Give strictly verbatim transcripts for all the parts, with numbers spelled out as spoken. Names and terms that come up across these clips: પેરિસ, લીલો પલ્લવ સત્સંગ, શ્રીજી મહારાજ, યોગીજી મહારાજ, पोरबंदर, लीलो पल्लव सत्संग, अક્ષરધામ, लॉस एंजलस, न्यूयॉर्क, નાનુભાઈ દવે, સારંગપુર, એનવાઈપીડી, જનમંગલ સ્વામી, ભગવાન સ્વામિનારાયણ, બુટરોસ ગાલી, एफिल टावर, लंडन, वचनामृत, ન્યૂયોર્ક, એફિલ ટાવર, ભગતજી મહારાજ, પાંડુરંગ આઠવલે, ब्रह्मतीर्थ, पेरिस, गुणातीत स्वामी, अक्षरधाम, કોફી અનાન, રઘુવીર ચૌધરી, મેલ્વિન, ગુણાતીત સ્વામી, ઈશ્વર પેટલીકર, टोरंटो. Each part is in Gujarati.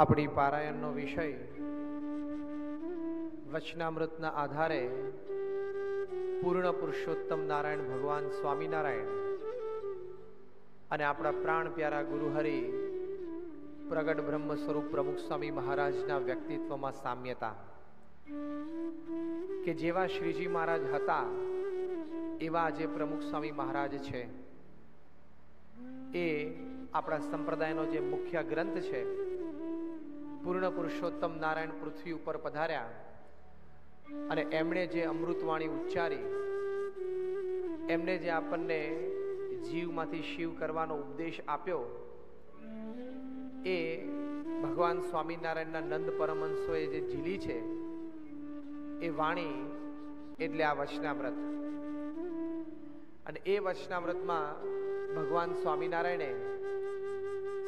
अपनी पारायण नो विषय वचनामृत ना आधारे पूर्ण पुरुषोत्तम नारायण भगवान स्वामीनारायण अने आपड़ा प्राण प्यारा गुरुहरि प्रगट ब्रह्म स्वरूप प्रमुख स्वामी महाराज ना व्यक्तित्व में साम्यता के जेवा श्रीजी महाराज हता एवा जे प्रमुख स्वामी महाराज छे। ए आपड़ा संप्रदाय नो जे मुख्य ग्रंथ छे पूर्ण पुरुषोत्तम नारायण पृथ्वी पर पधार्या अने एमने जे अमृतवाणी उच्चारी, एमने जे आपने जीवमांथी शिव करवानो उपदेश आप्यो ए भगवान स्वामीनारायणना नंद परमहंसोए जे झीली छे ए वाणी एटले आ वचनामृत। अने ए वचनामृतमां भगवान स्वामीनारायणे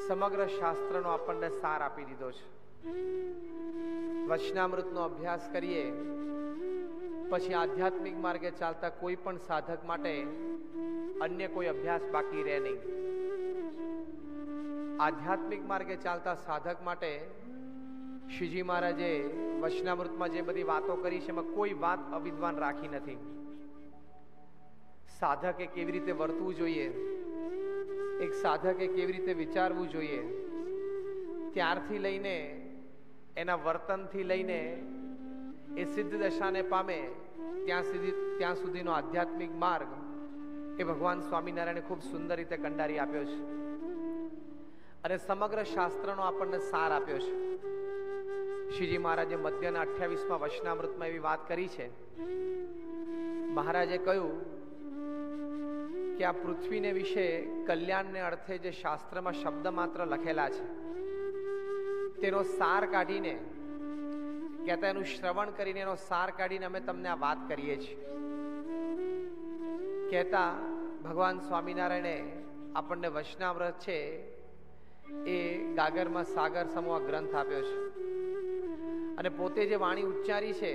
समग्र शास्त्रनो आपने सार आपी दीधो छे। वचनामृत नो अभ्यास करिए पछी आध्यात्मिक मार्गे चालता कोई पण साधक माटे अन्य कोई अभ्यास बाकी रहे नहीं। आध्यात्मिक मार्गे चालता साधक माटे श्रीजी महाराजे वचनामृत में जे बधी वातो करी छे एमां कोई बात अविद्वान राखी नथी। साधके केवी रीते वर्तवू जोईए, एक साधके केवी रीते विचारवू जोईए, त्यारथी लईने एना वर्तनथी लईने ए सिद्ध दशाने पामे त्यां सुधी त्यां सुधीनो आध्यात्मिक मार्ग ए भगवान स्वामीनारायणे खूब सुंदर रीते कंडारी आप्यो छे अने समग्र शास्त्रनो आपणने सार आप्यो छे। श्रीजी महाराजे मध्यना अठावीस मां वचनामृतमां एवी वात करी छे। महाराजे कह्युं कि आ पृथ्वी ने विषे कल्याण ने अर्थे जे शास्त्र में शब्द मात्र लखेला छे तेनो सार काढीने कहता एनु श्रवण करीने एनो सार काढीने अमे तमने आ वात करीए छे। कहता भगवान स्वामीनारायणे आपणने वचनामृत छे ए गागरमां सागर समो ग्रंथ आप्यो छे अने पोते जे वाणी उच्चारी छे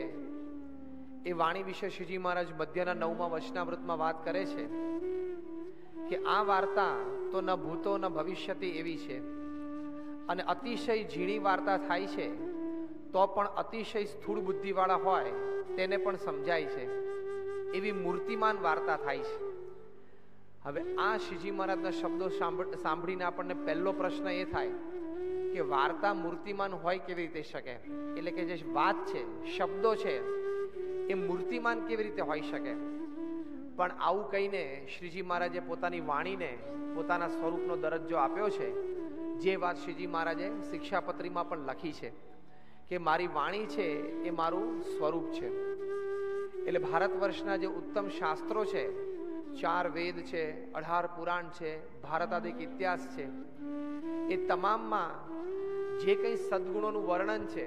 ए वाणी विषे श्रीजी महाराज मध्यना नवमा वचनामृतमां वात करे छे कि आ वार्ता तो न भूतो न भविष्यति एवी छे अने अतिशय झीणी वार्ता थाय छे तो पण अतिशय स्थूल बुद्धिवाळा होय तेने पण समजाय छे एवी मूर्तिमान वार्ता थाय छे। हवे आ श्रीजी महाराजना शब्दो सांभळीने आपणने पहेलो प्रश्न ए थाय कि वार्ता मूर्तिमान होय केवी रीते शके, एटले के जे वात छे शब्दो छे ए मूर्तिमान केवी रीते होई शके। पण आवुं कहीने श्रीजी महाराजे पोतानी वाणीने पोताना स्वरूपनो दरजो आप्यो छे। जे वात श्रीजी महाराजे शिक्षापत्रीमां पण लखी छे कि मारी वाणी छे ए मारुं स्वरूप छे। एटले भारतवर्षना जे उत्तम शास्त्रो छे, चार वेद छे, अठार पुराण छे, भारतादिक इतिहास छे, ए तमाममां जे कंई सद्गुणोनुं वर्णन छे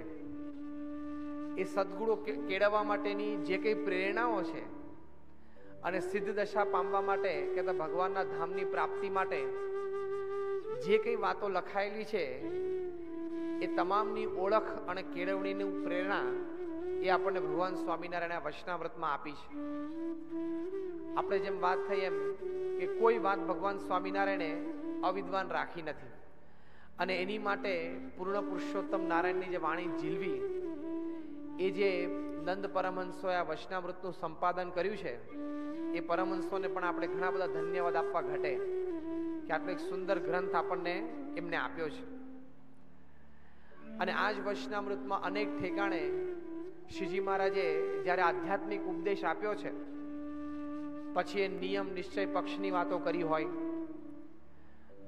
ए सद्गुणो केळववा माटेनी जे कंई प्रेरणाओ छे अने सिद्ध दशा पामवा माटे कहता भगवानना धामनी प्राप्ति माटे जे कई वातो लखायेली छे ए तमामनी ओळख अने केळवणीनी प्रेरणा ए आपणे भगवान स्वामीनारायणे वचनामृतमां आपी छे। आपणे जेम वात थई एम के कोई वात भगवान स्वामीनारायणे अविद्वान राखी नथी अने एनी माटे पूर्ण पुरुषोत्तम नारायणनी जे वाणी झीलवी ए जे नंद परमहंसोए आ वचनामृतनुं संपादन कर्युं छे ए परमहंसोने पण आपणे घणा बधा धन्यवाद आपवा घटे कि आटलो एक सुंदर ग्रंथ आपणने एमने आप्यो छे। अने आज वचनामृतमां अनेक ठेकाणे श्रीजी महाराजे ज्यारे आध्यात्मिक उपदेश आप्यो छे पछी ए नियम निश्चय पक्षनी वातो करी होय,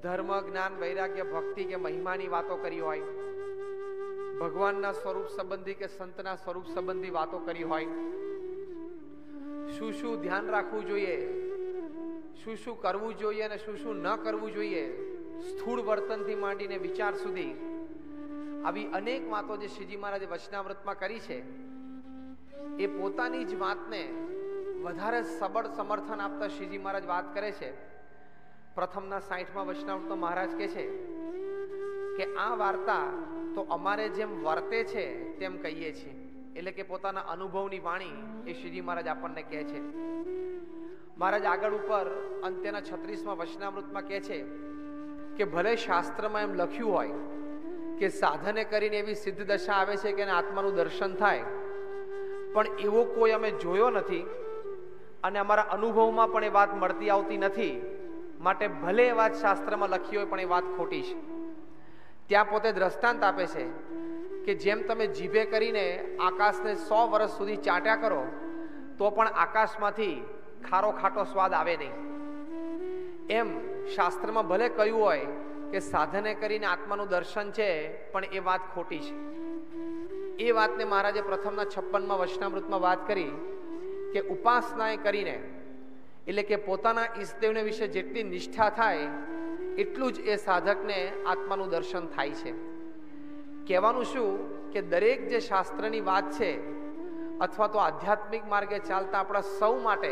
धर्म ज्ञान वैराग्य भक्ति के महिमानी वातो करी होय, भगवानना स्वरूप संबंधी के संतना स्वरूप संबंधी वातो करी होय, शू शू ध्यान राखवू जोईए, शू शू करवू जोईए अने शू शू न करवू जोईए, स्थूल वर्तनथी मांडीने विचार सुधी आवी अनेक वातो जे श्रीजी महाराजे वचनामृतमां करी छे ए पोतानी ज वातने वधारे सबळ समर्थन आपता श्रीजी महाराज वात करे छे। प्रथमना साठमा वचनामृतमां महाराज कहे छे के आ वार्ता तो अमारे जेम वर्ते छे तेम कहीए छे, एटले के पोताना अनुभवनी वाणी ए श्रीजी महाराज आपणने कहे छे। महाराज आगळ उपर अंत्यना छत्रीसमा वचनामृतमां कहे छे के भले शास्त्रमा एम लख्युं होय કે સાધને કરીને એવી સિદ્ધ દશા આવે છે કે એને આત્માનું દર્શન થાય, પણ એવો કોઈ અમે જોયો નથી અને અમારા અનુભવમાં પણ એ વાત મળતી આવતી નથી. માટે ભલે એ વાત શાસ્ત્રમાં લખી હોય પણ એ વાત ખોટી છે. ત્યાં પોતે દ્રષ્ટાંત આપે છે કે જેમ તમે જીભે કરીને આકાશને સો વર્ષ સુધી ચાટ્યા કરો તો પણ આકાશમાંથી ખારો ખાટો સ્વાદ આવે નહીં. એમ શાસ્ત્રમાં ભલે કહ્યું હોય કે સાધને કરીને આત્માનું દર્શન છે, પણ એ વાત ખોટી છે. એ વાતને મહારાજે પ્રથમના છપ્પનમાં વચનામૃતમાં વાત કરી કે ઉપાસનાએ કરીને, એટલે કે પોતાના ઈષ્ટદેવને વિશે જેટલી નિષ્ઠા થાય એટલું જ એ સાધકને આત્માનું દર્શન થાય છે. કહેવાનું શું કે દરેક જે શાસ્ત્રની વાત છે अथवा तो आध्यात्मिक मार्गे चालता अपना सौ माटे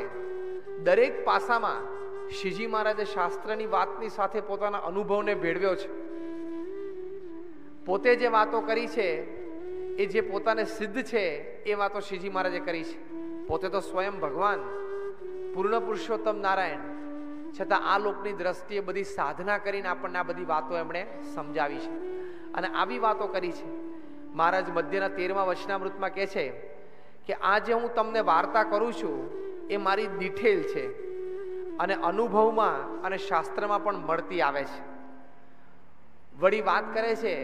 दरेक पासामां श्रीजी महाराजे शास्त्रनी वातनी साथे पोताना अनुभवने भेळव्यो छे. पोते जे वातो करी छे ए जे पोताने सिद्ध छे ए वातो श्रीजी महाराजे करी छे. पोते तो स्वयं भगवान पूर्ण पुरुषोत्तम नारायण छतां आ लोकनी दृष्टिए बधी साधना करीने आपणने आ बधी वातो एमणे समजावी छे अने आवी वातो करी छे. महाराज मध्यना तेरमा वचनामृतमां कहे छे कि आज हूँ तमने वार्ता करूँ छूं ए मारी डिटेल छे अने अनुभवमां अने शास्त्रमां पण मळती आवे छे. वडी वात करे छे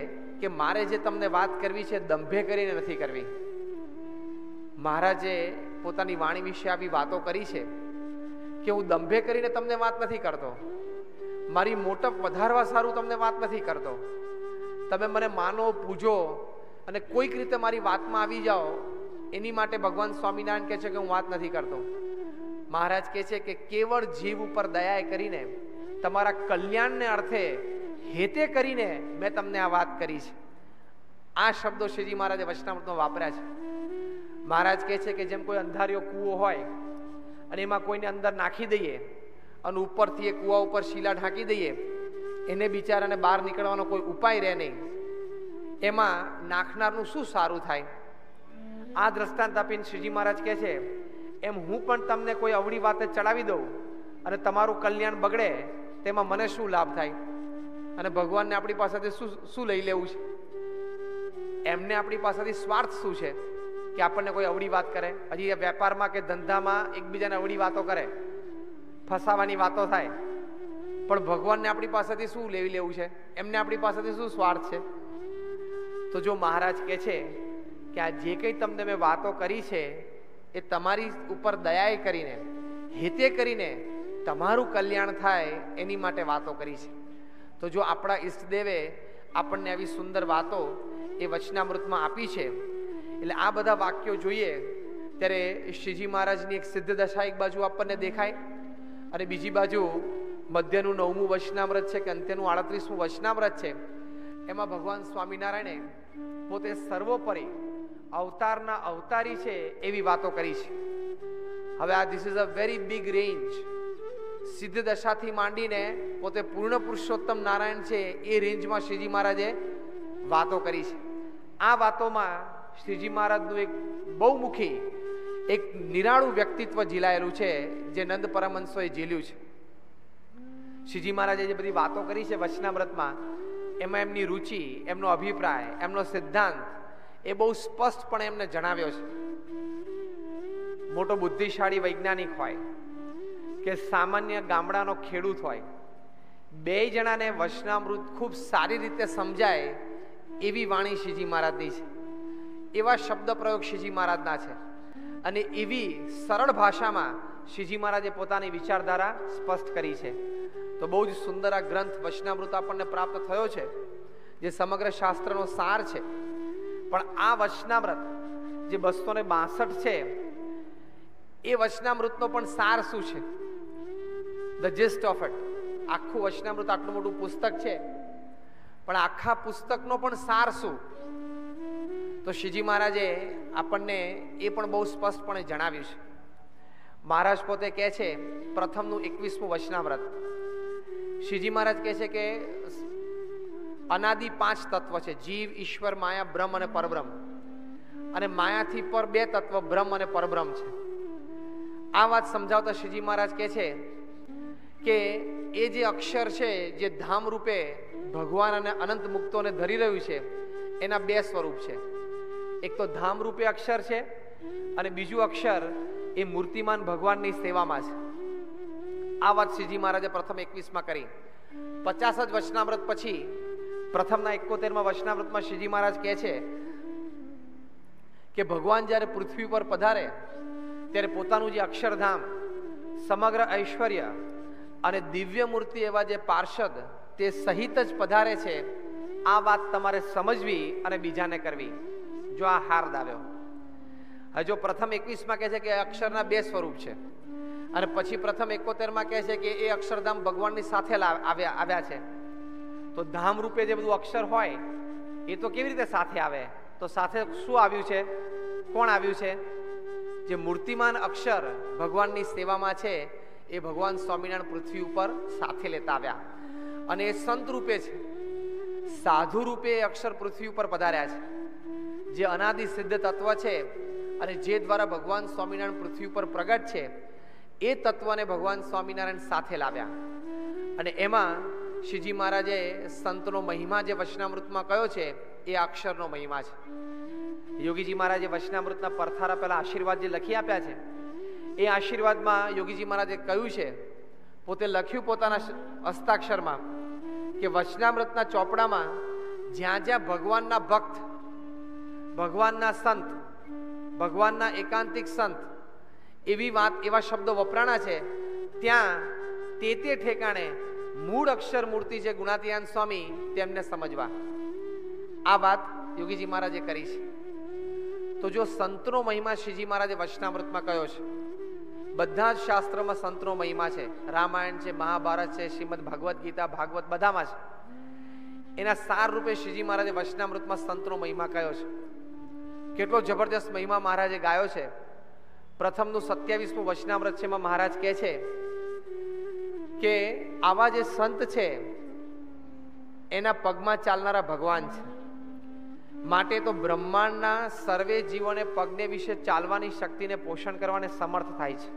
कि मारे जे तमने वात करवी छे दंभे करीने नथी करवी. महाराजे पोतानी वाणी विषे आवी वातो करी छे कि हूँ दंभे करीने तमने वात नथी करतो, मारी मोटप वधारवा सारू तमने वात नथी करतो. तमे मने मानो, पूजो अने कोईक रीते मारी वातमां आवी जाओ एनी माटे भगवान स्वामीनारायण कहे छे के हूँ वात नथी करतो. महाराज कहे छे के केवल जीव पर दयाए करीने तमारा कल्याणने अर्थे हेते करीने मैं तमने आ वात करी छे. आ शब्दों श्रीजी महाराजे वचनामृतमां वापर्या छे. महाराज कहे छे के जेम कोई अंधारियो कूवो होय अने एमां कोईने अंदर नाखी दईए अने उपरथी ए कूवा उपर शीला ढांकी दईए एने बिचाराने बहार नीकळवानो कोई उपाय रहे नहीं, एमां नाखनारनुं शुं सारुं थाय. आ दृष्टांत आपीने श्रीजी महाराज कहे छे एम हूँ पण तमने कोई अवड़ी वाते चढ़ावी दऊं अने तमारुं कल्याण बगड़े तेमां मने शुं लाभ थाय अने भगवानने आपणी पासेथी शुं शुं लई लेवुं छे, एमने आपणी पासेथी स्वार्थ शुं छे के आपणने कोई अवड़ी वात करे. हजी ए वेपारमां के धंधामां एकबीजाने अवड़ी वातो करे, फसावानी वातो थाय, पण भगवानने आपणी पासेथी शुं लेवी लेवुं छे, एमने आपणी पासेथी शुं स्वार्थ छे. तो जो महाराज कहे छे કે આ જે કંઈ તમને મેં વાતો કરી છે એ તમારી ઉપર દયાએ કરીને હેતે કરીને તમારું કલ્યાણ થાય એની માટે વાતો કરી છે. તો જો આપણા ઈષ્ટદેવે આપણને આવી સુંદર વાતો એ વચનામૃતમાં આપી છે, એટલે આ બધા વાક્યો જોઈએ ત્યારે શ્રીજી મહારાજની એક સિદ્ધ દશા એક બાજુ આપણને દેખાય અને બીજી બાજુ મધ્યનું નવમું વચનામૃત છે કે અંત્યનું આડત્રીસમું વચનામૃત છે એમાં ભગવાન સ્વામિનારાયણે પોતે સર્વોપરી अवतारना अवतारी छे एवी वातो करी छे. हवे आ this is a very big range. सिद्ध दशाथी मांडीने पोते पूर्ण पुरुषोत्तम नारायण छे ए रेंजमां श्रीजी महाराजे वातो करी छे. आ वातोमां श्रीजी महाराजनुं एक बहुमुखी एक निराळुं व्यक्तित्व झीलायेलुं छे जे नंद परमहंसोए झील्युं छे. श्रीजी महाराजे जे बधी वातो करी छे वचनामृतमां एमां एमनी रुचि, एमनो अभिप्राय, एमनो सिद्धांत એ બહુ સ્પષ્ટપણે એમને જણાવ્યો છે. મોટો બુદ્ધિશાળી વૈજ્ઞાનિક હોય કે સામાન્ય ગામડાનો ખેડૂત હોય, બે જણાને વચનામૃત ખૂબ સારી રીતે સમજાય એવી વાણી શ્રીજી મહારાજની છે, એવા શબ્દ પ્રયોગ શ્રીજી મહારાજના છે અને એવી સરળ ભાષામાં શ્રીજી મહારાજે પોતાની વિચારધારા સ્પષ્ટ કરી છે. તો બહુ જ સુંદર આ ગ્રંથ વચનામૃત આપણને પ્રાપ્ત થયો છે જે સમગ્ર શાસ્ત્રનો સાર છે. પણ આ વચનામૃત જે બસો ને બાસઠ છે એ વચનામૃતનો પણ સાર શું છે? The gist of it. આખું વચનામૃત આટલું મોટું પુસ્તક છે, પણ આખા પુસ્તકનો પણ સાર શું? તો શ્રીજી મહારાજે આપણને એ પણ બહુ સ્પષ્ટપણે જણાવ્યું છે. મહારાજ પોતે કહે છે પ્રથમનું એકવીસમું વચનામૃત શ્રીજી મહારાજ કહે છે કે अनादि पांच तत्व है, जीव, ईश्वर, माया, ब्रह्म अने परब्रह्म. अने माया थी पर बे तत्व ब्रह्म अने परब्रह्म छे. आ वात समझावता श्रीजी महाराज कहे छे के ए जे अक्षर छे जे धाम रूपे भगवान अने अनंत मुक्तोने धरी रह्यु छे એના બે સ્વરૂપ છે. એક તો ધામ રૂપે અક્ષર છે અને બીજું અક્ષર એ મૂર્તિમાન ભગવાનની સેવામાં છે. આ વાત શ્રીજી મહારાજે પ્રથમ એકવીસમાં કરી. પચાસ જ વચનામૃત પછી પ્રથમના એકોતેરમાં વચનામૃતમાં શ્રીજી મહારાજ કહે છે કે ભગવાન જ્યારે પૃથ્વી પર પધારે ત્યારે પોતાનું જે અક્ષરધામ, સમગ્ર ઐશ્વર્ય અને દિવ્ય મૂર્તિ એવા જે પાર્ષદ તે સહિત જ પધારે છે. આ વાત તમારે સમજવી અને બીજાને કરવી. જો આ હાર્દ આવ્યો. હવે જો પ્રથમ એકવીસમાં કહે છે કે અક્ષરના બે સ્વરૂપ છે અને પછી પ્રથમ એકોતેરમાં કહે છે કે એ અક્ષરધામ ભગવાનની સાથે આવ્યા આવ્યા છે, તો ધામ રૂપે જે બધું અક્ષર હોય એ તો કેવી રીતે સાથે આવે? તો સાથે શું આવ્યું છે? કોણ આવ્યું છે? જે મૂર્તિમાન અક્ષર ભગવાનની સેવામાં છે એ ભગવાન સ્વામિનારાયણ પૃથ્વી ઉપર સાથે લેતા આવ્યા અને એ સંત રૂપે છે, સાધુ રૂપે એ અક્ષર પૃથ્વી ઉપર પધાર્યા છે, જે અનાદિ સિદ્ધ તત્વ છે અને જે દ્વારા ભગવાન સ્વામિનારાયણ પૃથ્વી ઉપર પ્રગટ છે એ તત્વને ભગવાન સ્વામિનારાયણ સાથે લાવ્યા. અને એમાં શ્રીજી મહારાજે સંતનો મહિમા જે વચનામૃતમાં કયો છે એ અક્ષરનો મહિમા છે. યોગીજી મહારાજે વચનામૃતના પરથારા પહેલા આશીર્વાદ જે લખી આપ્યા છે એ આશીર્વાદમાં યોગીજી મહારાજે કહ્યું છે, પોતે લખ્યું પોતાના હસ્તાક્ષરમાં, કે વચનામૃતના ચોપડામાં જ્યાં જ્યાં ભગવાનના ભક્ત, ભગવાનના સંત, ભગવાનના એકાંતિક સંત એવી વાત એવા શબ્દો વપરાણા છે ત્યાં તે તે ઠેકાણે મૂળ અક્ષર મૂર્તિ જે ગુણાતીત સ્વામી તેમને સમજવા. આ વાત યોગીજી મહારાજે કરી છે. તો જો સંતનો મહિમા શ્રીજી મહારાજે વચનામૃતમાં કયો છે, બધા જ શાસ્ત્રમાં સંતનો મહિમા છે. રામાયણ છે, મહાભારત છે, શ્રીમદ ભાગવત ગીતા, ભાગવત બધામાં છે. એના સાર રૂપે શ્રીજી મહારાજે વચનામૃતમાં સંતનો મહિમા કયો છે. કેટલો જબરદસ્ત મહિમા મહારાજે ગાયો છે. પ્રથમનું સત્યાવીસમું વચનામૃત છે એમાં મહારાજ કહે છે કે આવા જે સંત છે એના પગમાં ચાલનારા ભગવાન છે, માટે તો બ્રહ્માંડના સર્વે જીવોને પગને વિશે ચાલવાની શક્તિને પોષણ કરવાને સમર્થ થાય છે.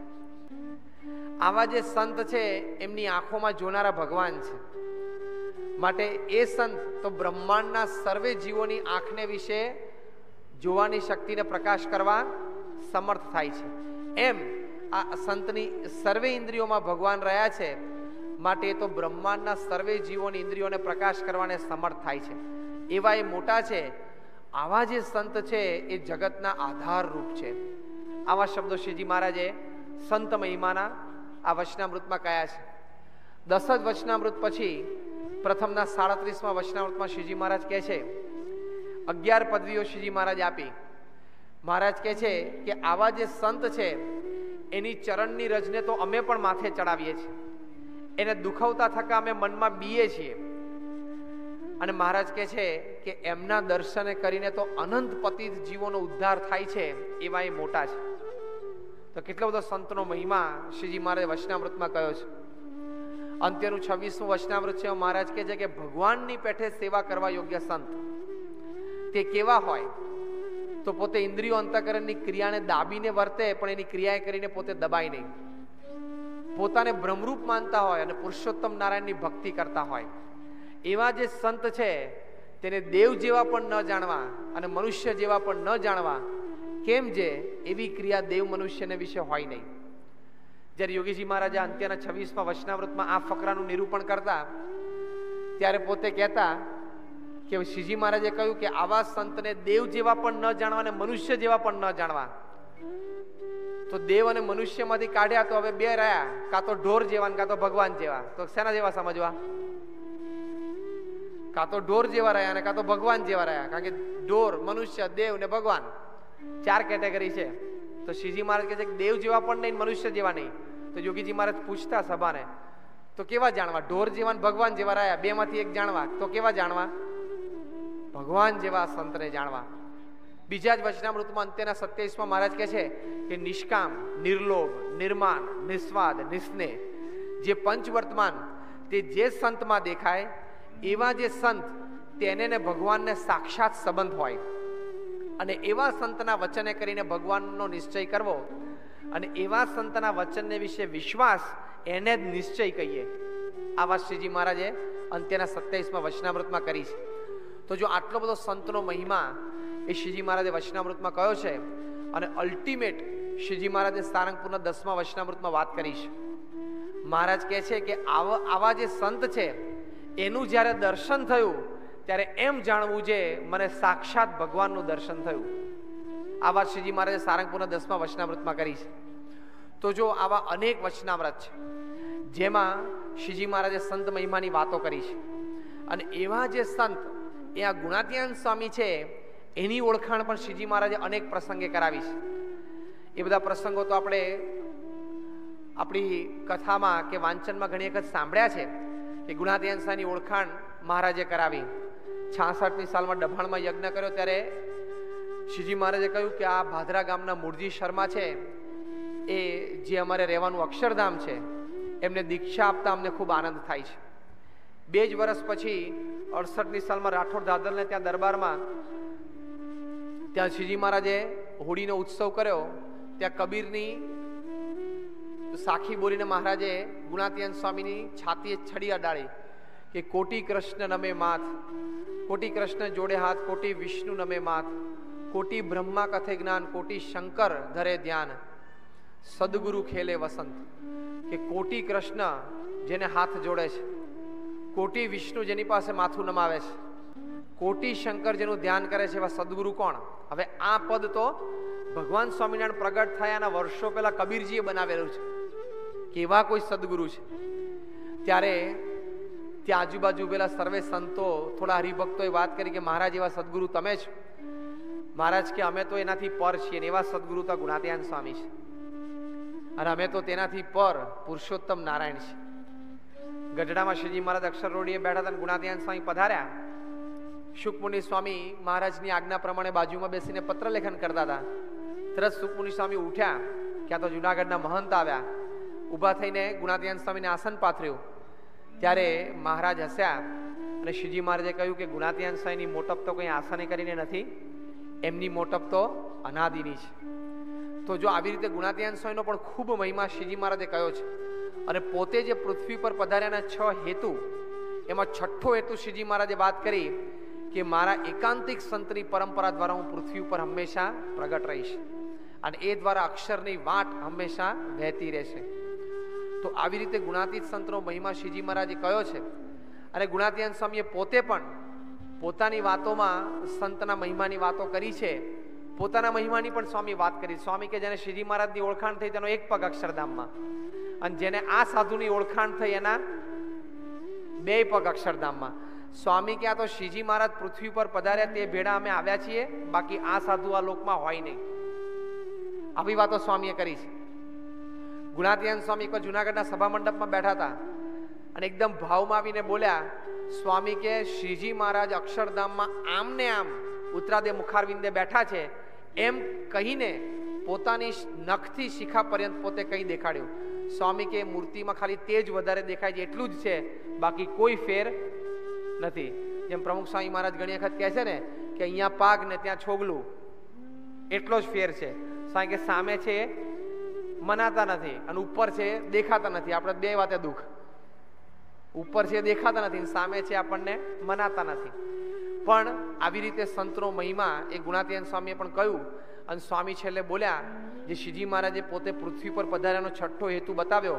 આવા જે સંત છે એમની આંખોમાં જોનારા ભગવાન છે, માટે એ સંત તો બ્રહ્માંડના સર્વે જીવોની આંખને વિશે જોવાની શક્તિને પ્રકાશ કરવા સમર્થ થાય છે. એમ આ સંતની સર્વે ઇન્દ્રિયોમાં ભગવાન રહ્યા છે, માટે એ તો બ્રહ્માંડના સર્વે જીવોની ઇન્દ્રિયોને પ્રકાશ કરવાને સમર્થ થાય છે. એવા એ મોટા છે. આવા જે સંત છે એ જગતના આધારરૂપ છે. આવા શબ્દો શ્રીજી મહારાજે સંત મહિમાના આ વચનામૃતમાં કયા છે. દસ જ વચનામૃત પછી પ્રથમના સાડત્રીસમાં વચનામૃતમાં શ્રીજી મહારાજ કહે છે, અગિયાર પદવીઓ શ્રીજી મહારાજ આપી. મહારાજ કહે છે કે આવા જે સંત છે એની ચરણની રજને તો અમે પણ માથે ચડાવીએ છીએ, એને દુખવતા થકા અમે મનમાં બીએ છીએ. અને મહારાજ કહે છે કે એમના દર્શને કરીને તો અનંત પતિત જીવોનો ઉદ્ધાર થાય છે. એવા એ મોટા છે. તો કેટલો બધો સંતનો મહિમા શ્રીજી મહારાજે વચનામૃતમાં કયો છે. અંત્યનું છવ્વીસમું વચનામૃત છે. મહારાજ કહે છે કે ભગવાનની પેઠે સેવા કરવા યોગ્ય સંત તે કેવા હોય? તો પોતે ઇન્દ્રિયો અંતઃકરણની ક્રિયાને દાબીને વર્તે, પણ એની ક્રિયાએ કરીને પોતે દબાય નહીં. પોતાને બ્રહ્મરૂપ માનતા હોય અને પુરુષોત્તમ નારાયણની ભક્તિ કરતા હોય. એવા જે સંત છે તેને દેવ જેવા પણ ન જાણવા અને મનુષ્ય જેવા પણ ન જાણવા, કેમ જે એવી ક્રિયા દેવ મનુષ્યને વિશે હોય નહીં. જ્યારે યોગીજી મહારાજે અંત્યના છવ્વીસમાં વચનામૃતમાં આ ફકરાનું નિરૂપણ કરતા ત્યારે પોતે કહેતા કે શ્રીજી મહારાજે કહ્યું કે આવા સંતને દેવ જેવા પણ ન જાણવા અને મનુષ્ય જેવા પણ ન જાણવા, તો દેવ અને મનુષ્યમાંથી કાઢ્યા તો હવે બે રહ્યા, કાં તો ઢોર જેવા કાં તો ભગવાન જેવા. તો શેના જેવા સમજવા? કાં તો ઢોર જેવા રહ્યા અને કાં તો ભગવાન જેવા રહ્યા, કારણ કે ઢોર, મનુષ્ય, દેવ ને ભગવાન ચાર કેટેગરી છે. તો શ્રીજી મહારાજ કહે છે કે દેવ જેવા પણ નહીં, મનુષ્ય જેવા નહીં. તો યોગીજી મહારાજ પૂછતા સભાને, તો કેવા જાણવા? ઢોર જેવા ને ભગવાન જેવા રહ્યા, બે માંથી એક જાણવા, તો કેવા જાણવા? ભગવાન જેવા સંતને જાણવા. બીજા જ વચનામૃતમાં અંત્યના સત્યાવીસમાં મહારાજ કહે છે કે નિષ્કામ, નિર્લોભ, નિર્માણ, નિસ્વાદ, નિસ્નેહ જે પંચવર્તમાન તે જે સંતમાં દેખાય એવા જે સંત તેને ને ભગવાનને સાક્ષાત સંબંધ હોય, અને એવા સંતના વચને કરીને ભગવાનનો નિશ્ચય કરવો, અને એવા સંતના વચનને વિશે વિશ્વાસ, એને જ નિશ્ચય કહીએ. આ વાત શ્રીજી મહારાજે અંત્યના સત્યાવીસમાં વચનામૃતમાં કરી છે. तो जो आटलो बधो संतनो महिमा ए श्रीजी महाराजे वचनामृतमां कह्यो छे अने अल्टिमेट श्रीजी महाराजे सारंगपुरना दसमा वचनामृतमां वात करी छे। महाराज कहे छे के आवा आवा जे संत छे एनुं ज्यारे दर्शन थयुं त्यारे एम जाणवुं जे मने साक्षात भगवाननुं दर्शन थयुं। आ वात श्रीजी महाराजे सारंगपुरना दसमा वचनामृतमां करी छे। तो जो आवा अनेक वचनामृत छे जेमां श्रीजी महाराजे संत महिमानी वातो करी छे अने एवा जे संत ए आ गुणातीत स्वामी छे एनी ओळखाण पण श्रीजी महाराजे अनेक प्रसंगे करावी छे। ए बधा प्रसंगो तो आपणे आपणी कथामां के वांचनमां घणी वखत सांभळ्या छे के गुणातीत स्वामीनी ओळखाण महाराजे करावी। छियासठ नी सालमां डभाणमां यज्ञ कर्यो त्यारे श्रीजी महाराजे कह्युं के आ भादरा गामना मूळजी शर्मा छे ए जे अमारे रहेवानुं अक्षरधाम छे एमने दीक्षा आपता अमने खूब आनंद थाय छे। बे ज वर्ष पछी अड़सठ नी सालमां राठौड़ दादरने त्यां दरबारमां त्यां श्रीजी महाराजे होळीनो उत्सव कर्यो त्यां कबीरनी साखी बोलीने महाराजे गुणातीत स्वामीनी छातीए छड़ी अडाड़ी के कोटी कृष्ण नमे माथ, कोटी कृष्ण जोड़े हाथ, कोटी विष्णु नमे माथ, कोटी ब्रह्मा कथे ज्ञान, कोटी शंकर धरे ध्यान, सदगुरु खेले वसंत। के कोटी कृष्ण जेने हाथ जोड़े छे, कोटी विष्णु जेनी पासे माथुं नमावे छे, कोटी शंकर जेनुं ध्यान करे छे, एवा सद्गुरु कोण? हवे आ पद तो भगवान स्वामीनारायण प्रगट थयाना वर्षो पहेला कबीरजीए बनावेलुं छे के एवा कोई सद्गुरु छे। त्यारे त्या आजुबाजु उभेला सर्वे संतो थोड़ा हरिभक्तोए वात करी के महाराज एवा सद्गुरु तमे छो। महाराज के अमे तो एनाथी पर छीए ने एवा सद्गुरु तो गुणातीत स्वामी छे और अमे तो तेनाथी पर पुरुषोत्तम नारायण छे। गढ़ड़ा में श्रीजी महाराज अक्षर रोडीए बैठा था। गुणातीत स्वामी पधार्या। शुकमुनि स्वामी महाराज की आज्ञा प्रमाणे बाजू में बेसीने पत्र लेखन करता था। तरत शुकमुनि स्वामी उठ्या क्या तो जूनागढ़ महंत आव्या। ऊभा थईने गुणातीत स्वामी ने आसन पाथर्यु त्यारे महाराज हस्या अने श्रीजी महाराजे कह्युं के गुणातीत स्वामी मोटप तो कई आसने करीने नथी, एमनी मोटप तो अनादिनी छे। तो जो आवी रीते गुणातीत स्वामीनो पण खूब महिमा श्रीजी महाराजे कह्यो छे अने पोते जे पृथ्वी पर पधार्याना छ हेतु एमां छठ्ठो हेतु श्रीजी महाराजे बात करी के मारा एकांतिक संतनी परंपरा द्वारा हूँ पृथ्वी पर हमेशा प्रगट रहीश अने ए द्वारा अक्षरनी वाट हमेशा वहेती रहेशे। तो आवी रीते गुणातीत संतनो महिमा श्रीजी महाराजे कह्यो छे अने गुणातीत स्वामीए पोते पण पोतानी वातोमां संतना महिमानी वातो करी छे। पोताना महिमानी पण स्वामी बात करी। स्वामी के जेने श्रीजी महाराज की ओळखाण थई तेनो एक पग अक्षरधाममां अने जेने आ साधुनी ओळखाण थई एना बेय पग अक्षरधाममां। स्वामी के आ तो श्रीजी महाराज पृथ्वी पर पधार्या ते भेड़ा अमे आव्या छीए, बाकी आ साधु आ लोकमां होय नहीं। आवी वातो स्वामीए करी छे। गुणातीत स्वामी एक जूनागढ़ना सभा मंडपमां बैठा था अने एकदम भावमां आवीने बोल्या। स्वामी के श्रीजी महाराज अक्षरधाममां आम ने आम उतरा दे मुखारविंदे बैठा छे एम कहीने पोतानी नखथी शिखा पर्यंत पोते कई देखाड्यो। स्वामी के मूर्ति में खाली तेज वधारे देखाय छे एटलुं ज छे, बाकी कोई फेर नथी। जेम प्रमुख स्वामी महाराज घणी वखत कहे छे ने के अहींया पाग ने त्यां छोगलू एटलो ज फेर छे। कारण के सामे छे मनाता नथी अने उपर छे देखाता नथी। आपणे बे वाते दुख, उपर छे देखाता नथी, सामे छे आपणने मनाता नथी। पण आवी रीते संतनो महिमा ए गुणातीत स्वामीए पण कह्युं अने स्वामी छेल्ले बोल्या जे श्रीजी महाराजे पोते पृथ्वी पर पधार्यानो छठ्ठो हेतु बताव्यो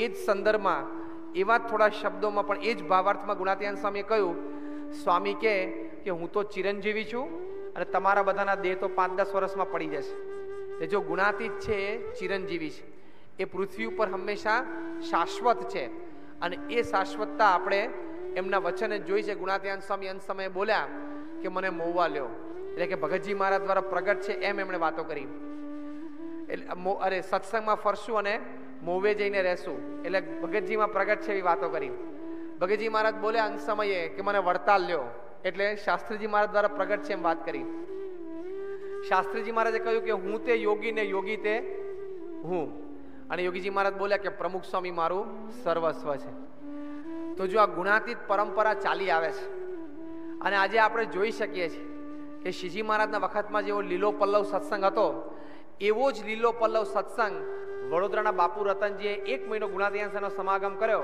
ए ज संदर्भमां एवा थोड़ा शब्दोमां पण ए ज भावार्थमां गुणातीत स्वामीए कह्युं। स्वामी के के हूँ तो चिरंजीवी छूं अने तमारा बधाना देह तो पांच दस वर्षमां पड़ी जशे। ए जो गुणातीत छे चिरंजीवी छे, ए पृथ्वी पर हमेशा शाश्वत छे अने ए शाश्वतता आपणे એમના વચને જોઈ છે। ગુણાતીત સ્વામી અંત સમયે બોલ્યા કે મને મોવા લ્યો, એટલે કે ભગતજી મહારાજ દ્વારા પ્રગટ છે એમ એમણે વાતો કરી। એટલે અરે સત્સંગમાં ફરશું અને મોવે જઈને રહેશું, એટલે ભગતજીમાં પ્રગટ છે એવી વાતો કરી। ભગતજી મહારાજ બોલ્યા અંત સમયે કે મને વડતાલ લ્યો, એટલે શાસ્ત્રીજી મહારાજ દ્વારા પ્રગટ છે એમ વાત કરી। શાસ્ત્રીજી મહારાજે કહ્યું કે હું તે યોગી ને યોગી તે હું, અને યોગીજી મહારાજ બોલ્યા કે પ્રમુખ સ્વામી મારું સર્વસ્વ છે। तो जो आ गुणातीत परंपरा चाली आवे छे अने आजे आपणे जोई शकीए छीए के श्रीजी महाराजना वखतमां जेवो लीलो पल्लव सत्संग हतो एवो ज लीलो पल्लव सत्संग वडोदराना बापू रतनजीए एक महीनो गुणातीत सेनो समागम कर्यो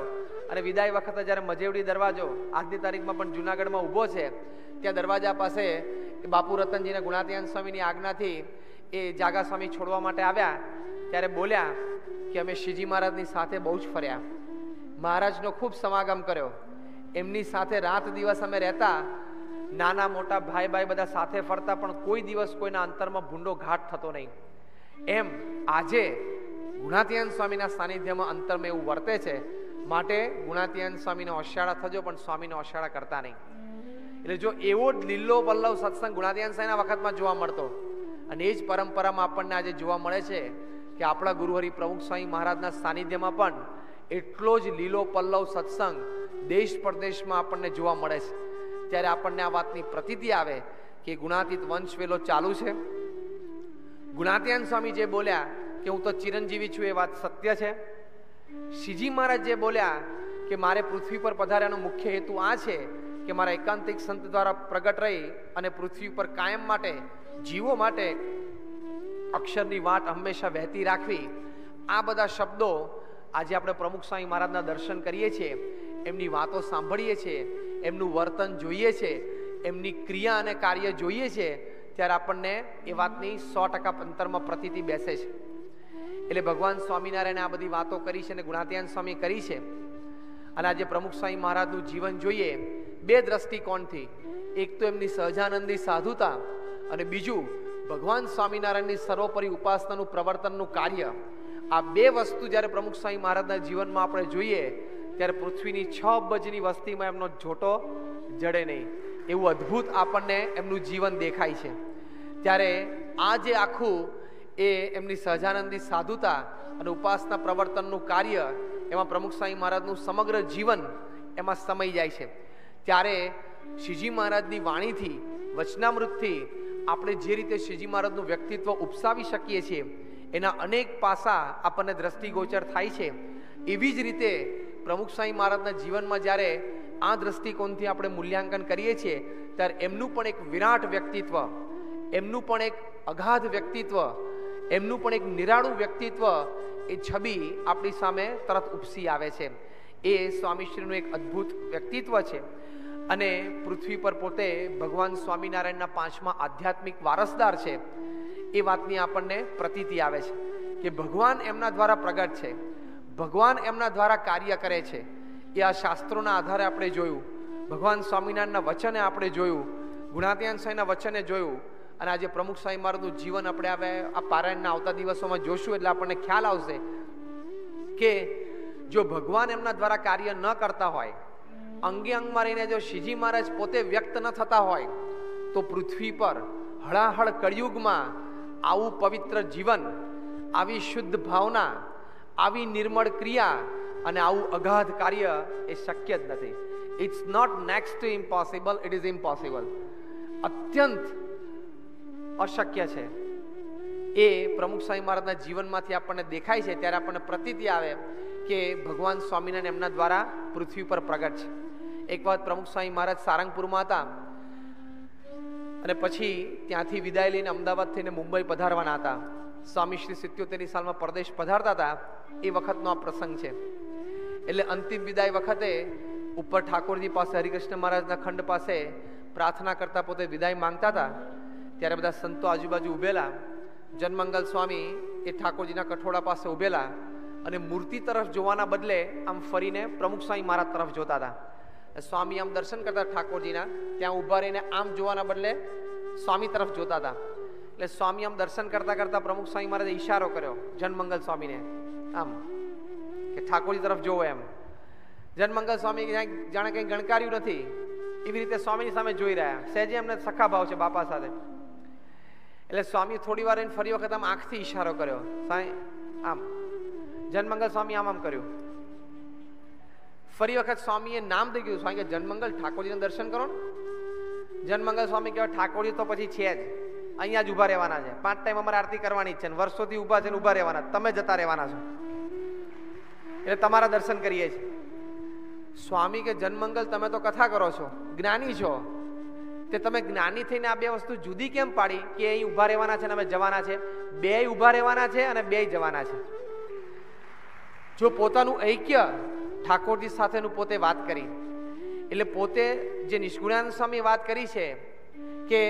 अने विदाय वखते જ્યારે मजेवडी दरवाजो આજની તારીખમાં પણ જૂનાગઢમાં ઊભો છે ત્યાં દરવાજા પાસે બાપુ રતનજીને ગુણાતીત સ્વામીની આજ્ઞાથી એ જાગા સ્વામી છોડવા માટે આવ્યા ત્યારે બોલ્યા કે અમે શ્રીજી મહારાજની સાથે બહુ જ ફર્યા, મહારાજનો ખૂબ સમાગમ કર્યો, એમની સાથે રાત દિવસ અમે રહેતા, નાના મોટા ભાઈ ભાઈ બધા સાથે ફરતા, પણ કોઈ દિવસ કોઈના અંતરમાં ભૂંડો ઘાટ થતો નહીં। એમ આજે ગુણાતીત સ્વામીના સાનિધ્યમાં અંતરમાં એવું વર્તે છે, માટે ગુણાતીત સ્વામીને ઓશાળા થજો પણ સ્વામીને ઓશાળા કરતા નહીં। એટલે જો એવો જ લીલો પલ્લવ સત્સંગ ગુણાતીત સ્વામીના વખતમાં જોવા મળતો અને એ જ પરંપરામાં આપણને આજે જોવા મળે છે કે આપણા ગુરુહરિ પ્રમુખ સ્વામી મહારાજના સાનિધ્યમાં પણ એટલો જ લીલો પલ્લવ સત્સંગ દેશ પ્રદેશમાં આપણને જોવા મળે છે। ત્યારે આપણને આ વાતની પ્રતીતિ આવે કે ગુણાતીત વંશ વેલો ચાલુ છે। ગુણાતીત સ્વામી જે બોલ્યા કે હું તો ચિરંજીવી છું, એ વાત સત્ય છે। શ્રીજી મહારાજ જે બોલ્યા કે મારે પૃથ્વી પર પધાર્યાનો મુખ્ય હેતુ આ છે કે મારા એકાંતિક સંત દ્વારા પ્રગટ રહી અને પૃથ્વી પર કાયમ માટે, જીવો માટે અક્ષરની વાટ હંમેશા વહેતી રાખવી। આ બધા શબ્દો આજે આપણે પ્રમુખ સ્વામી મહારાજના દર્શન કરીએ છીએ, એમની વાતો સાંભળીએ છીએ, એમનું વર્તન જોઈએ છે, એમની ક્રિયા અને કાર્ય જોઈએ છે, ત્યારે આપણને એ વાતની સો ટકા અંતરમાં પ્રતીતિ બેસે છે। એટલે ભગવાન સ્વામિનારાયણે આ બધી વાતો કરી છે અને ગુણાતીત સ્વામી કરી છે। અને આજે પ્રમુખ સ્વામી મહારાજનું જીવન જોઈએ બે દ્રષ્ટિકોણથી, એક તો એમની સહજાનંદી સાધુતા અને બીજું ભગવાન સ્વામિનારાયણની સર્વોપરી ઉપાસનાનું પ્રવર્તનનું કાર્ય। આ બે વસ્તુ જ્યારે પ્રમુખ સ્વામી મહારાજના જીવનમાં આપણે જોઈએ ત્યારે પૃથ્વીની છ અબજની વસ્તીમાં એમનો જોટો જડે નહીં, એવું અદ્ભુત આપણને એમનું જીવન દેખાય છે। ત્યારે આ જે આખું એ એમની સહજાનંદી સાધુતા અને ઉપાસના પ્રવર્તનનું કાર્ય, એમાં પ્રમુખ સ્વામી મહારાજનું સમગ્ર જીવન એમાં સમાઈ જાય છે। ત્યારે શ્રીજી મહારાજની વાણીથી, વચનામૃતથી આપણે જે રીતે શ્રીજી મહારાજનું વ્યક્તિત્વ ઉપસાવી શકીએ છીએ એના અનેક પાસા આપણને દ્રષ્ટિગોચર થાય છે। એવી જ રીતે પ્રમુખ સ્વામી મહારાજના જીવનમાં જ્યારે આ દ્રષ્ટિકોણથી આપણે મૂલ્યાંકન કરીએ છીએ ત્યારે એમનું પણ એક વિરાટ વ્યક્તિત્વ, એમનું પણ એક અગાધ વ્યક્તિત્વ, એમનું પણ એક નિરાળું વ્યક્તિત્વ, એ છબી આપણી સામે તરત ઉપસી આવે છે। એ સ્વામીશ્રીનું એક અદ્ભુત વ્યક્તિત્વ છે। અને પૃથ્વી પર પોતે ભગવાન સ્વામિનારાયણના પાંચમા આધ્યાત્મિક વારસદાર છે, એ વાતની આપણને પ્રતીતિ આવે છે કે ભગવાન એમના દ્વારા પ્રગટ છે, ભગવાન એમના દ્વારા કાર્ય કરે છે। એ આ શાસ્ત્રોના આધારે આપણે જોયું, ભગવાન સ્વામિનારાયણના વચને આપણે જોયું, ગુણાતીત સ્વામીના વચને જોયું, અને આજે પ્રમુખ સ્વામી મહારાજનું જીવન આપણે હવે આ પારાયણના આવતા દિવસોમાં જોશું એટલે આપણને ખ્યાલ આવશે કે જો ભગવાન એમના દ્વારા કાર્ય ન કરતા હોય, અંગે અંગમાં રહીને જો શ્રીજી મહારાજ પોતે વ્યક્ત ન થતા હોય, તો પૃથ્વી પર હળાહળ કળિયુગમાં આવું પવિત્ર જીવન, આવી શુદ્ધ ભાવના, આવી નિર્મળ ક્રિયા અને આવું અગાધ કાર્ય એ શક્ય જ નથી। It's not next to impossible, it is impossible, અત્યંત અશક્ય છે। એ પ્રમુખ સ્વામી મહારાજના જીવનમાંથી આપણને દેખાય છે। ત્યારે આપણને પ્રતીતિ આવે કે ભગવાન સ્વામિનારાયણ એમના દ્વારા પૃથ્વી પર પ્રગટ છે। એક વાત પ્રમુખ સ્વામી મહારાજ સારંગપુરમાં હતા અને પછી ત્યાંથી વિદાય લઈને અમદાવાદ થઈને મુંબઈ પધારવાના હતા। સ્વામી શ્રી સિત્યોતેરની સાલમાં પરદેશ પધારતા હતા, એ વખતનો આ પ્રસંગ છે। એટલે અંતિમ વિદાય વખતે ઉપર ઠાકોરજી પાસે, હરિકૃષ્ણ મહારાજના ખંડ પાસે પ્રાર્થના કરતાં પોતે વિદાય માંગતા હતા। ત્યારે બધા સંતો આજુબાજુ ઊભેલા, જનમંગલ સ્વામી એ ઠાકોરજીના કઠોળા પાસે ઊભેલા અને મૂર્તિ તરફ જોવાના બદલે આમ ફરીને પ્રમુખ સ્વામી મહારાજ તરફ જોતા હતા। સ્વામી આમ દર્શન કરતા ઠાકોરજીના, ત્યાં ઊભા રહીને આમ જોવાના બદલે સ્વામી તરફ જોતા હતા। એટલે સ્વામી આમ દર્શન કરતા કરતા પ્રમુખ સ્વામી મહારાજે ઈશારો કર્યો જનમંગલ સ્વામીને આમ કે ઠાકોરજી તરફ જોવો। એમ જનમંગલ સ્વામી જાણે કંઈ ગણકાર્યું નથી, એવી રીતે સ્વામીની સામે જોઈ રહ્યા, સહેજે એમને સખા ભાવ છે બાપા સાથે। એટલે સ્વામી થોડી વાર એને ફરી વખત આમ આંખથી ઈશારો કર્યો, સાહેબ આમ। જનમંગલ સ્વામી આમ આમ કર્યું, ફરી વખત સ્વામીએ નામ દઈ ગયું, સ્વામી કે જનમંગલ ઠાકોરજીને દર્શન કરો ને। જનમંગલ સ્વામી કહેવાય ઠાકોરજી તો પછી છે જ, અહીંયા જ ઊભા રહેવાના છે, પાંચ ટાઈમ અમારે આરતી કરવાની છે, વર્ષોથી ઊભા છે ને ઊભા રહેવાના, તમે જતા રહેવાના છો, એટલે તમારા દર્શન કરીએ છીએ। સ્વામી કે જનમંગલ તમે તો કથા કરો છો, જ્ઞાની છો, તે તમે જ્ઞાની થઈને આ બે વસ્તુ જુદી કેમ પાડી કે અહીં ઊભા રહેવાના છે ને અમે જવાના છે? બે ઊભા રહેવાના છે અને બે જવાના છે। જો પોતાનું ઐક્ય ઠાકોરજી સાથેનું પોતે વાત કરી, એટલે પોતે જે નિષ્કુળાનંદ સ્વામી વાત કરી છે કે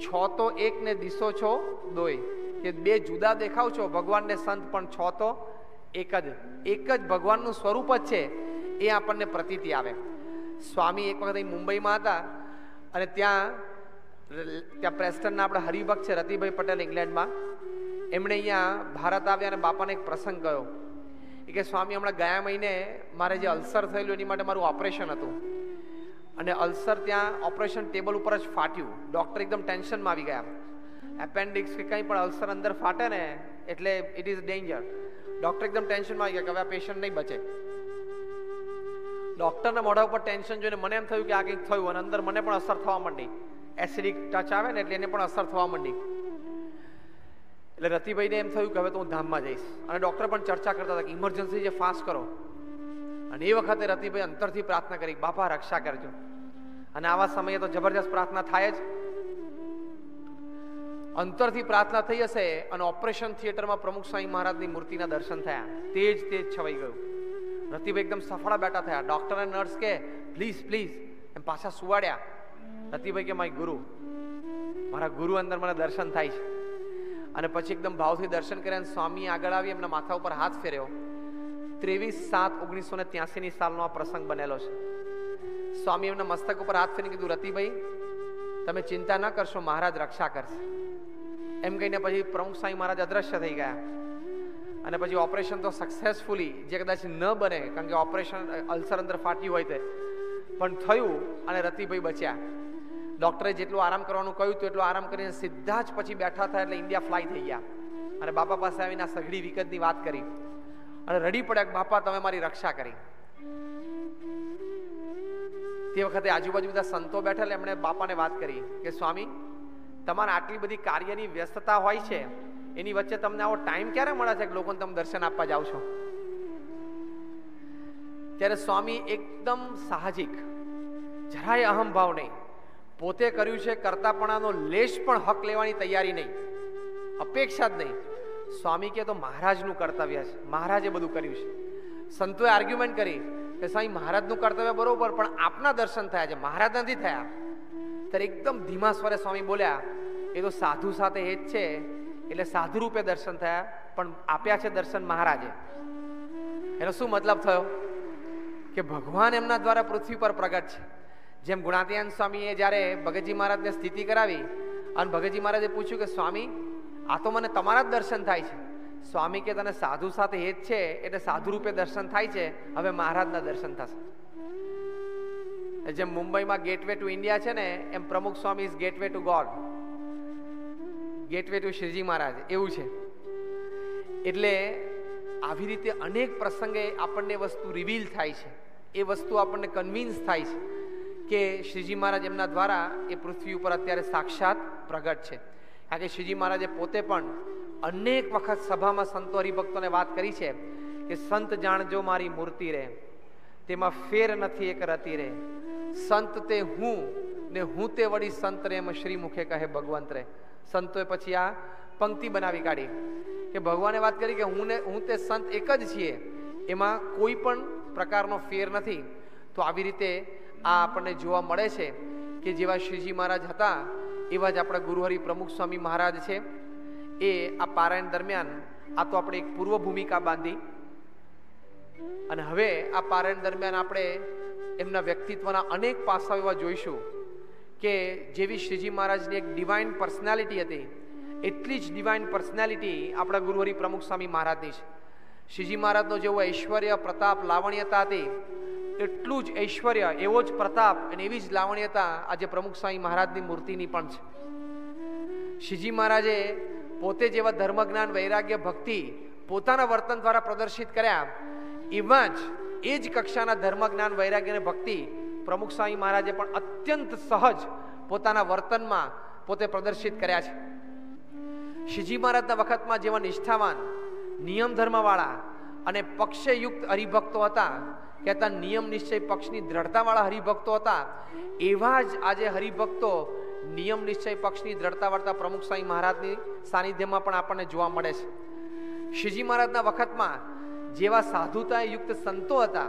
છ તો એક ને દિશો છો દોય, કે બે જુદા દેખાવ છો ભગવાન ને સંત, પણ છ તો એક જ, એક જ ભગવાનનું સ્વરૂપ જ છે, એ આપણને પ્રતીતિ આવે. સ્વામી એક વખત મુંબઈમાં હતા અને ત્યાં ત્યાં પ્રેસ્ટનના આપણા હરિભક્ત છે રતિભાઈ પટેલ ઇંગ્લેન્ડમાં, એમણે અહીંયા ભારત આવ્યા અને બાપાને એક પ્રસંગ ગયો કે સ્વામી હમણાં ગયા મહિને મારે જે અલ્સર થયેલું એની માટે મારું ઓપરેશન હતું અને અલ્સર ત્યાં ઓપરેશન ટેબલ ઉપર જ ફાટ્યું. ડૉક્ટર એકદમ ટેન્શનમાં આવી ગયા, એપેન્ડિક્સ કે કંઈ પણ અલ્સર અંદર ફાટે ને એટલે ઇટ ઇઝ ડેન્જર. ડૉક્ટર એકદમ ટેન્શનમાં આવી ગયા કે હવે આ પેશન્ટ નહીં બચે. ડૉક્ટરના મોઢા ઉપર ટેન્શન જોઈને મને એમ થયું કે આ કંઈક થયું અને અંદર મને પણ અસર થવા માંડી, એસિડિક ટચ આવે ને એટલે એને પણ અસર થવા માંડી. એટલે રતિભાઈને એમ થયું કે હવે તો હું ધામમાં જઈશ અને ડૉક્ટર પણ ચર્ચા કરતા હતા કે ઇમરજન્સી જે ફાસ્ટ કરો. અને એ વખતે રતિભાઈ અંતરથી પ્રાર્થના કરી, બાપા રક્ષા કરજો. અને આવા સમયે તો જબરજસ્ત પ્રાર્થના થાય જ. અંતરથી પ્રાર્થના થઈ હશે અને ઓપરેશન થિયેટરમાં પ્રમુખ સ્વામી મહારાજની મૂર્તિના દર્શન થયા. તેજ તેજ છવાઈ ગયું, રતિભાઈ એકદમ સફળા બેઠા થયા. ડૉક્ટર અને નર્સ કે પ્લીઝ પ્લીઝ એમ પાછા સુવાડ્યા. રતિભાઈ કે માય ગુરુ, મારા ગુરુ અંદર મને દર્શન થાય છે. અને પછી એકદમ ભાવથી દર્શન કર્યા અને સ્વામી આગળ આવી એમના માથા ઉપર હાથ ફેર્યો. ત્રેવીસ સાત ઓગણીસો ને ત્યાસીની સાલનો આ પ્રસંગ બનેલો છે. સ્વામી એમના મસ્તક ઉપર હાથ ફેરીને કીધું, રતિભાઈ તમે ચિંતા ન કરશો, મહારાજ રક્ષા કરશે. એમ કહીને પછી પ્રમુખ સ્વામી મહારાજ અદ્રશ્ય થઈ ગયા. અને પછી ઓપરેશન તો સક્સેસફુલી, જે કદાચ ન બને કારણ કે ઓપરેશન અલ્સર અંદર ફાટ્યું હોય તે પણ થયું અને રતિભાઈ બચ્યા. ડૉક્ટરે જેટલું આરામ કરવાનું કહ્યું હતું એટલું આરામ કરીને સીધા જ પછી બેઠા થયા એટલે ઇન્ડિયા ફ્લાય થઈ ગયા. અને બાપા પાસે આવીને આ સઘળી વિગતની વાત કરી અને રડી પડ્યા કે બાપા તમે મારી રક્ષા કરી. તે વખતે આજુબાજુ બધા સંતો બેઠેલા, એમણે બાપાને વાત કરી કે સ્વામી તમારા આટલી બધી કાર્યની વ્યસ્તતા હોય છે એની વચ્ચે તમને આવો ટાઈમ ક્યારે મળે છે કે લોકોને તમે દર્શન આપવા જાઓ છો? ત્યારે સ્વામી એકદમ સાહજિક, જરાય અહંભાવ નહીં, પોતે કર્યું છે કરતાપણાનો લેશ પણ હક લેવાની તૈયારી નહીં, અપેક્ષા જ નહીં. સ્વામી કહે તો મહારાજનું કર્તવ્ય છે, મહારાજે બધું કર્યું છે. સંતોએ આર્ગ્યુમેન્ટ કરી કે સ્વામી મહારાજનું કર્તવ્ય બરોબર, પણ આપના દર્શન થયા છે, મહારાજ નથી થયા. ત્યારે એકદમ ધીમા સ્વરે સ્વામી બોલ્યા, એ તો સાધુ સાથે હેત છે એટલે સાધુ રૂપે દર્શન થયા, પણ આપ્યા છે દર્શન મહારાજે. એનો શું મતલબ થયો કે ભગવાન એમના દ્વારા પૃથ્વી પર પ્રગટ છે. જેમ ગુણાતીત સ્વામીએ જ્યારે ભગતજી મહારાજને સ્થિતિ કરાવી અને ભગતજી મહારાજે પૂછ્યું કે સ્વામી આ તો મને તમારા જ દર્શન થાય છે. સ્વામી કે તને સાધુ સાથે હેત છે એટલે સાધુ રૂપે દર્શન થાય છે, હવે મહારાજના દર્શન થશે. જેમ મુંબઈમાં ગેટવે ટુ ઇન્ડિયા છે ને એમ Pramukh Swami is gateway to God, gateway to શ્રીજી મહારાજ, એવું છે. એટલે આવી રીતે અનેક પ્રસંગે આપણને વસ્તુ રિવીલ થાય છે, એ વસ્તુ આપણને કન્વિન્સ થાય છે કે શ્રીજી મહારાજ એમના દ્વારા એ પૃથ્વી ઉપર અત્યારે સાક્ષાત પ્રગટ છે. કારણ કે શ્રીજી મહારાજે પોતે પણ અનેક વખત સભામાં સંતો હરિભક્તોને વાત કરી છે કે સંત જાણજો મારી મૂર્તિ રે, તેમાં ફેર નથી એક રતિ રે, સંત તે હું ને હું તે વળી સંત રે, એમ શ્રી મુખે કહે ભગવંત રે. સંતોએ પછી આ પંક્તિ બનાવી કાઢી કે ભગવાને વાત કરી કે હું ને હું તે સંત એક જ છીએ, એમાં કોઈ પણ પ્રકારનો ફેર નથી. તો આવી રીતે આ આપણને જોવા મળે છે કે જેવા શ્રીજી મહારાજ હતા એવા જ આપણા ગુરુહરિ પ્રમુખ સ્વામી મહારાજ છે. એ આ પારાયણ દરમિયાન આ તો આપણે એક પૂર્વ ભૂમિકા બાંધી અને હવે આ પારાયણ દરમિયાન આપણે એમના વ્યક્તિત્વના અનેક પાસાઓ એવા જોઈશું કે જેવી શ્રીજી મહારાજની એક ડિવાઇન પર્સનાલિટી હતી એટલી જ ડિવાઇન પર્સનાલિટી આપણા ગુરુહરિ પ્રમુખ સ્વામી મહારાજની છે. શ્રીજી મહારાજનો જેવો ઐશ્વર્ય પ્રતાપ લાવણ્યતા હતી એટલું જ ઐશ્વર્ય, એવો જ પ્રતાપ અને એવી જ લાવણ્યતા આજે પ્રમુખ સ્વામી મહારાજની મૂર્તિની પણ છે. શ્રીજી મહારાજે પોતે જેવા ધર્મજ્ઞાન વૈરાગ્ય ભક્તિ પોતાના વર્તન દ્વારા પ્રદર્શિત કર્યા એવા જ એ જ કક્ષાના ધર્મજ્ઞાન વૈરાગ્ય અને ભક્તિ પ્રમુખ સ્વામી મહારાજે પણ અત્યંત સહજ પોતાના વર્તનમાં પોતે પ્રદર્શિત કર્યા છે. શ્રીજી મહારાજના વખતમાં જેવા નિષ્ઠાવાન નિયમ ધર્મવાળા અને પક્ષયુક્ત હરિભક્તો હતા, કહેતા નિયમ નિશ્ચય પક્ષની દ્રઢતાવાળા હરિભક્તો હતા, એવા જ આજે હરિભક્તો નિયમ નિશ્ચય પક્ષની દ્રઢતા વાળતા પ્રમુખ સ્વામી મહારાજની સાનિધ્યમાં પણ આપણને જોવા મળે છે. શ્રીજી મહારાજના વખતમાં જેવા સાધુતાયુક્ત સંતો હતા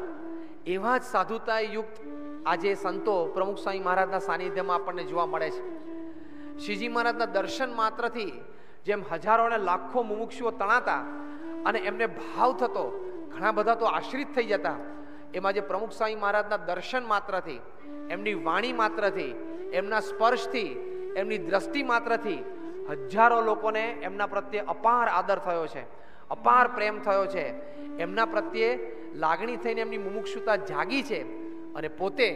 એવા જ સાધુતાયુક્ત આજે સંતો પ્રમુખ સ્વામી મહારાજના સાનિધ્યમાં આપણને જોવા મળે છે. શ્રીજી મહારાજના દર્શન માત્રથી જેમ હજારો અને લાખો મુમુક્ષુઓ તણાતા અને એમને ભાવ થતો, ઘણા બધા તો આશ્રિત થઈ જતા, એમાં જે પ્રમુખ સ્વામી મહારાજના દર્શન માત્રથી, એમની વાણી માત્રથી, એમના સ્પર્શથી, એમની દ્રષ્ટિ માત્રથી હજારો લોકોને એમના પ્રત્યે અપાર આદર થયો છે, અપાર પ્રેમ થયો છે, એમના પ્રત્યે લાગણી થઈને એમની મુમુક્ષુતા જાગી છે અને પોતે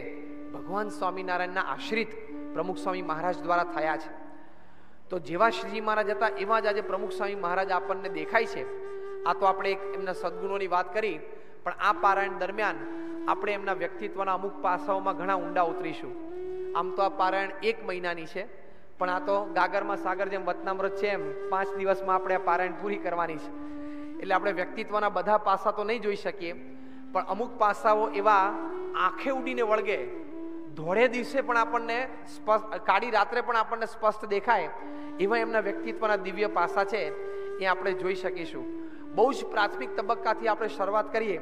ભગવાન સ્વામિનારાયણના આશ્રિત પ્રમુખ સ્વામી મહારાજ દ્વારા થયા છે. તો જેવા શ્રીજી મહારાજ હતા એવા જ આજે પ્રમુખ સ્વામી મહારાજ આપણને દેખાય છે. આ તો આપણે એક એમના સદગુણોની વાત કરી, પણ આ પારાયણ દરમિયાન આપણે એમના વ્યક્તિત્વના અમુક પાસાઓમાં ઘણા ઊંડા ઉતરીશું. આમ તો આ પારાયણ એક મહિનાની છે, પણ આ તો ગાગરમાં સાગર જેમ વચનામૃત છે એમ પાંચ દિવસમાં આપણે આ પારાયણ પૂરી કરવાની છે. એટલે આપણે વ્યક્તિત્વના બધા પાસા તો નહીં જોઈ શકીએ, પણ અમુક પાસાઓ એવા આંખે ઉડીને વળગે, ધોળે દિવસે પણ આપણને સ્પષ્ટ, કાળી રાત્રે પણ આપણને સ્પષ્ટ દેખાય એવા એમના વ્યક્તિત્વના દિવ્ય પાસા છે, એ આપણે જોઈ શકીશું. બહુ જ પ્રાથમિક તબક્કાથી આપણે શરૂઆત કરીએ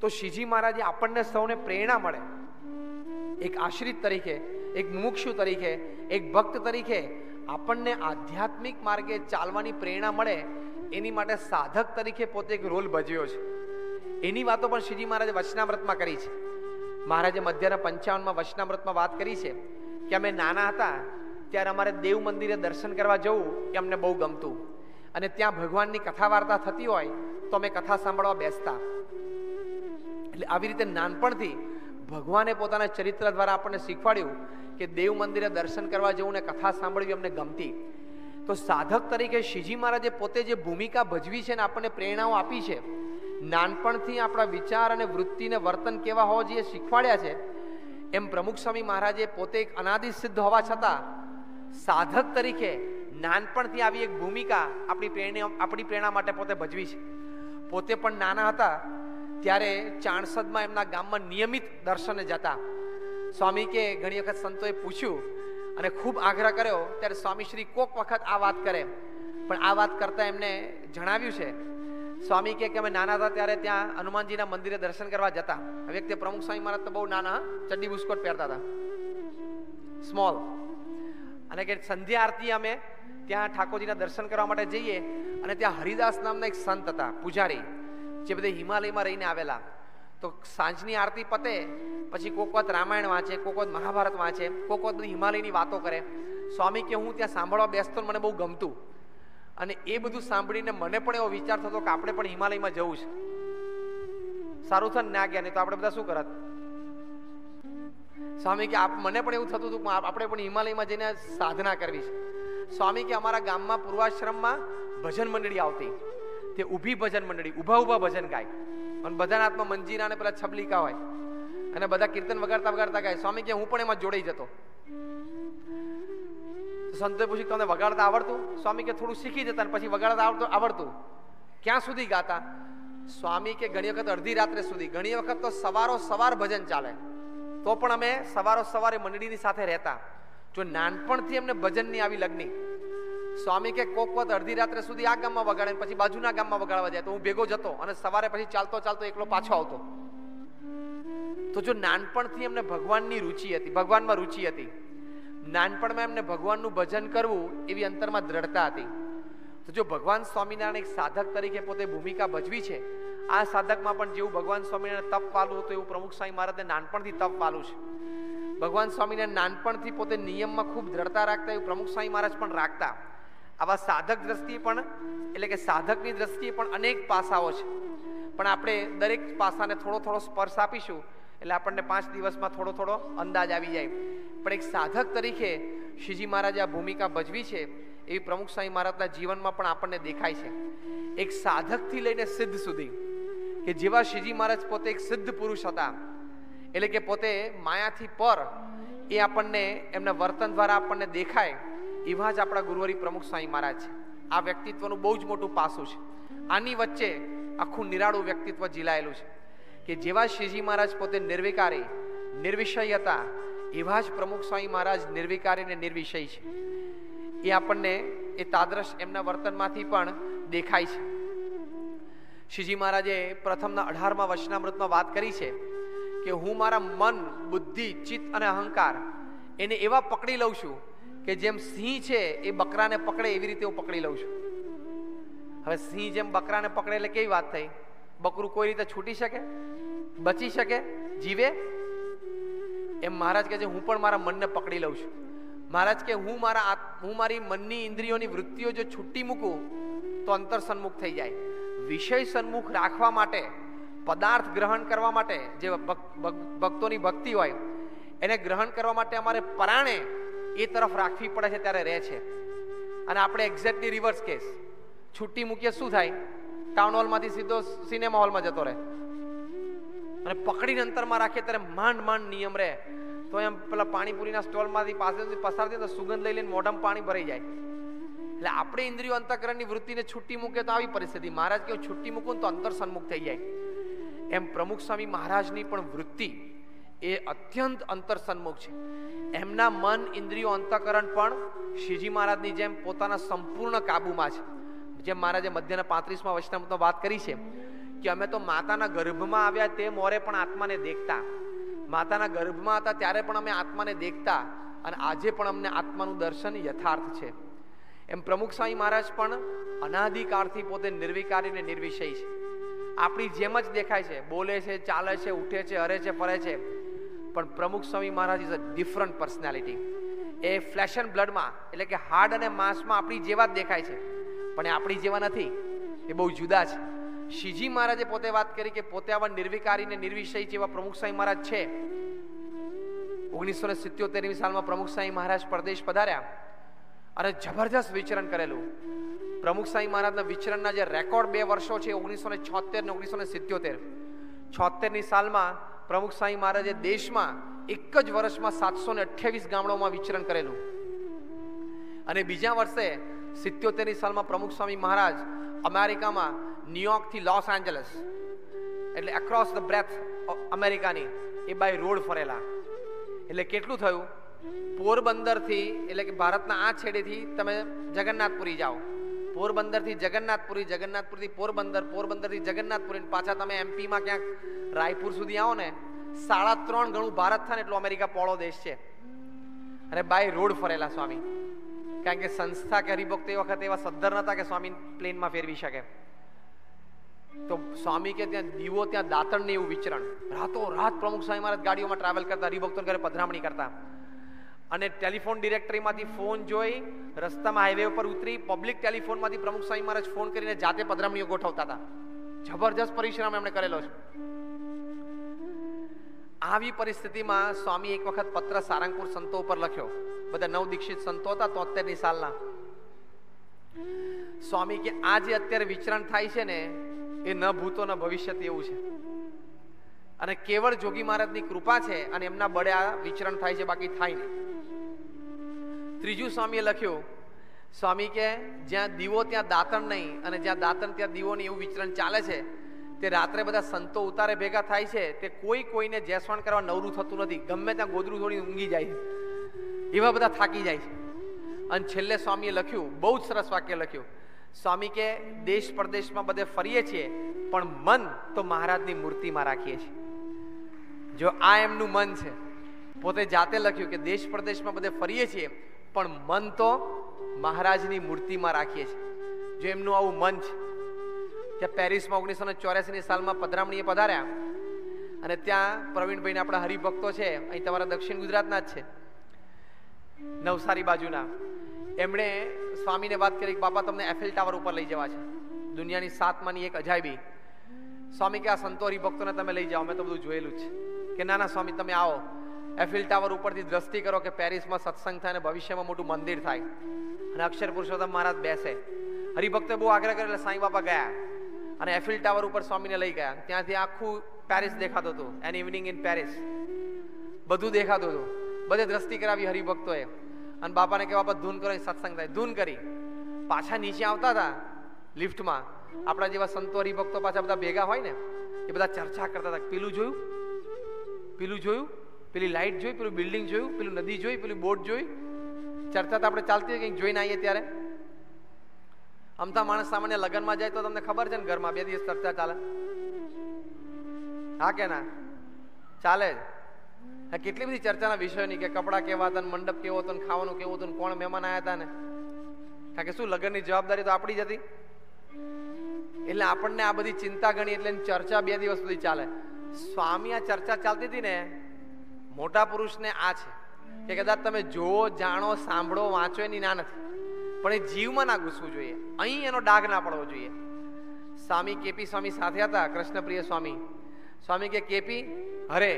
તો શ્રીજી મહારાજે આપણને સૌને પ્રેરણા મળે, એક આશ્રિત તરીકે, એક મુમુક્ષુ તરીકે, એક ભક્ત તરીકે આપણને આધ્યાત્મિક માર્ગે ચાલવાની પ્રેરણા મળે એની માટે સાધક તરીકે પોતે એક રોલ ભજવ્યો છે. એની વાતો પણ શ્રીજી મહારાજે વચનામૃતમાં કરી છે. મહારાજે મધ્યના પંચાવનમાં વચનામૃતમાં વાત કરી છે કે અમે નાના હતા ત્યારે અમારે દેવ મંદિરે દર્શન કરવા જવું એ અમને બહુ ગમતું અને ત્યાં ભગવાનની કથા વાર્તા થતી હોય તો અમે કથા સાંભળવા બેસતા. એટલે આવી રીતે નાનપણથી ભગવાને પોતાના ચરિત્ર દ્વારા આપણને શીખવાડ્યું કે દેવ મંદિરે દર્શન કરવા જવું ને કથા સાંભળવી અમને ગમતી. તો સાધક તરીકે શ્રીજી મહારાજે પોતે જે ભૂમિકા ભજવી છે ને આપણને પ્રેરણાઓ આપી છે, નાનપણથી આપણા વિચાર અને વૃત્તિને વર્તન કેવા હોવા જોઈએ શીખવાડ્યા છે, એમ પ્રમુખ સ્વામી મહારાજે પોતે એક અનાદિ સિદ્ધ હોવા છતાં સાધક તરીકે નાનપણથી આવી એક ભૂમિકા આપણી પ્રેરણા આપણી પ્રેરણા માટે પોતે ભજવી છે. પોતે પણ નાના હતા ત્યારે ચાણસદમાં એમના ગામમાં નિયમિત દર્શને જતા. સ્વામી કે ઘણી વખત સંતોએ પૂછ્યું અને ખૂબ આગ્રહ કર્યો ત્યારે સ્વામીશ્રી કોક વખત આ વાત કરે, પણ આ વાત કરતાં એમને જણાવ્યું છે. સ્વામી કે અમે નાના હતા ત્યારે ત્યાં હનુમાનજીના મંદિરે દર્શન કરવા જતા. હવે તે પ્રમુખ સ્વામી મહારાજ તો બહુ નાના, ચડ્ડી બુસ્કોટ પહેરતા હતા, સ્મોલ, અને કે સંધ્યા આરતી અમે ત્યાં ઠાકોરજીના દર્શન કરવા માટે જઈએ અને ત્યાં હરિદાસ નામના એક સંત હતા, પૂજારી, જે બધા હિમાલયમાં રહીને આવેલા. તો સાંજની આરતી પતે પછી કોક વાત રામાયણ વાંચે, કોક વાત મહાભારત વાંચે, કોક વાત બધી હિમાલયની વાતો કરે. સ્વામી કે હું ત્યાં સાંભળવા બેસતો મને બહુ ગમતું અને એ બધું સાંભળીને મને પણ એવો વિચાર થતો કે આપણે પણ હિમાલયમાં જવું છે. સારું થન ના ગયા, નહીં તો આપણે બધા શું કરત. સ્વામી કે મને પણ એવું થતું હતું કે આપણે પણ હિમાલયમાં જઈને સાધના કરવી છે. સ્વામી કે અમારા ગામમાં પૂર્વાશ્રમમાં ભજન મંડળી આવતી, તે ઊભી ભજન મંડળી, ઊભા ઊભા ભજન ગાય અને બધાના હાથમાં મંજીરા અને પેલા છબલીકા હોય અને બધા કીર્તન વગાડતા વગાડતા ગાય. સ્વામી કે હું પણ એમાં જોડાઈ જતો. સંતોએ પૂછ્યું તમને વગાડતા આવડતું? સ્વામી કે થોડું શીખી જતા અને પછી વગાડતા આવડતું આવડતું ક્યાં સુધી ગાતા? સ્વામી કે ઘણી વખત અડધી રાત્રે સુધી, ઘણી વખત તો સવારો સવાર ભજન ચાલે તો પણ અમે સવારો સવારે મંડળીની સાથે રહેતા. જો નાનપણથી એમને ભજનની આવી લગની. સ્વામી કે કોક વખત અડધી રાત્રે સુધી આ ગામમાં વગાડે પછી બાજુના ગામમાં વગાડવા જાય તો હું ભેગો જતો અને સવારે પછી ચાલતો ચાલતો એકલો પાછો આવતો. તો જો નાનપણથી એમને ભગવાનની રુચિ હતી, ભગવાનમાં રુચિ હતી, નાનપણમાં એમને ભગવાનનું ભજન કરવું એવી અંતરમાં દ્રઢતા હતી. તો જો ભગવાન સ્વામિનારાયણ એક સાધક તરીકે પોતે ભૂમિકા ભજવી છે, આ સાધકમાં પણ જેવું ભગવાન સ્વામિનારાયણ તપ વાલું હતું એવું પ્રમુખ સ્વામી મહારાજને નાનપણથી તપ વાલું છે. ભગવાન સ્વામિનારાયણ નાનપણથી પોતે નિયમમાં ખૂબ દ્રઢતા રાખતા એવું પ્રમુખ સ્વામી મહારાજ પણ રાખતા. આવા સાધક દ્રષ્ટિએ પણ, એટલે કે સાધકની દ્રષ્ટિએ પણ અનેક પાસાઓ છે, પણ આપણે દરેક પાસાને થોડો થોડો સ્પર્શ આપીશું એટલે આપણને પાંચ દિવસમાં થોડો થોડો અંદાજ આવી જાય. પણ એક સાધક તરીકે શ્રીજી મહારાજે આ ભૂમિકા ભજવી છે એવી પ્રમુખ સ્વામી મહારાજના જીવનમાં પણ આપણને દેખાય છે. એક સાધકથી લઈને સિદ્ધ સુધી, કે જેવા શ્રીજી મહારાજ પોતે એક સિદ્ધ પુરુષ હતા, એટલે કે પોતે માયાથી પર, એ આપણને એમના વર્તન દ્વારા આપણને દેખાય એવા જ આપણા ગુરુવરી પ્રમુખ સ્વામી મહારાજ છે. આ વ્યક્તિત્વનું બહુ જ મોટું પાસું છે. આની વચ્ચે આખું નિરાળું વ્યક્તિત્વ ઝીલાયેલું છે. કે જેવા શ્રીજી મહારાજ પોતે નિર્વિકારી નિર્વિષય હતા એવા જ પ્રમુખ સ્વામી મહારાજ નિર્વિકારી અને નિર્વિષય છે. એ આપણને એ તાદૃશ એમના વર્તનમાંથી પણ દેખાય છે. શ્રીજી મહારાજે પ્રથમના અઢારમાં વચનામૃતમાં વાત કરી છે कि हूँ मारा मन, बुद्धि, चित्त और अहंकार एने एवा पकड़ी लू छू कि जेम सिंह है ये बकरा ने पकड़े एवी रीते हूँ पकड़ी लू छू। हवे सिंह जेम बकरा ने पकड़े एटले केवी बात थई? बकरू कोई रीते छूटी सके, बची सके, जीवे? एम महाराज कहे हूँ पण मारा मन ने पकड़ी लू छू। महाराज के हूँ मारा हूँ मारी मन की इंद्रियों की वृत्तिओ जो छूटी मूकू तो अंतर सन्मुख थी जाए। विषय सन्मुख राखवा माटे, पदार्थ ग्रहण करवा माटे, जे भक्तों की भक्ति होय एने ग्रहण करवा माटे अमारे पराणे ए तरफ राखवी पड़े छे त्यारे रहे छे। अने आपणे एक्झेक्टली रिवर्स केस छुट्टी मूकीए शुं थाय? टाउन हॉल मांथी सीधो सिनेमा हॉल मां जतो रहे अने पकड़ीने अंतरमां राखीए त्यारे मांड मांड नियम रहे। तो एम पेला पाणीपुरीना स्टोलमांथी पासेथी पसार थीए तो सुगंध लई लईने मोढामां पाणी भराई जाय। एटले आपणे इंद्रियो अंतःकरणनी वृत्तिने छुट्टी मूके तो आवी परिस्थिति। महाराज कहे छुट्टी मूकूं तो अंतर सन्मुख थई जाय। एम प्रमुख स्वामी महाराज नी पण वृत्ति ए अत्यंत अंतर सन्मुख छे। एमना मन, इंद्रियो, अंतःकरण पण श्रीजी महाराज नी जेम पोताना संपूर्ण काबूमां छे। जेम महाराजे मध्यना पैंतीस मां वचनामृतमां वात करी छे कि अमे तो माताना गर्भमां आव्या ते मोरे पण आत्माने देखता, माताना गर्भमां हता त्यारे पण अमे आत्माने देखता अने आजे पण अमने आत्मानुं दर्शन यथार्थ छे। एम प्रमुख स्वामी महाराज पण अनादिकाळथी पोते निर्विकारी ने निर्विषयी छे। अपनी जेम ज देखाय छे, बोले छे, चाले छे, उठे छे, हरे छे, फरे छे, पण Pramukh Swami Maharaj is a different personality. A flesh and blood मां એટલે કે હાડ અને માંસ માં આપણી જેવા જ દેખાય છે પણ એ આપણી જેવા નથી, એ બહુ જુદા છે। શ્રીજી મહારાજે પોતે વાત કરી કે પોતે આવા નિર્વિકારી ને નિર્વિષયી જેવા પ્રમુખ સ્વામી મહારાજ છે। ઓગણીસો સિત્યોતેર ની સાલમાં પ્રમુખ સ્વામી મહારાજ પરદેશ પધાર્યા અને જબરજસ્ત વિચરણ કરેલું। प्रमुख स्वामी महाराज ना विचरण ना जे रेकॉर्ड बे वर्षो छे ओगनीस सौ छिहत्तर ने ओगनीस सौ सत्तहत्तर। छिहत्तर नी साल मां प्रमुख स्वामी महाराजे देश मां एक ज वर्ष मां सात सौ अठ्ठावीस गामडो मां विचरण करेलू अने बीजा वर्षे सत्तहत्तर नी साल मां प्रमुख स्वामी महाराज अमेरिका मां न्यूयॉर्क थी लॉस एंजलस एटले अक्रॉस द ब्रेथ अमेरिका नी ए बाय रोड फरेला। एटले केटलुं थयुं? पोरबंदर थी एटले के भारतना आ छेडे थी तमे जगन्नाथपुरी जाओ, पोरबंदर थी जगन्नाथपुरी, जगन्नाथपुर थी पोरबंदर, पोरबंदर थी जगन्नाथपुरी, पाछा तमे एमपी मां क्यांक रायपुर सुधी आओ ने साढ़ा त्रण गणु भारत थाय एटलो अमेरिका पौळो देश छे। अरे बाय रोड फरेला स्वामी, कारण के संस्था के हरिभक्त ए वखते एवा सद्धर नता के स्वामी प्लेन मां फेरवी शके। तो स्वामी के त्यां दीवो, त्यां दातण ने एवुं विचरण, रातो रात प्रमुख स्वामी महाराज गाड़ीओमां ट्रावेल करता, हरिभक्तों घरे पधरामणी करता અને ટેલિફોન ડિરેક્ટરીમાંથી ફોન જોઈ રસ્તામાં હાઈવે પર ઉતરી પબ્લિક ટેલિફોનમાંથી પ્રમુખ સ્વામી મહારાજ ફોન કરીને જાતે પધરામણીઓ ગોઠવતા હતા। જબરજસ્ત પરિશ્રમ એમણે કરેલો છે। આવી પરિસ્થિતિમાં સ્વામી એક વખત પત્ર સારંગપુર સંતો ઉપર લખ્યો, બધા નવ દીક્ષિત સંતો હતા તોતેર ની સાલના। સ્વામી કે આ જે અત્યારે વિચરણ થાય છે ને એ ન ભૂતો ન ભવિષ્ય એવું છે અને કેવળ જોગી મહારાજની કૃપા છે અને એમના બળે આ વિચરણ થાય છે, બાકી થાય નહીં। त्रीजू स्वामीए लख्यो, स्वामी के ज्यां दीवो त्यां दातण नहीं अने ज्यां दातण त्यां दीवो नहीं एवुं विचरण चाले छे। ते रात्रे बधा संतो उतारे भेगा थाय छे ते कोई कोईने जेसवण करवा नवरू थतुं नथी, गमे त्यां गोदरू धोळी ઊંઘી जाय छे, एवा बधा थाकी जाय छे। अने छेल्ले स्वामीए लख्यो, बहु ज सरस वाक्य लख्यो, स्वामी के देश परदेशमां बधे फरीए छीए पण मन तो महाराजनी मूर्तिमां राखीए छीए। जो आ एमनुं मन छे। पोते जाते लख्यो के देश परदेशमां बधे फरीए छीए પણ મન તો મહારાજની મૂર્તિમાં રાખીએ છીએ। જો એમનું આવું મન છે કે પેરિસમાં ઓગણીસો ને ચોર્યાસીની સાલમાં પધરામણીએ પધાર્યા અને ત્યાં પ્રવીણભાઈને આપણા હરિભક્તો છે, અહીં તમારા દક્ષિણ ગુજરાતના જ છે, નવસારી બાજુના, એમણે સ્વામીને વાત કરી કે બાપા તમને એફિલ ટાવર ઉપર લઈ જવા છે, દુનિયાની સાતમાની એક અજાયબી। સ્વામી કે આ સંતો હરિભક્તોને તમે લઈ જાઓ, મેં તો બધું જોયેલું છે। કે ના ના સ્વામી તમે આવો, एफिल टावर उपरथी दृष्टि करो कि पेरिस में सत्संग थाय, भविष्य में मोटू मंदिर थाय, अक्षर पुरुषोत्तम महाराज बैसे। हरिभक्त बहु आग्रह करे साई बापा गया अने एफिल टावर पर स्वामी ने लई गया। त्यांथी आखू पेरिस देखातो हतो, एन इवनिंग इन पेरिस बधु देखातो हतो, बधे दृष्टि करावी हरिभक्तोए अने बापा ने के बापा धून करो सत्संग थाय। धून करी पाछा नीचे आवता था लिफ्ट में आपड़ा जेवा संतो हरिभक्तो पाछा बधा भेगा होय ने ए बधा चर्चा करता था, पीलू जोयुं, पीलू जोयुं, पेली लाइट जोई, पेलू बिल्डिंग जोई, पेलू नदी जोई, पेलू बोट जोई, चर्चा तो आपणे चालती होय, कहीं जोई ना आईए त्यारे अमता माणस सामान्य लगन में जाए तो तमने खबर छे ने घर में बे दिवस चर्चा चाले, हाँ के ना? ચાલે જ. કેટલી બધી ચર્ચાના વિષયોની કે કપડાં કેવા હતા, મંડપ કેવો હતો, ખાવાનું કેવું હતું, કોણ મહેમાન આવ્યા હતા ને. કારણ કે શું, લગ્નની જવાબદારી તો આપણી જ હતી. એટલે આપણને આ બધી ચિંતા ગણી, એટલે ચર્ચા બે દિવસ સુધી ચાલે. સ્વામી આ ચર્ચા ચાલતી હતી ને, મોટા પુરુષને આ છે કે કદાચ તમે જોવો, જાણો, સાંભળો, વાંચો એની ના નથી, પણ એ જીવમાં ના ઘૂસવું જોઈએ, અહીં એનો ડાઘ ના પડવો જોઈએ. સ્વામી કેપી સ્વામી સાથે હતા, કૃષ્ણપ્રિય સ્વામી. સ્વામી કે કેપી હરે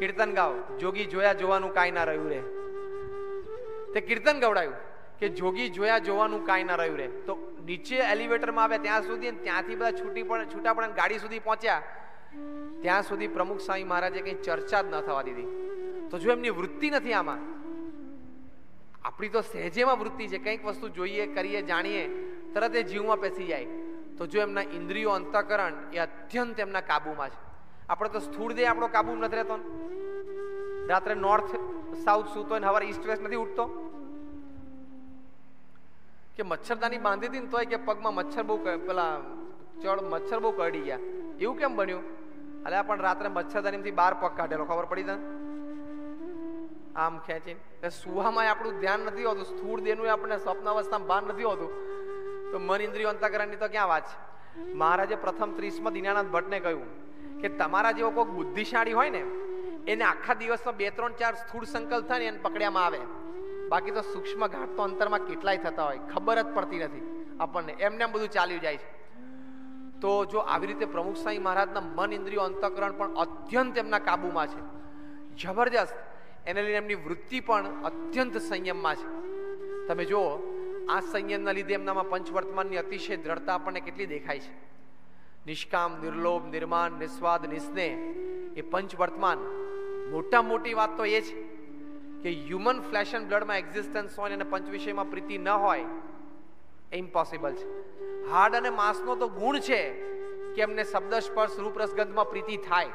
કીર્તન ગાવ, જોગી જોયા જોવાનું કાંઈ ના રહ્યું રે. તે કીર્તન ગવડાયું કે જોગી જોયા જોવાનું કાંઈ ના રહ્યું રે. તો નીચે એલિવેટરમાં આવ્યા ત્યાં સુધી, ત્યાંથી બધા છૂટી પડે છૂટા પડે ગાડી સુધી પહોંચ્યા, ત્યાં સુધી પ્રમુખ સ્વામી મહારાજે કંઈ ચર્ચા જ ન થવા દીધી. તો જો એમની વૃત્તિ નથી આમાં, આપણી તો સહેજેમાં વૃત્તિ છે, કંઈક વસ્તુ જોઈએ, કરીએ, જાણીએ, તરત એ જીવમાં પેસી જાય. તો જો એમના ઇન્દ્રિયો, અંતઃકરણ એ અત્યંત એમના કાબુમાં છે. આપણે તો સ્થૂળ દેહ આપણો કાબુ નથી રહેતો ને. રાત્રે નોર્થ સાઉથ સૂતો ને હવારે ઈસ્ટ વેસ્ટ નથી ઉઠતો. કે મચ્છરદાની બાંધી હતી ને તોય કે પગમાં મચ્છર બહુ, પેલા ચડ મચ્છર બહુ કરડી ગયા, એવું કેમ બન્યું? અલ્યા પણ રાત્રે મચ્છરદાનીમાંથી બહાર પગ કાઢેલો, ખબર પડી તને? આમ ખેંચીને સુવામાં આપણું ધ્યાન નથી હોતું, સ્થૂળ દેહનું આપણે સ્વપ્નાવસ્થામાં ભાન નથી હોતું, તો મન, ઇન્દ્રિયો, અંતઃકરણની તો ક્યાં વાત છે. મહારાજે પ્રથમ ત્રીસમાં દીનાનાથ ભટ્ટને કહ્યું કે તમારા જેવો કોઈ બુદ્ધિશાળી હોય ને એને આખા દિવસમાં બે ત્રણ ચાર સ્થૂળ સંકલ્પ થાય ને એને પકડ્યામાં આવે, બાકી તો સૂક્ષ્મ ઘાટ તો અંતરમાં કેટલાય થતા હોય, ખબર જ પડતી નથી આપણને, એમને એમ બધું ચાલ્યું જાય છે. તો જો આવી રીતે પ્રમુખ સ્વામી મહારાજના મન, ઇન્દ્રિયો, અંતઃકરણ પણ અત્યંત એમના કાબુમાં છે, જબરજસ્ત. એને લઈને એમની વૃત્તિ પણ અત્યંત સંયમમાં છે. તમે જુઓ, આ સંયમના લીધે એમનામાં પંચવર્તમાનની અતિશય દ્રઢતા આપણને કેટલી દેખાય છે. નિષ્કામ, નિર્લોભ, નિર્માણ, નિસ્વાદ, નિસ્નેહ એ પંચવર્તમાન. મોટા મોટી વાત તો એ છે કે હ્યુમન ફ્લેશ એન્ડ બ્લડમાં એક્ઝિસ્ટન્સ હોય અને પંચ વિષયમાં પ્રીતિ ન હોય એ ઇમ્પોસિબલ છે. હાડ અને માંસનો તો ગુણ છે કે એમને શબ્દ, સ્પર્શ, રૂપ, રસ, ગંધમાં પ્રીતિ થાય.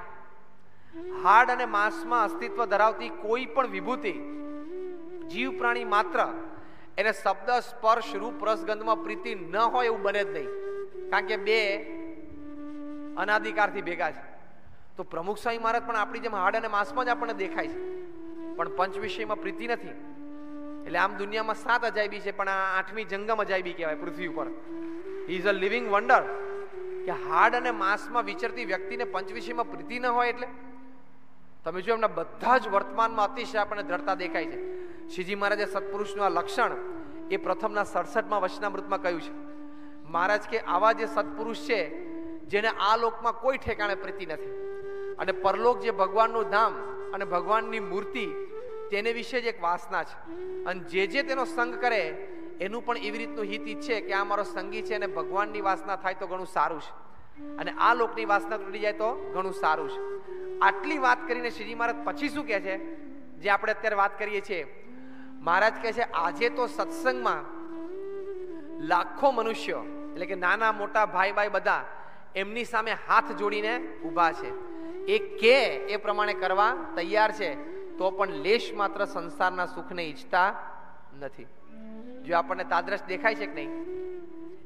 હાડ અને માંસમાં અસ્તિત્વ ધરાવતી કોઈ પણ વિભૂતિ, જીવ, પ્રાણી માત્ર એને શબ્દ, સ્પર્શ, રૂપ, રસ, ગંધમાં પ્રીતિ ન હોય એવું બને જ નહીં, કારણ કે બે અનાદિકારથી ભેગા છે. તો પ્રમુખ સ્વામી મહારાજ પણ આપણી જેમ હાડ અને માંસમાં જ આપણને દેખાય છે, પણ પંચ વિષયમાં પ્રીતિ નથી. એટલે આમ દુનિયામાં સાત અજાયબી છે, પણ આ આઠમી જંગમ અજાયબી કહેવાય પૃથ્વી ઉપર. He is a living wonder. કે હાડ અને માંસમાં વિચરતી વ્યક્તિને પંચ વિષયમાં પ્રીતિ ન હોય, એટલે તમે જો એમના બધા જ વર્તમાનમાં અતિશય આપણને દ્રઢતા દેખાય છે. શ્રીજી મહારાજે સત્પુરુષનું આ લક્ષણ એ પ્રથમના સડસઠમાં વચનામૃતમાં કહ્યું છે. મહારાજ કે આવા જે સત્પુરુષ છે જેને આ લોકમાં કોઈ ઠેકાણે પ્રીતિ નથી, અને પરલોક જે ભગવાનનું ધામ અને ભગવાનની મૂર્તિ તેને વિશે જ એક વાસના છે, અને જે જે તેનો સંગ કરે એનું પણ એવી રીતનું હિત ઈચ્છે કે આ મારો સંગી છે અને ભગવાનની વાસના થાય તો ઘણું સારું છે, અને આ લોકની વાસના તૂટી જાય તો ઘણું સારું છે. આટલી વાત કરીને શ્રીજી મહારાજ પછી શું કહે છે, જે આપણે અત્યારે વાત કરીએ છીએ. મહારાજ કહે છે આજે તો સત્સંગમાં લાખો મનુષ્યો, એટલે કે નાના મોટા, ભાઈ ભાઈ બધા એમની સામે હાથ જોડીને ઊભા છે, એ કે એ પ્રમાણે કરવા તૈયાર છે, તો પણ લેશ માત્ર સંસારના સુખને ઈચ્છતા નથી. જો આપણને તાદરશ દેખાય છે કે નહીં?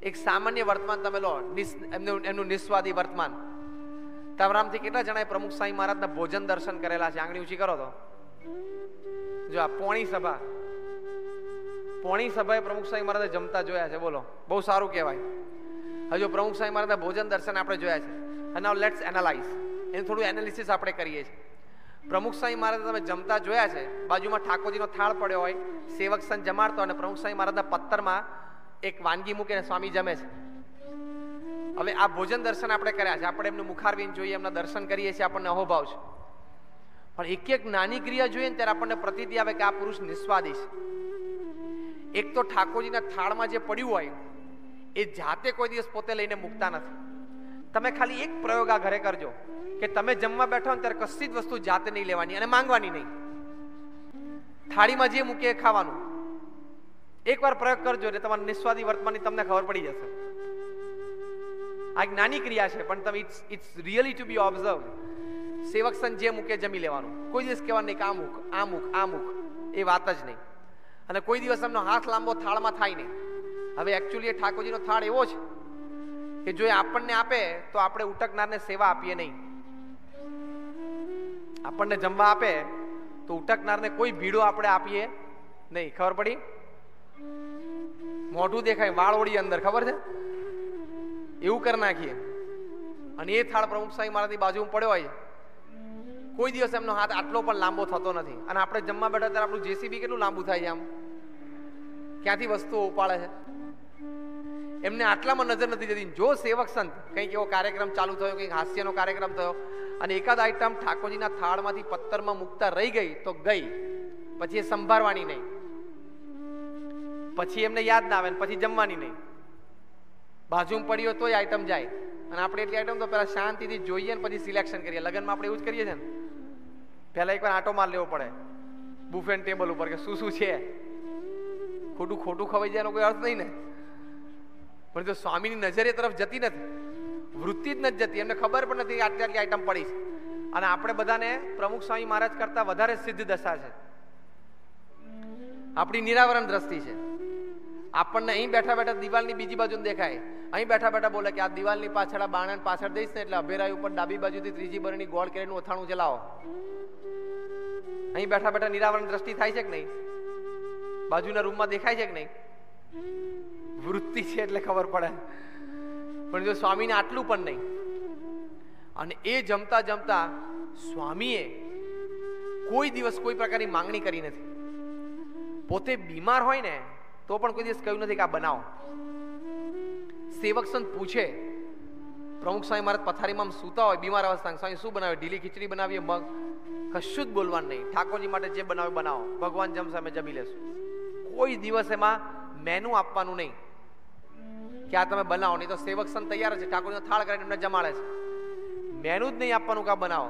એક સામાન્ય વર્તમાન તમે લો, એમનું નિસ્વાદી વર્તમાન. તમારામાંથી કેટલા જણાએ પ્રમુખ સ્વામી મહારાજના ભોજન દર્શન કરેલા છે? આંગળી ઊંચી કરો. તો જો આ પોણી સભા, પોણી સભાએ પ્રમુખ સ્વામી મહારાજે જમતા જોયા છે. બોલો, બહુ સારું કહેવાય. હજુ પ્રમુખ સ્વામી મહારાજના ભોજન દર્શન આપણે જોયા છે, અને નાઉ લેટ્સ એનાલાઇઝ. એનું થોડું એનાલિસિસ આપણે કરીએ છીએ. પ્રમુખ સ્વામી મહારાજ તમે જમતા જોયા છે, બાજુમાં ઠાકોરજીનો થાળ પડ્યો હોય, સેવક સંત જમાડતો, અને પ્રમુખ સ્વામી મહારાજના પત્તરમાં એક વાનગી મૂકીને સ્વામી જમે છે. હવે આ ભોજન દર્શન આપણે કર્યા છે, આપણે એમનું મુખારવિંદ જોઈએ, એમના દર્શન કરીએ છીએ, આપણને અહોભાવ છે. પણ એક એક નાની ક્રિયા જોઈએ ને ત્યારે આપણને પ્રતીતિ આવે કે આ પુરુષ નિસ્વાદી છે. એક તો ઠાકોરજીના થાળમાં જે પડ્યું હોય એ જાતે કોઈ દિવસ પોતે લઈને મૂકતા નથી. તમે ખાલી એક પ્રયોગ આ ઘરે કરજો કે તમે જમવા બેઠો ને ત્યારે કશી જ વસ્તુ જાતે નહીં લેવાની અને માંગવાની નહીં, થાળીમાં જે મૂકે ખાવાનું. એકવાર પ્રયોગ કરજો એટલે તમારા નિસ્વાદી વર્તમાનની તમને ખબર પડી જશે. આ એક નાની ક્રિયા છે, પણ તમે it's it's really to be observe. સેવક સંત જે મૂકે જમી લેવાનું, કોઈ દિવસ કહેવાનું નહીં કે આ મૂક, આ મૂક, આ મૂક, એ વાત જ નહીં. અને કોઈ દિવસ એમનો હાથ લાંબો થાળમાં થાય નહીં. હવે એકચ્યુઅલી એ ઠાકોરજીનો થાળ એવો છે કે જો એ આપણને આપે તો આપણે ઉટકનારને સેવા આપીએ નહીં. આપણને જમવા આપે તો ઉટકનારને કોઈ ભીડો આપણે આપીએ નહીં. ખબર પડી? મોઢું દેખાય, વાળ ઓળી અંદર, ખબર છે? એવું કરી નાખીએ. અને એ થાળ પ્રમુખ સ્વામી મહારાજની બાજુમાં પડ્યો હોય, કોઈ દિવસ એમનો હાથ આટલો પણ લાંબો થતો નથી. અને આપણે જમવા બેઠા ત્યારે આપણું જેસીબી કેટલું લાંબુ થાય છે, આમ ક્યાંથી વસ્તુઓ ઉપાડે છે. એમને આટલામાં નજર નથી જતી. જો સેવક સંત કંઈક એવો કાર્યક્રમ ચાલુ થયો, કંઈક હાસ્યનો કાર્યક્રમ થયો અને એકાદ આઈટમ ઠાકોરજીના થાળમાંથી પથ્થરમાં મૂકતા રહી ગઈ તો ગઈ, પછી એ સંભાળવાની નહીં, પછી એમને યાદ ના આવે, પછી જમવાની નહીં. બાજુમાં પડ્યો તો એ આઈટમ જાય. અને આપણે એટલી આઈટમ તો પહેલા શાંતિથી જોઈએ ને પછી સિલેક્શન કરીએ. લગ્નમાં આપણે એવું જ કરીએ છીએ ને, પહેલા એકવાર આંટો માર લેવો પડે બુફેન ટેબલ ઉપર કે શું શું છે. ખોટું ખોટું ખવાઈ જાય એનો કોઈ અર્થ નહીં ને. પણ જો સ્વામીની નજર એ તરફ જતી નથી, વૃત્તિ જ નથી જતી, એમને ખબર પણ નથી આટલી આટલી આઈટમ પડી છે. અને આપણે બધાને પ્રમુખ સ્વામી મહારાજ કરતા વધારે સિદ્ધ દશા છે, આપણી નિરાવરણ દ્રષ્ટિ છે. આપણને અહીં બેઠા બેઠા દિવાલની બીજી બાજુ દેખાય, અહીં બેઠા બેઠા બોલે કે આ દિવાલની પાછળ આ બાણન પાછળ દઈશ ને એટલે અભેરાય ઉપર ડાબી બાજુથી ત્રીજી બરની ગોળ કેરેટનું અથાણું જલાવો. અહીં બેઠા બેઠા નિરાવરણ દ્રષ્ટિ થાય છે કે નહીં? બાજુના રૂમમાં દેખાય છે કે નહીં? વૃત્તિ છે એટલે ખબર પડે. પણ જો સ્વામીને આટલું પણ નહીં. અને એ જમતા જમતા સ્વામીએ કોઈ દિવસ કોઈ પ્રકારની માંગણી કરી નથી. પોતે બીમાર હોય ને તો પણ કોઈ દિવસ કહ્યું નથી કે આ બનાવો. સેવક સંત પૂછે, પ્રમુખ સ્વામી મહારાજ પથારીમાં સૂતા હોય બીમાર અવસ્થામાં, સ્વામી શું બનાવે? ઢીલી ખીચડી બનાવીએ, મગ. કશું જ બોલવાનું નહીં, ઠાકોરજી માટે જે બનાવે બનાવો, ભગવાન જમશે અમે જમી લેશું. કોઈ દિવસ એમાં મેનુ આપવાનું નહીં કે આ તમે બનાવો, નહીં તો સેવક સંત તૈયાર છે, ઠાકોરજીનો થાળ કરીને એમને જમાડે છે. મેનુ જ નહીં આપવાનું કે આ બનાવો.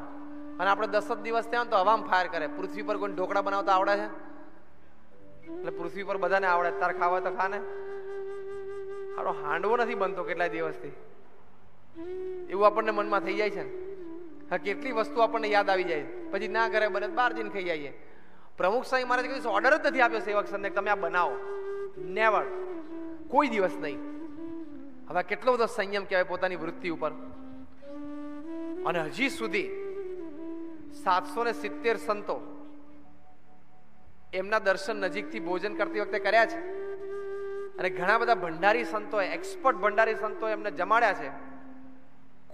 અને આપણે દસ જ દિવસ થયા તો હવામાં ફાયર કરે. પૃથ્વી પર કોઈ ઢોકળા બનાવતા આવડે છે? એટલે પૃથ્વી પર બધાને આવડે, તાર ખાવા તો ખાને. આરો હાંડવો નથી બનતો કેટલા દિવસથી, એવું આપણને મનમાં થઈ જાય છે. હા, કેટલી વસ્તુ આપણને યાદ આવી જાય પછી ના ઘરે બને બહાર જઈને ખાઈ આવીએ. પ્રમુખ સ્વામી મહારાજ કોઈ ઓર્ડર જ નથી આપ્યો સેવક સંતને તમે આ બનાવો, નેવર, કોઈ દિવસ નહીં. હવે કેટલો બધો સંયમ કહેવાય પોતાની વૃત્તિ ઉપર. અને હજી સુધી સાતસો ને સિત્તેર સંતો એમના દર્શન નજીકથી ભોજન કરતી વખતે કર્યા છે. અને ઘણા બધા ભંડારી સંતોએ, એક્સપર્ટ ભંડારી સંતોએ એમને જમાડ્યા છે.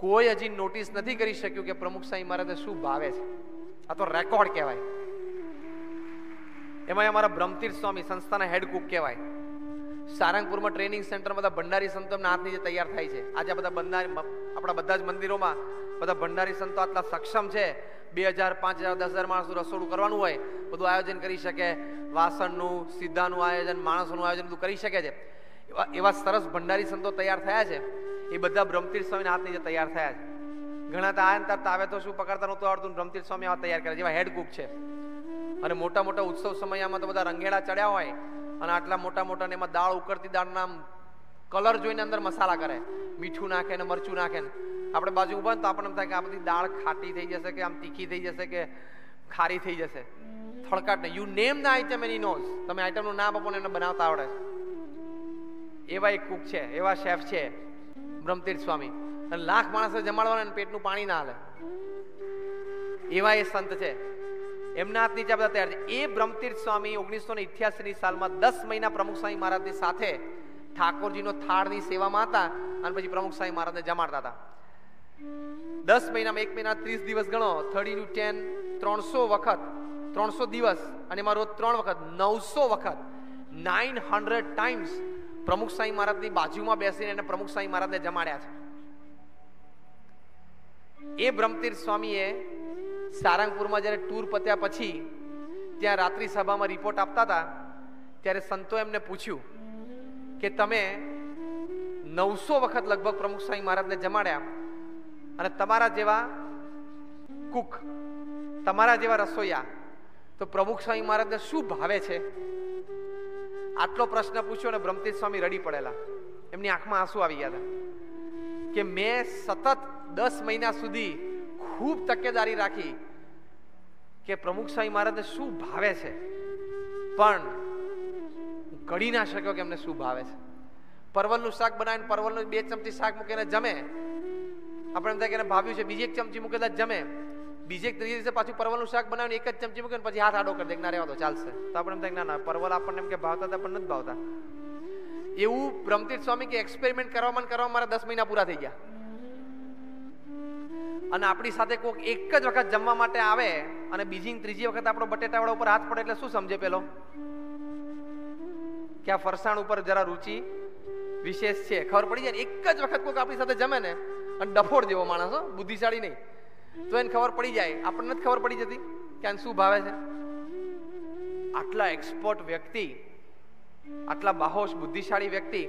કોઈ હજી નોટિસ નથી કરી શક્યું કે પ્રમુખ સ્વામી મહારાજને શું ભાવે છે. આ તો રેકોર્ડ કહેવાય. એમાં અમારા બ્રહ્મતીર્થ સ્વામી સંસ્થાના હેડ કુક કહેવાય. સારંગપુરમાં ટ્રેનિંગ સેન્ટર બધા ભંડારી સંતો એમના હાથ નીચે તૈયાર થાય છે. આજે બધા ભંડારી, આપણા બધા જ મંદિરોમાં બધા ભંડારી સંતો આટલા સક્ષમ છે. બે હજાર પાંચ હજાર દસ હજાર માણસનું રસોડું કરવાનું હોય, બધું આયોજન કરી શકે, વાસણનું, સીધાનું આયોજન, માણસોનું આયોજન બધું કરી શકે છે. એવા એવા સરસ ભંડારી સંતો તૈયાર થયા છે. એ બધા બ્રહ્મતીર્થ સ્વામીના હાથ નીચે તૈયાર થયા છે. ઘણા તો આ તરત આવે તો શું પકડતા નહોતું આવડતું, બ્રહ્મતીર્થ સ્વામી આવા તૈયાર કરે, જેવા હેડ કુક છે. અને મોટા મોટા ઉત્સવ સમયમાં તો બધા રંગેડા ચડ્યા હોય અને આટલા મોટા મોટા ને એમાં દાળ ઉકળતી દાળના કલર જોઈને અંદર મસાલા કરે, મીઠું નાખે ને મરચું નાખે ને. આપણે બાજુ ઊભા ને તો આપણને એમ થાય કે આ બધી દાળ ખાટી થઈ જશે કે આમ તીખી થઈ જશે કે ખારી થઈ જશે. થળકાટ નહીં. You name the item and he knows. તમે આઈટમનું નામ આપો ને એને બનાવતા આવડે છે. એવા એક કુક છે, એવા શેફ છે બ્રહ્મતીર્થ સ્વામી. અને લાખ માણસને જમાડવાના પેટનું પાણી ના હાલે એવા એ સંત છે. એમના હાથ નીચે બધા તૈયાર છે. એ બ્રહ્મતીર્થ સ્વામી ઓગણીસો ને અઠ્યાસીની સાલમાં દસ મહિના પ્રમુખ સ્વામી મહારાજની સાથે ઠાકોરજીનો થાળની સેવામાં હતા. અને પછી પ્રમુખ સ્વામી મહારાજને જમાડતા હતા. દસ મહિનામાં એક મહિના ત્રીસ દિવસ ગણો, થર્ટી ટુ ટેન ત્રણસો વખત, ત્રણસો દિવસ અને એમાં રોજ ત્રણ વખત, નવસો વખત, નાઇન હંડ્રેડ ટાઈમ્સ પ્રમુખ સ્વામી મહારાજની બાજુમાં બેસીને એને પ્રમુખ સ્વામી મહારાજને જમાડ્યા છે. એ બ્રહ્મતીર્થ સ્વામીએ સારંગપુરમાં જ્યારે ટૂર પત્યા પછી ત્યાં રાત્રિ સભામાં રિપોર્ટ આપતા હતા ત્યારે સંતો એમને પૂછ્યું કે તમે નવસો વખત લગભગ પ્રમુખ સ્વામી મહારાજને જમાડ્યા અને તમારા જેવા કુક, તમારા જેવા રસોઈયા, તો પ્રમુખ સ્વામી મહારાજને શું ભાવે છે? આટલો પ્રશ્ન પૂછ્યો ને બ્રહ્મતીર્થ સ્વામી રડી પડેલા. એમની આંખમાં આંસુ આવી ગયા હતા કે મેં સતત દસ મહિના સુધી ખૂબ તકેદારી રાખી કે પ્રમુખ સ્વામી મહારાજને શું ભાવે છે, પણ હું કરી ના શક્યો કે એમને શું ભાવે છે. પરવલનું શાક બનાવીને પરવલનું બે ચમચી શાક મૂકીને જમે, આપણે એમ થાય કે ભાવ્યું છે, બીજી એક ચમચી મૂકેલા જમે. बीजे एक तरीके से पाछू परवल शाक बनावे एक चमची मूके पछी हाथ आडो कर दे ना रेवा तो चालशे तो आपणे ना परवल आपणे एम के भावता था पण नथी भावता। एवं ब्रह्मतीर्थ स्वामी के एक्सपेरिमेंट करवामां करवामां मारा दस महीना पूरा थई गया। અને આપણી સાથે કોક એક જ વખત જમવા માટે આવે અને બીજી ત્રીજી વખત આપણો બટેટાવાળા ઉપર હાથ પડે એટલે શું સમજે પેલો કે આ ફરસાણ ઉપર જરા રુચિ વિશેષ છે, ખબર પડી જાય। એક જ વખત કોક આપણી સાથે જમે ને અને ડફોડ જેવો માણસ, બુદ્ધિશાળી નહીં તો એને ખબર પડી જાય, આપણને જ ખબર પડી જતી કે આને શું ભાવે છે। આટલા એક્સપર્ટ વ્યક્તિ, આટલા બાહોશ બુદ્ધિશાળી વ્યક્તિ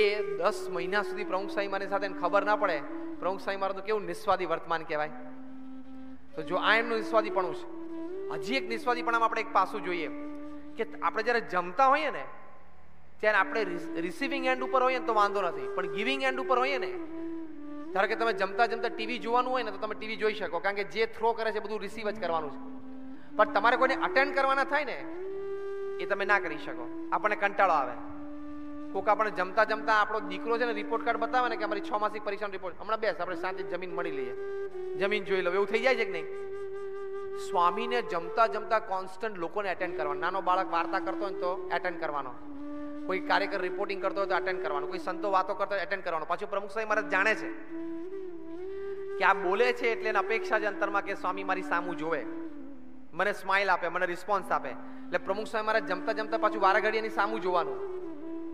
એ દસ મહિના સુધી પ્રમુખ સ્વામી મારી સાથે ખબર ના પડે। પ્રમુખ સ્વામી મારું તો કેવું નિસ્વાદી વર્તમાન કહેવાય। તો જો આ એમનું નિસ્વાદીપણું છે। હજી એક નિસ્વાદીપણામાં આપણે એક પાસું જોઈએ કે આપણે જ્યારે જમતા હોઈએ ને ત્યારે આપણે રિસીવિંગ એન્ડ ઉપર હોઈએ ને તો વાંધો નથી, પણ ગિવિંગ એન્ડ ઉપર હોઈએ ને, ધારો કે તમે જમતા જમતા ટીવી જોવાનું હોય ને તો તમે ટીવી જોઈ શકો, કારણ કે જે થ્રો કરે છે બધું રિસીવ જ કરવાનું છે। પણ તમારે કોઈને અટેન્ડ કરવાના થાય ને એ તમે ના કરી શકો, આપણને કંટાળો આવે। કોક આપણે જમતા જમતા આપણો દીકરો છે ને રિપોર્ટ કાર્ડ બતાવે ને કે અમારી છ માસિક પરીક્ષાનો રિપોર્ટ, હમણાં બેસ આપણે શાંતિ જમીન મળી લઈએ, જમીન જોઈ લો, એવું થઈ જાય છે કે નહીં? સ્વામીને જમતા જમતા કોન્સ્ટન્ટ લોકોને એટેન્ડ કરવાનો, નાનો બાળક વાર્તા કરતો હોય તો એટેન્ડ કરવાનો, કોઈ કાર્યકર રિપોર્ટિંગ કરતો હોય તો એટેન્ડ કરવાનો, કોઈ સંતો વાતો કરતો હોય એટેન્ડ કરવાનો। પાછું પ્રમુખ સ્વામી મહારાજ જાણે છે કે આ બોલે છે એટલે એની અપેક્ષા જ અંતરમાં કે સ્વામી મારી સામું જોવે, મને સ્માઇલ આપે, મને રિસ્પોન્સ આપે। એટલે પ્રમુખ સ્વામી મહારાજ જમતા જમતા પાછું વારાઘડી એની સામું જોવાનું,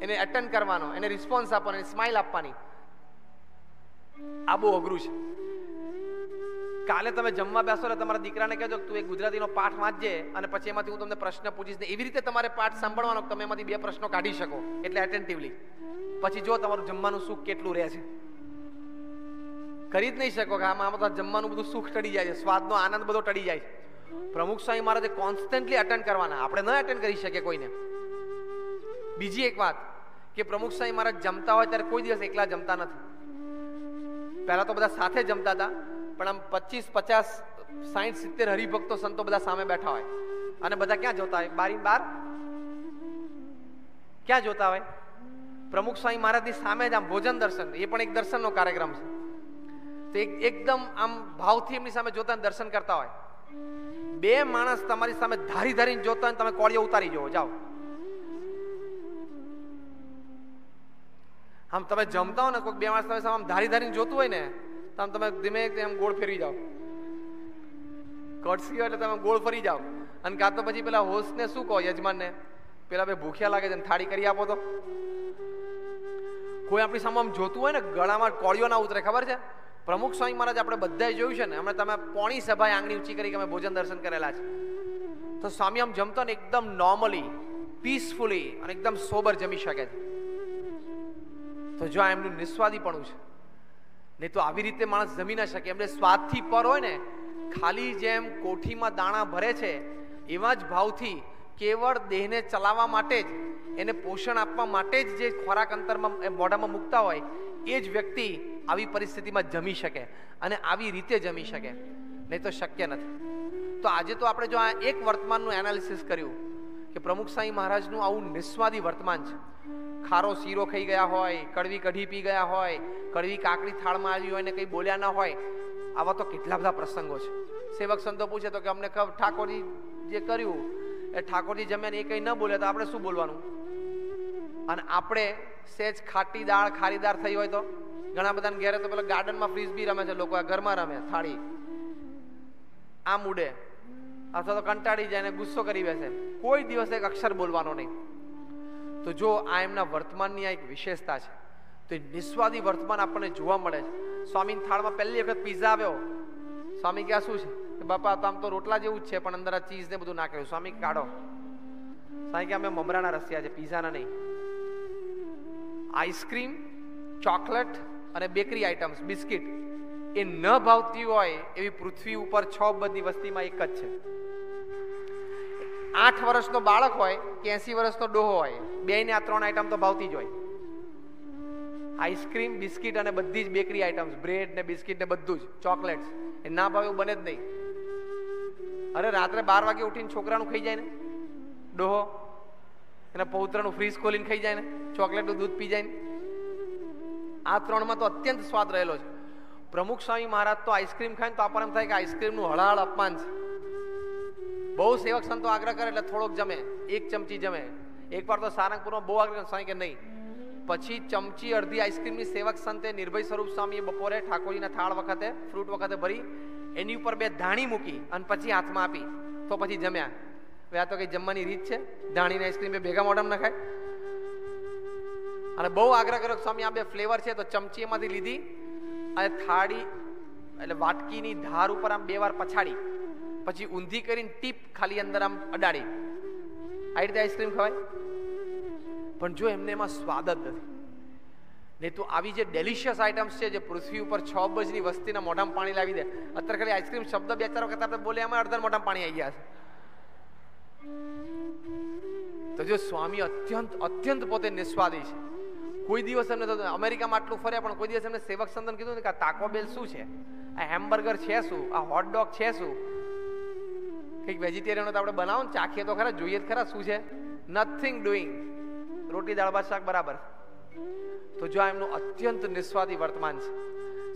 એને એટેન્ડ કરવાનો, એને રિસ્પોન્સ આપવાનો, એને સ્માઇલ આપવાની। આ બહુ અઘરું છે। કાલે તમે જમવા બેસો એટલે તમારા દીકરાને કહેજો તું એક ગુજરાતીનો પાઠ વાંચજે અને પછી એમાંથી હું તમને પ્રશ્ન પૂછીશ ને, એવી રીતે તમારે પાઠ સાંભળવાનો, તમે એમાંથી બે પ્રશ્નો કાઢી શકો એટલે એટેન્ટિવલી, પછી જો તમારું જમવાનું સુખ કેટલું રહે છે। કરી જ નહીં શકો કે આમાં આમાં તો જમવાનું બધું સુખ ટળી જાય છે, સ્વાદનો આનંદ બધો ટળી જાય છે। પ્રમુખ સ્વામી મહારાજે કોન્સ્ટન્ટલી અટેન્ડ કરવાના, આપણે ન અટેન્ડ કરી શકીએ કોઈને। બીજી એક વાત કે પ્રમુખ સ્વામી મહારાજ જમતા હોય ત્યારે કોઈ દિવસ એકલા જમતા નથી। પહેલા તો બધા સાથે જમતા હતા, પણ આમ પચીસ પચાસ સાઈઠ સિત્તેર હરિભક્તો સંતો બધા સામે બેઠા હોય અને બધા ક્યાં જોતા હોય, બારી બાર ક્યાં જોતા હોય, પ્રમુખ સ્વામી મહારાજની સામે જ આમ ભોજન દર્શન, એ પણ એક દર્શનનો કાર્યક્રમ છે, તો એક એકદમ આમ ભાવથી એમની સામે જોતા દર્શન કરતા હોય। બે માણસ તમારી સામે ધારી ધારીને જોતા હોય, તમે કોળીઓ ઉતારી જવો જાઓ। આમ તમે જમતા હો ને કોઈ બે માણસ તમે સામે ધારી ધારીને જોતું હોય ને તો આમ તમે ધીમે આમ ગોળ ફેરવી જાઓ, કટસી હોય એટલે તમે ગોળ ફરી જાઓ। અને કાં તો પછી પેલા હોસ્ટને શું કહો, યજમાનને, પેલા ભાઈ ભૂખ્યા લાગે છે ને થાળી કરી આપો। તો કોઈ આપણી સામે આમ જોતું હોય ને ગળામાં કોળીઓ ના ઉતરે, ખબર છે? પ્રમુખ સ્વામી મહારાજ આપણે બધાએ જોયું છે ને, હમણાં તમે પોણી સભાએ આંગળી ઊંચી કરી કે અમે ભોજન દર્શન કરેલા છે। તો સ્વામી આમ જમતા ને એકદમ નોર્મલી, પીસફુલી અને એકદમ સોબર જમી શકે છે। તો જો આ એમનું નિસ્વાદીપણું છે, નહીં તો આવી રીતે માણસ જમી ના શકે। એમને સ્વાદથી પર હોય ને, ખાલી જેમ કોઠીમાં દાણા ભરે છે એવા જ ભાવથી, કેવળ દેહને ચલાવવા માટે જ, એને પોષણ આપવા માટે જ જે ખોરાક અંતરમાં મોઢામાં મૂકતા હોય એ જ વ્યક્તિ આવી પરિસ્થિતિમાં જમી શકે અને આવી રીતે જમી શકે, નહીં તો શક્ય નથી। તો આજે તો આપણે જો આ એક વર્તમાનનું એનાલિસિસ કર્યું કે પ્રમુખ સ્વામી મહારાજનું આવું નિસ્વાદી વર્તમાન છે। ખારો શીરો ખાઈ ગયા હોય, કડવી કઢી પી ગયા હોય, કડવી કાકડી થાળમાં આવી હોય ને કંઈ બોલ્યા ના હોય, આવા તો કેટલા બધા પ્રસંગો છે। સેવક સંતો પૂછે તો કે અમને ખબર ઠાકોરજી જે કર્યું એ ઠાકોરજી જમ્યા ને એ કંઈ ન બોલે તો આપણે શું બોલવાનું? અને આપણે સેજ ખાટી દાળ ખારી દાળ થઈ હોય તો ઘણા બધાને ઘેરે તો પેલા ગાર્ડનમાં ફ્રીજ બી રમે છે લોકો, આ ઘરમાં રમે થાળી આમ ઉડે, અથવા તો કંટાળી જાય ને ગુસ્સો કરી બેસે, કોઈ દિવસ એક અક્ષર બોલવાનો નહીં। તો જો આ એમના વર્તમાનની આ એક વિશેષતા છે, તો એ નિસ્વાદી વર્તમાન આપણને જોવા મળે છે। સ્વામીની થાળમાં પહેલી વખત પીઝા આવ્યો, સ્વામી કે આ શું છે? બાપા તો આમ તો રોટલા જેવું જ છે પણ અંદર આ ચીઝ ને બધું નાખ્યું। સ્વામી કાઢો, સ્વામી કે અમે મમરાના રસિયા છે, પીઝાના નહીં। આઈસ્ક્રીમ, ચોકલેટ અને બેકરી આઈટમ્સ, બિસ્કિટ એ ન ભાવતી હોય એવી પૃથ્વી ઉપર છ બધી વસ્તીમાં એક જ છે। આઠ વર્ષનો બાળક હોય કે એસી વર્ષનો ડોહો હોય, બે ને આ ત્રણ આઈટમ તો ભાવતી જ હોય, આઈસ્ક્રીમ, બિસ્કિટ અને બધી જ બેકરી આઈટમ્સ, બ્રેડ ને બિસ્કિટ ને બધું જ, ચોકલેટ એ ના ભાવે બને જ નહીં। અરે રાત્રે બાર વાગે ઉઠીને છોકરાનું ખાઈ જાય ને ડોહો, એના પૌત્રનું ફ્રીજ ખોલીને ખાઈ જાય ને, ચોકલેટનું દૂધ પી જાય ને, આ ત્રણમાં તો અત્યંત સ્વાદ રહેલો છે। પ્રમુખ સ્વામી મહારાજ તો આઈસ્ક્રીમ ખાય તો આપણને એમ થાય કે આઈસ્ક્રીમનું હળહળ અપમાન છે. બહુ સેવક સંતો આગ્રહ કરે એટલે થોડોક જમે, એક ચમચી જમે. એકવાર તો સારંગપુરમાં બહુ આગ્રહ સ્વામી કે નહીં, પછી ચમચી અડધી આઈસ્ક્રીમની સેવક સંતે નિર્ભય સ્વરૂપ સ્વામીએ બપોરે ઠાકોરજીના થાળ વખતે ફ્રૂટ વખતે ભરી એની ઉપર બે ધાણી મૂકી અને પછી હાથમાં આપી તો પછી જમ્યા. હવે આ તો કઈ જમવાની રીત છે? ધાણીની આઈસ્ક્રીમ બે ભેગા મોઢામાં ન ખાય. અને બહુ આગ્રહ કર્યો સ્વામી આ બે ફ્લેવર છે તો ચમચી એમાંથી લીધી અને થાળી એટલે વાટકીની ધાર ઉપર આમ બે વાર પછાડી પછી ઊંધી કરીને ટીપ ખાલી અંદર આમ અડાડી. આ રીતે આઈસ્ક્રીમ ખવાય? પણ જો એમને એમાં સ્વાદ જ નથી. નહીં તો આવી જે ડેલિશિયસ આઈટમ્સ છે જે પૃથ્વી ઉપર છ અબજની વસ્તીના મોઢામાં પાણી લાવી દે. અત્યારે ખાલી આઈસ્ક્રીમ શબ્દ બે ચાર વખત આપણે બોલે એમાં અડધા મોઢામાં પાણી આવી ગયા છે. તો જો સ્વામી અત્યંત અત્યંત પોતે નિસ્વાદી છે. કોઈ દિવસ એમને થતું અમેરિકામાં આટલું ફર્યા પણ કોઈ દિવસ એમને સેવક સંતન કીધું કે આ તાકો બેલ શું છે, આ હેમબર્ગર છે શું, આ હોટડોગ છે શું, કંઈક વેજીટેરિયન તો આપણે બનાવો ને ચાખીએ તો ખરા, જોઈએ ખરા શું છે. નથિંગ ડુઈંગ, રોટી દાળ ભાત શાક બરાબર. તો જો આ એમનું અત્યંત નિસ્વાદી વર્તમાન છે.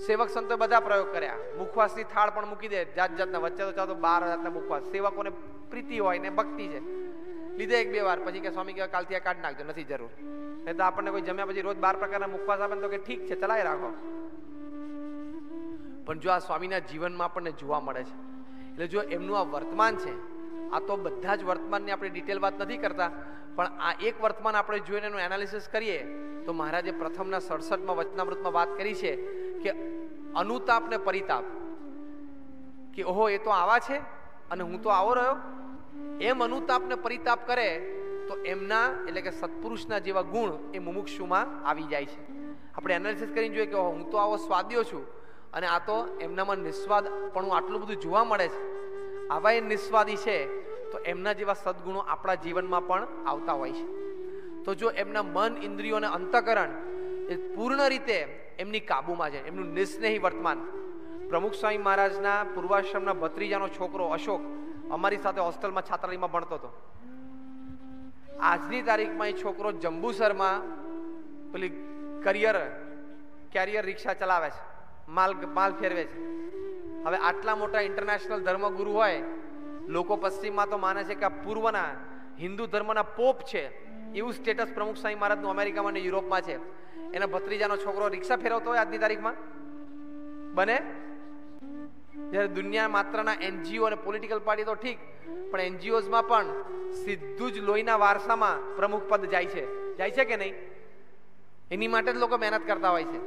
સેવક સંતો બધા પ્રયોગ કર્યા, મુખવાસની થાળ પણ મૂકી દે જાત જાતના, વચ્ચે તો ચાલો બાર જાતના મુખવાસ. સેવકોને પ્રીતિ હોય ને ભક્તિ છે, લીધે એક બે વાર પછી કે સ્વામી કે કાલથી આ કાઢ નાખજો, નથી જરૂર. નહીં તો આપણને કોઈ જમ્યા પછી રોજ બાર પ્રકારના મુખવાસ આપે તો કે ઠીક છે, ચલાવી રાખો. પણ જો આ સ્વામીના જીવનમાં આપણને જોવા મળે છે, એટલે જો એમનું આ વર્તમાન છે, આ તો બધા જ વર્તમાનની આપણે ડિટેલ વાત નથી કરતા, પણ આ એક વર્તમાન આપણે જોઈને એનું એનાલિસિસ કરીએ તો મહારાજે પ્રથમના સડસઠમાં વચનામૃતમાં વાત કરી છે કે અનુતાપ ને પરિતાપ, કે ઓહો એ તો આવા છે અને હું તો આવો રહ્યો, એમ અનુતાપ ને પરિતાપ કરે તો એમના એટલે કે સત્પુરુષના જેવા ગુણ એ મુમુક્ષુમાં આવી જાય છે. આપણે એનાલિસિસ કરીને જોઈએ કે હું તો આવો સ્વાદ્યો છું અને આ તો એમનામાં નિસ્વાદ પણ આટલું બધું જોવા મળે છે, આવા એ નિસ્વાદી છે, તો એમના જેવા સદગુણો આપણા જીવનમાં પણ આવતા હોય છે. તો જો એમના મન, ઇન્દ્રિયો અને અંતઃકરણ એ પૂર્ણ રીતે એમની કાબૂમાં છે, એમનું નિસ્નેહી વર્તમાન. પ્રમુખ સ્વામી મહારાજના પૂર્વાશ્રમના ભત્રીજાનો છોકરો અશોક અમારી સાથે હોસ્ટેલમાં છાત્રાલયમાં ભણતો હતો. આજની તારીખમાં એ છોકરો જંબુસરમાં પેલી કરિયર કેરિયર રિક્ષા ચલાવે છે, માલ માલ ફેરવે છે. હવે આટલા મોટા ઇન્ટરનેશનલ ધર્મગુરુ હોય, લોકો પશ્ચિમમાં તો માને છે કે પૂર્વના હિન્દુ ધર્મના પોપ છે, એવું સ્ટેટસ પ્રમુખ સ્વામી મહારાજનું અમેરિકામાં અને યુરોપમાં છે. એના ભત્રીજાનો છોકરો રિક્ષા ફેરવતો હોય આજની તારીખમાં બને, જ્યારે દુનિયા માત્રના એનજીઓ અને પોલિટિકલ પાર્ટી તો ઠીક, પણ એનજીઓમાં પણ સીધું જ લોહીના વારસામાં પ્રમુખ પદ જાય છે, જાય છે કે નહીં? એની માટે જ લોકો મહેનત કરતા હોય છે.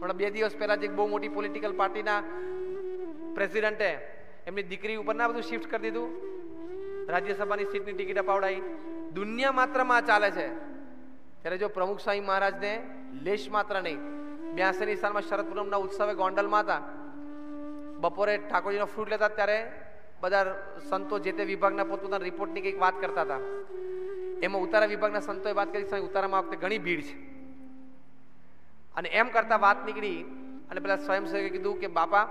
પણ બે દિવસ પહેલાં જ એક બહુ મોટી પોલિટિકલ પાર્ટીના પ્રેસિડેન્ટે એમની દીકરી ઉપર ના બધું શિફ્ટ કરી દીધું, રાજ્યસભાની સીટની ટિકિટ અપાવડાવી. દુનિયા માત્રમાં ચાલે છે, ત્યારે જો પ્રમુખ સ્વામી મહારાજને લેશ માત્ર નહીં. બ્યાસી સાલમાં શરદ પૂનમના ઉત્સવે ગોંડલમાં હતા, બપોરે ઠાકોરજીનો ફ્રૂટ લેતા ત્યારે બધા સંતો જે તે વિભાગના પોતપોતાના રિપોર્ટની કંઈક વાત કરતા હતા. એમાં ઉતારા વિભાગના સંતોએ વાત કરી સ્વામી ઉતારામાં વખતે ઘણી ભીડ છે, અને એમ કરતાં વાત નીકળી અને પેલા સ્વયંસેવકે કીધું કે બાપા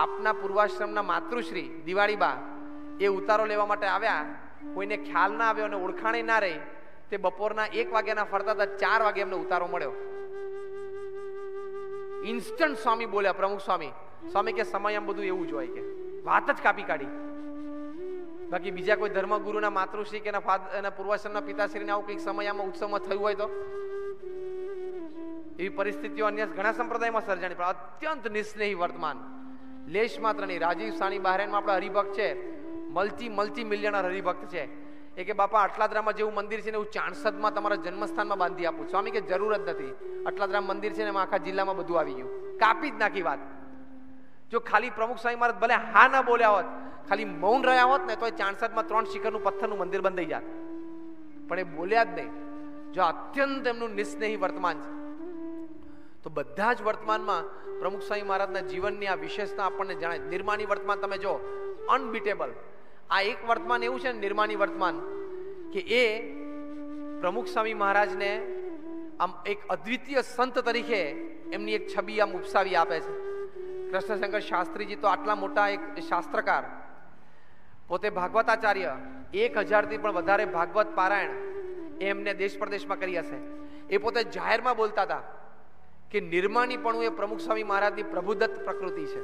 આપના પૂર્વાશ્રમના માતૃશ્રી દિવાળીબા એ ઉતારો લેવા માટે આવ્યા, કોઈને ખ્યાલ ના આવ્યો અને ઓળખાણે ના રહી, તે બપોરના એક વાગ્યાના ફરતા હતા, ચાર વાગે એમને ઉતારો મળ્યો. ઇન્સ્ટન્ટ સ્વામી બોલ્યા, પ્રમુખ સ્વામી સ્વામી કે સમય આમ બધું એવું જ હોય, કે વાત જ કાપી કાઢી. બાકી બીજા કોઈ ધર્મગુરુના માતૃશ્રી કે એના પૂર્વાશ્રમના પિતાશ્રીને આવું કંઈક સમય આમાં ઉત્સવમાં થયું હોય તો એવી પરિસ્થિતિઓ અન્ય ઘણા સંપ્રદાયમાં સર્જાણી, પણ અત્યંત નિસ્નેહી વર્તમાન, લેશ માત્ર નહીં. રાજીવ સાણી બહેરેનમાં આપણા હરિભક્ત છે, મલ્ટી મલ્ટી મિલિયનર હરિભક્ત છે. એ કે બાપા અટલાદરામાં જેવું મંદિર છે ને એવું ચાણસદમાં તમારા જન્મસ્થાનમાં બાંધી આપું. સ્વામી કે જરૂર જ નથી, અટલાદરામ મંદિર છે ને એમાં આખા જિલ્લામાં બધું આવી ગયું. કાપી જ નાખી વાત. જો ખાલી પ્રમુખ સ્વામી મહારાજ ભલે હા ના બોલ્યા હોત, ખાલી મૌન રહ્યા હોત ને તો એ ચાણસદમાં ત્રણ શિખરનું પથ્થરનું મંદિર બંધાઈ જાત, પણ એ બોલ્યા જ નહીં. જો અત્યંત એમનું નિસ્નેહી વર્તમાન છે. તો બધા જ વર્તમાનમાં પ્રમુખ સ્વામી મહારાજના જીવનની આ વિશેષતા આપણને જણાય. નિર્માની વર્તમાન તમે જો, અનબીટેબલ. આ એક વર્તમાન એવું છે ને નિર્માની વર્તમાન, કે એ પ્રમુખ સ્વામી મહારાજને આમ એક અદ્વિતીય સંત તરીકે એમની એક છબી આમ ઉપસાવી આપે છે. કૃષ્ણશંકર શાસ્ત્રીજી તો આટલા મોટા એક શાસ્ત્રકાર, પોતે ભાગવતાચાર્ય, એક હજારથી પણ વધારે ભાગવત પારાયણ એમને દેશ પ્રદેશમાં કરી હશે. એ પોતે જાહેરમાં બોલતા હતા, कि निर्माणीपणुं ए प्रमुख स्वामी महाराजनी प्रभुदत्त प्रकृति छे।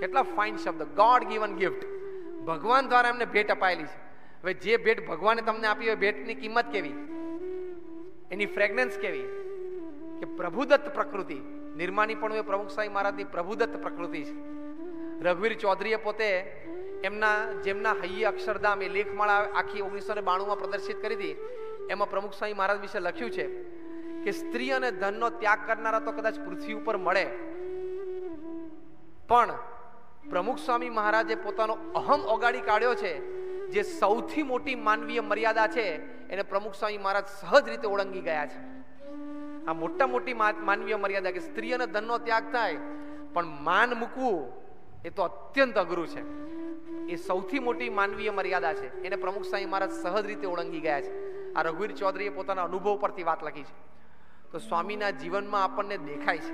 કેટલા ફાઇન શબ્દ, ગોડ ગિવન ગિફ્ટ, ભગવાન દ્વારા એમને ભેટ અપાયેલી છે। હવે જે ભેટ ભગવાને તમને આપી હોય, ભેટની કિંમત કેવી, એની ફ્રેગ્રન્સ કેવી, કે પ્રભુદત્ત પ્રકૃતિ। નિર્માણીપણું એ પ્રમુખ સ્વામી મહારાજની પ્રભુદત્ત પ્રકૃતિ છે। રઘુવીર ચૌધરીએ પોતે એમના જેમના હૈયે અક્ષરધામ એ લેખમાળા આખી ઓગણીસો ને બાણુંમાં પ્રદર્શિત કરી હતી, એમાં પ્રમુખ સ્વામી મહારાજ વિશે લખ્યું છે કે સ્ત્રી અને ધનનો ત્યાગ કરનારા તો કદાચ પૃથ્વી ઉપર મળે, પણ પ્રમુખ સ્વામી મહારાજે પોતાનો અહમ ઓગાળી કાઢ્યો છે। જે સૌથી મોટી માનવીય મર્યાદા છે એને પ્રમુખ સ્વામી મહારાજ સહજ રીતે ઓળંગી ગયા છે। આ મોટા મોટી માનવીય મર્યાદા કે સ્ત્રી અને ધનનો ત્યાગ થાય, પણ માન મૂકવું એ તો અત્યંત અઘરું છે। એ સૌથી મોટી માનવીય મર્યાદા છે, એને પ્રમુખ સ્વામી મહારાજ સહજ રીતે ઓળંગી ગયા છે। આ રઘુવીર ચૌધરીએ પોતાના અનુભવ પરથી વાત લખી છે। તો સ્વામીના જીવનમાં આપણને દેખાય છે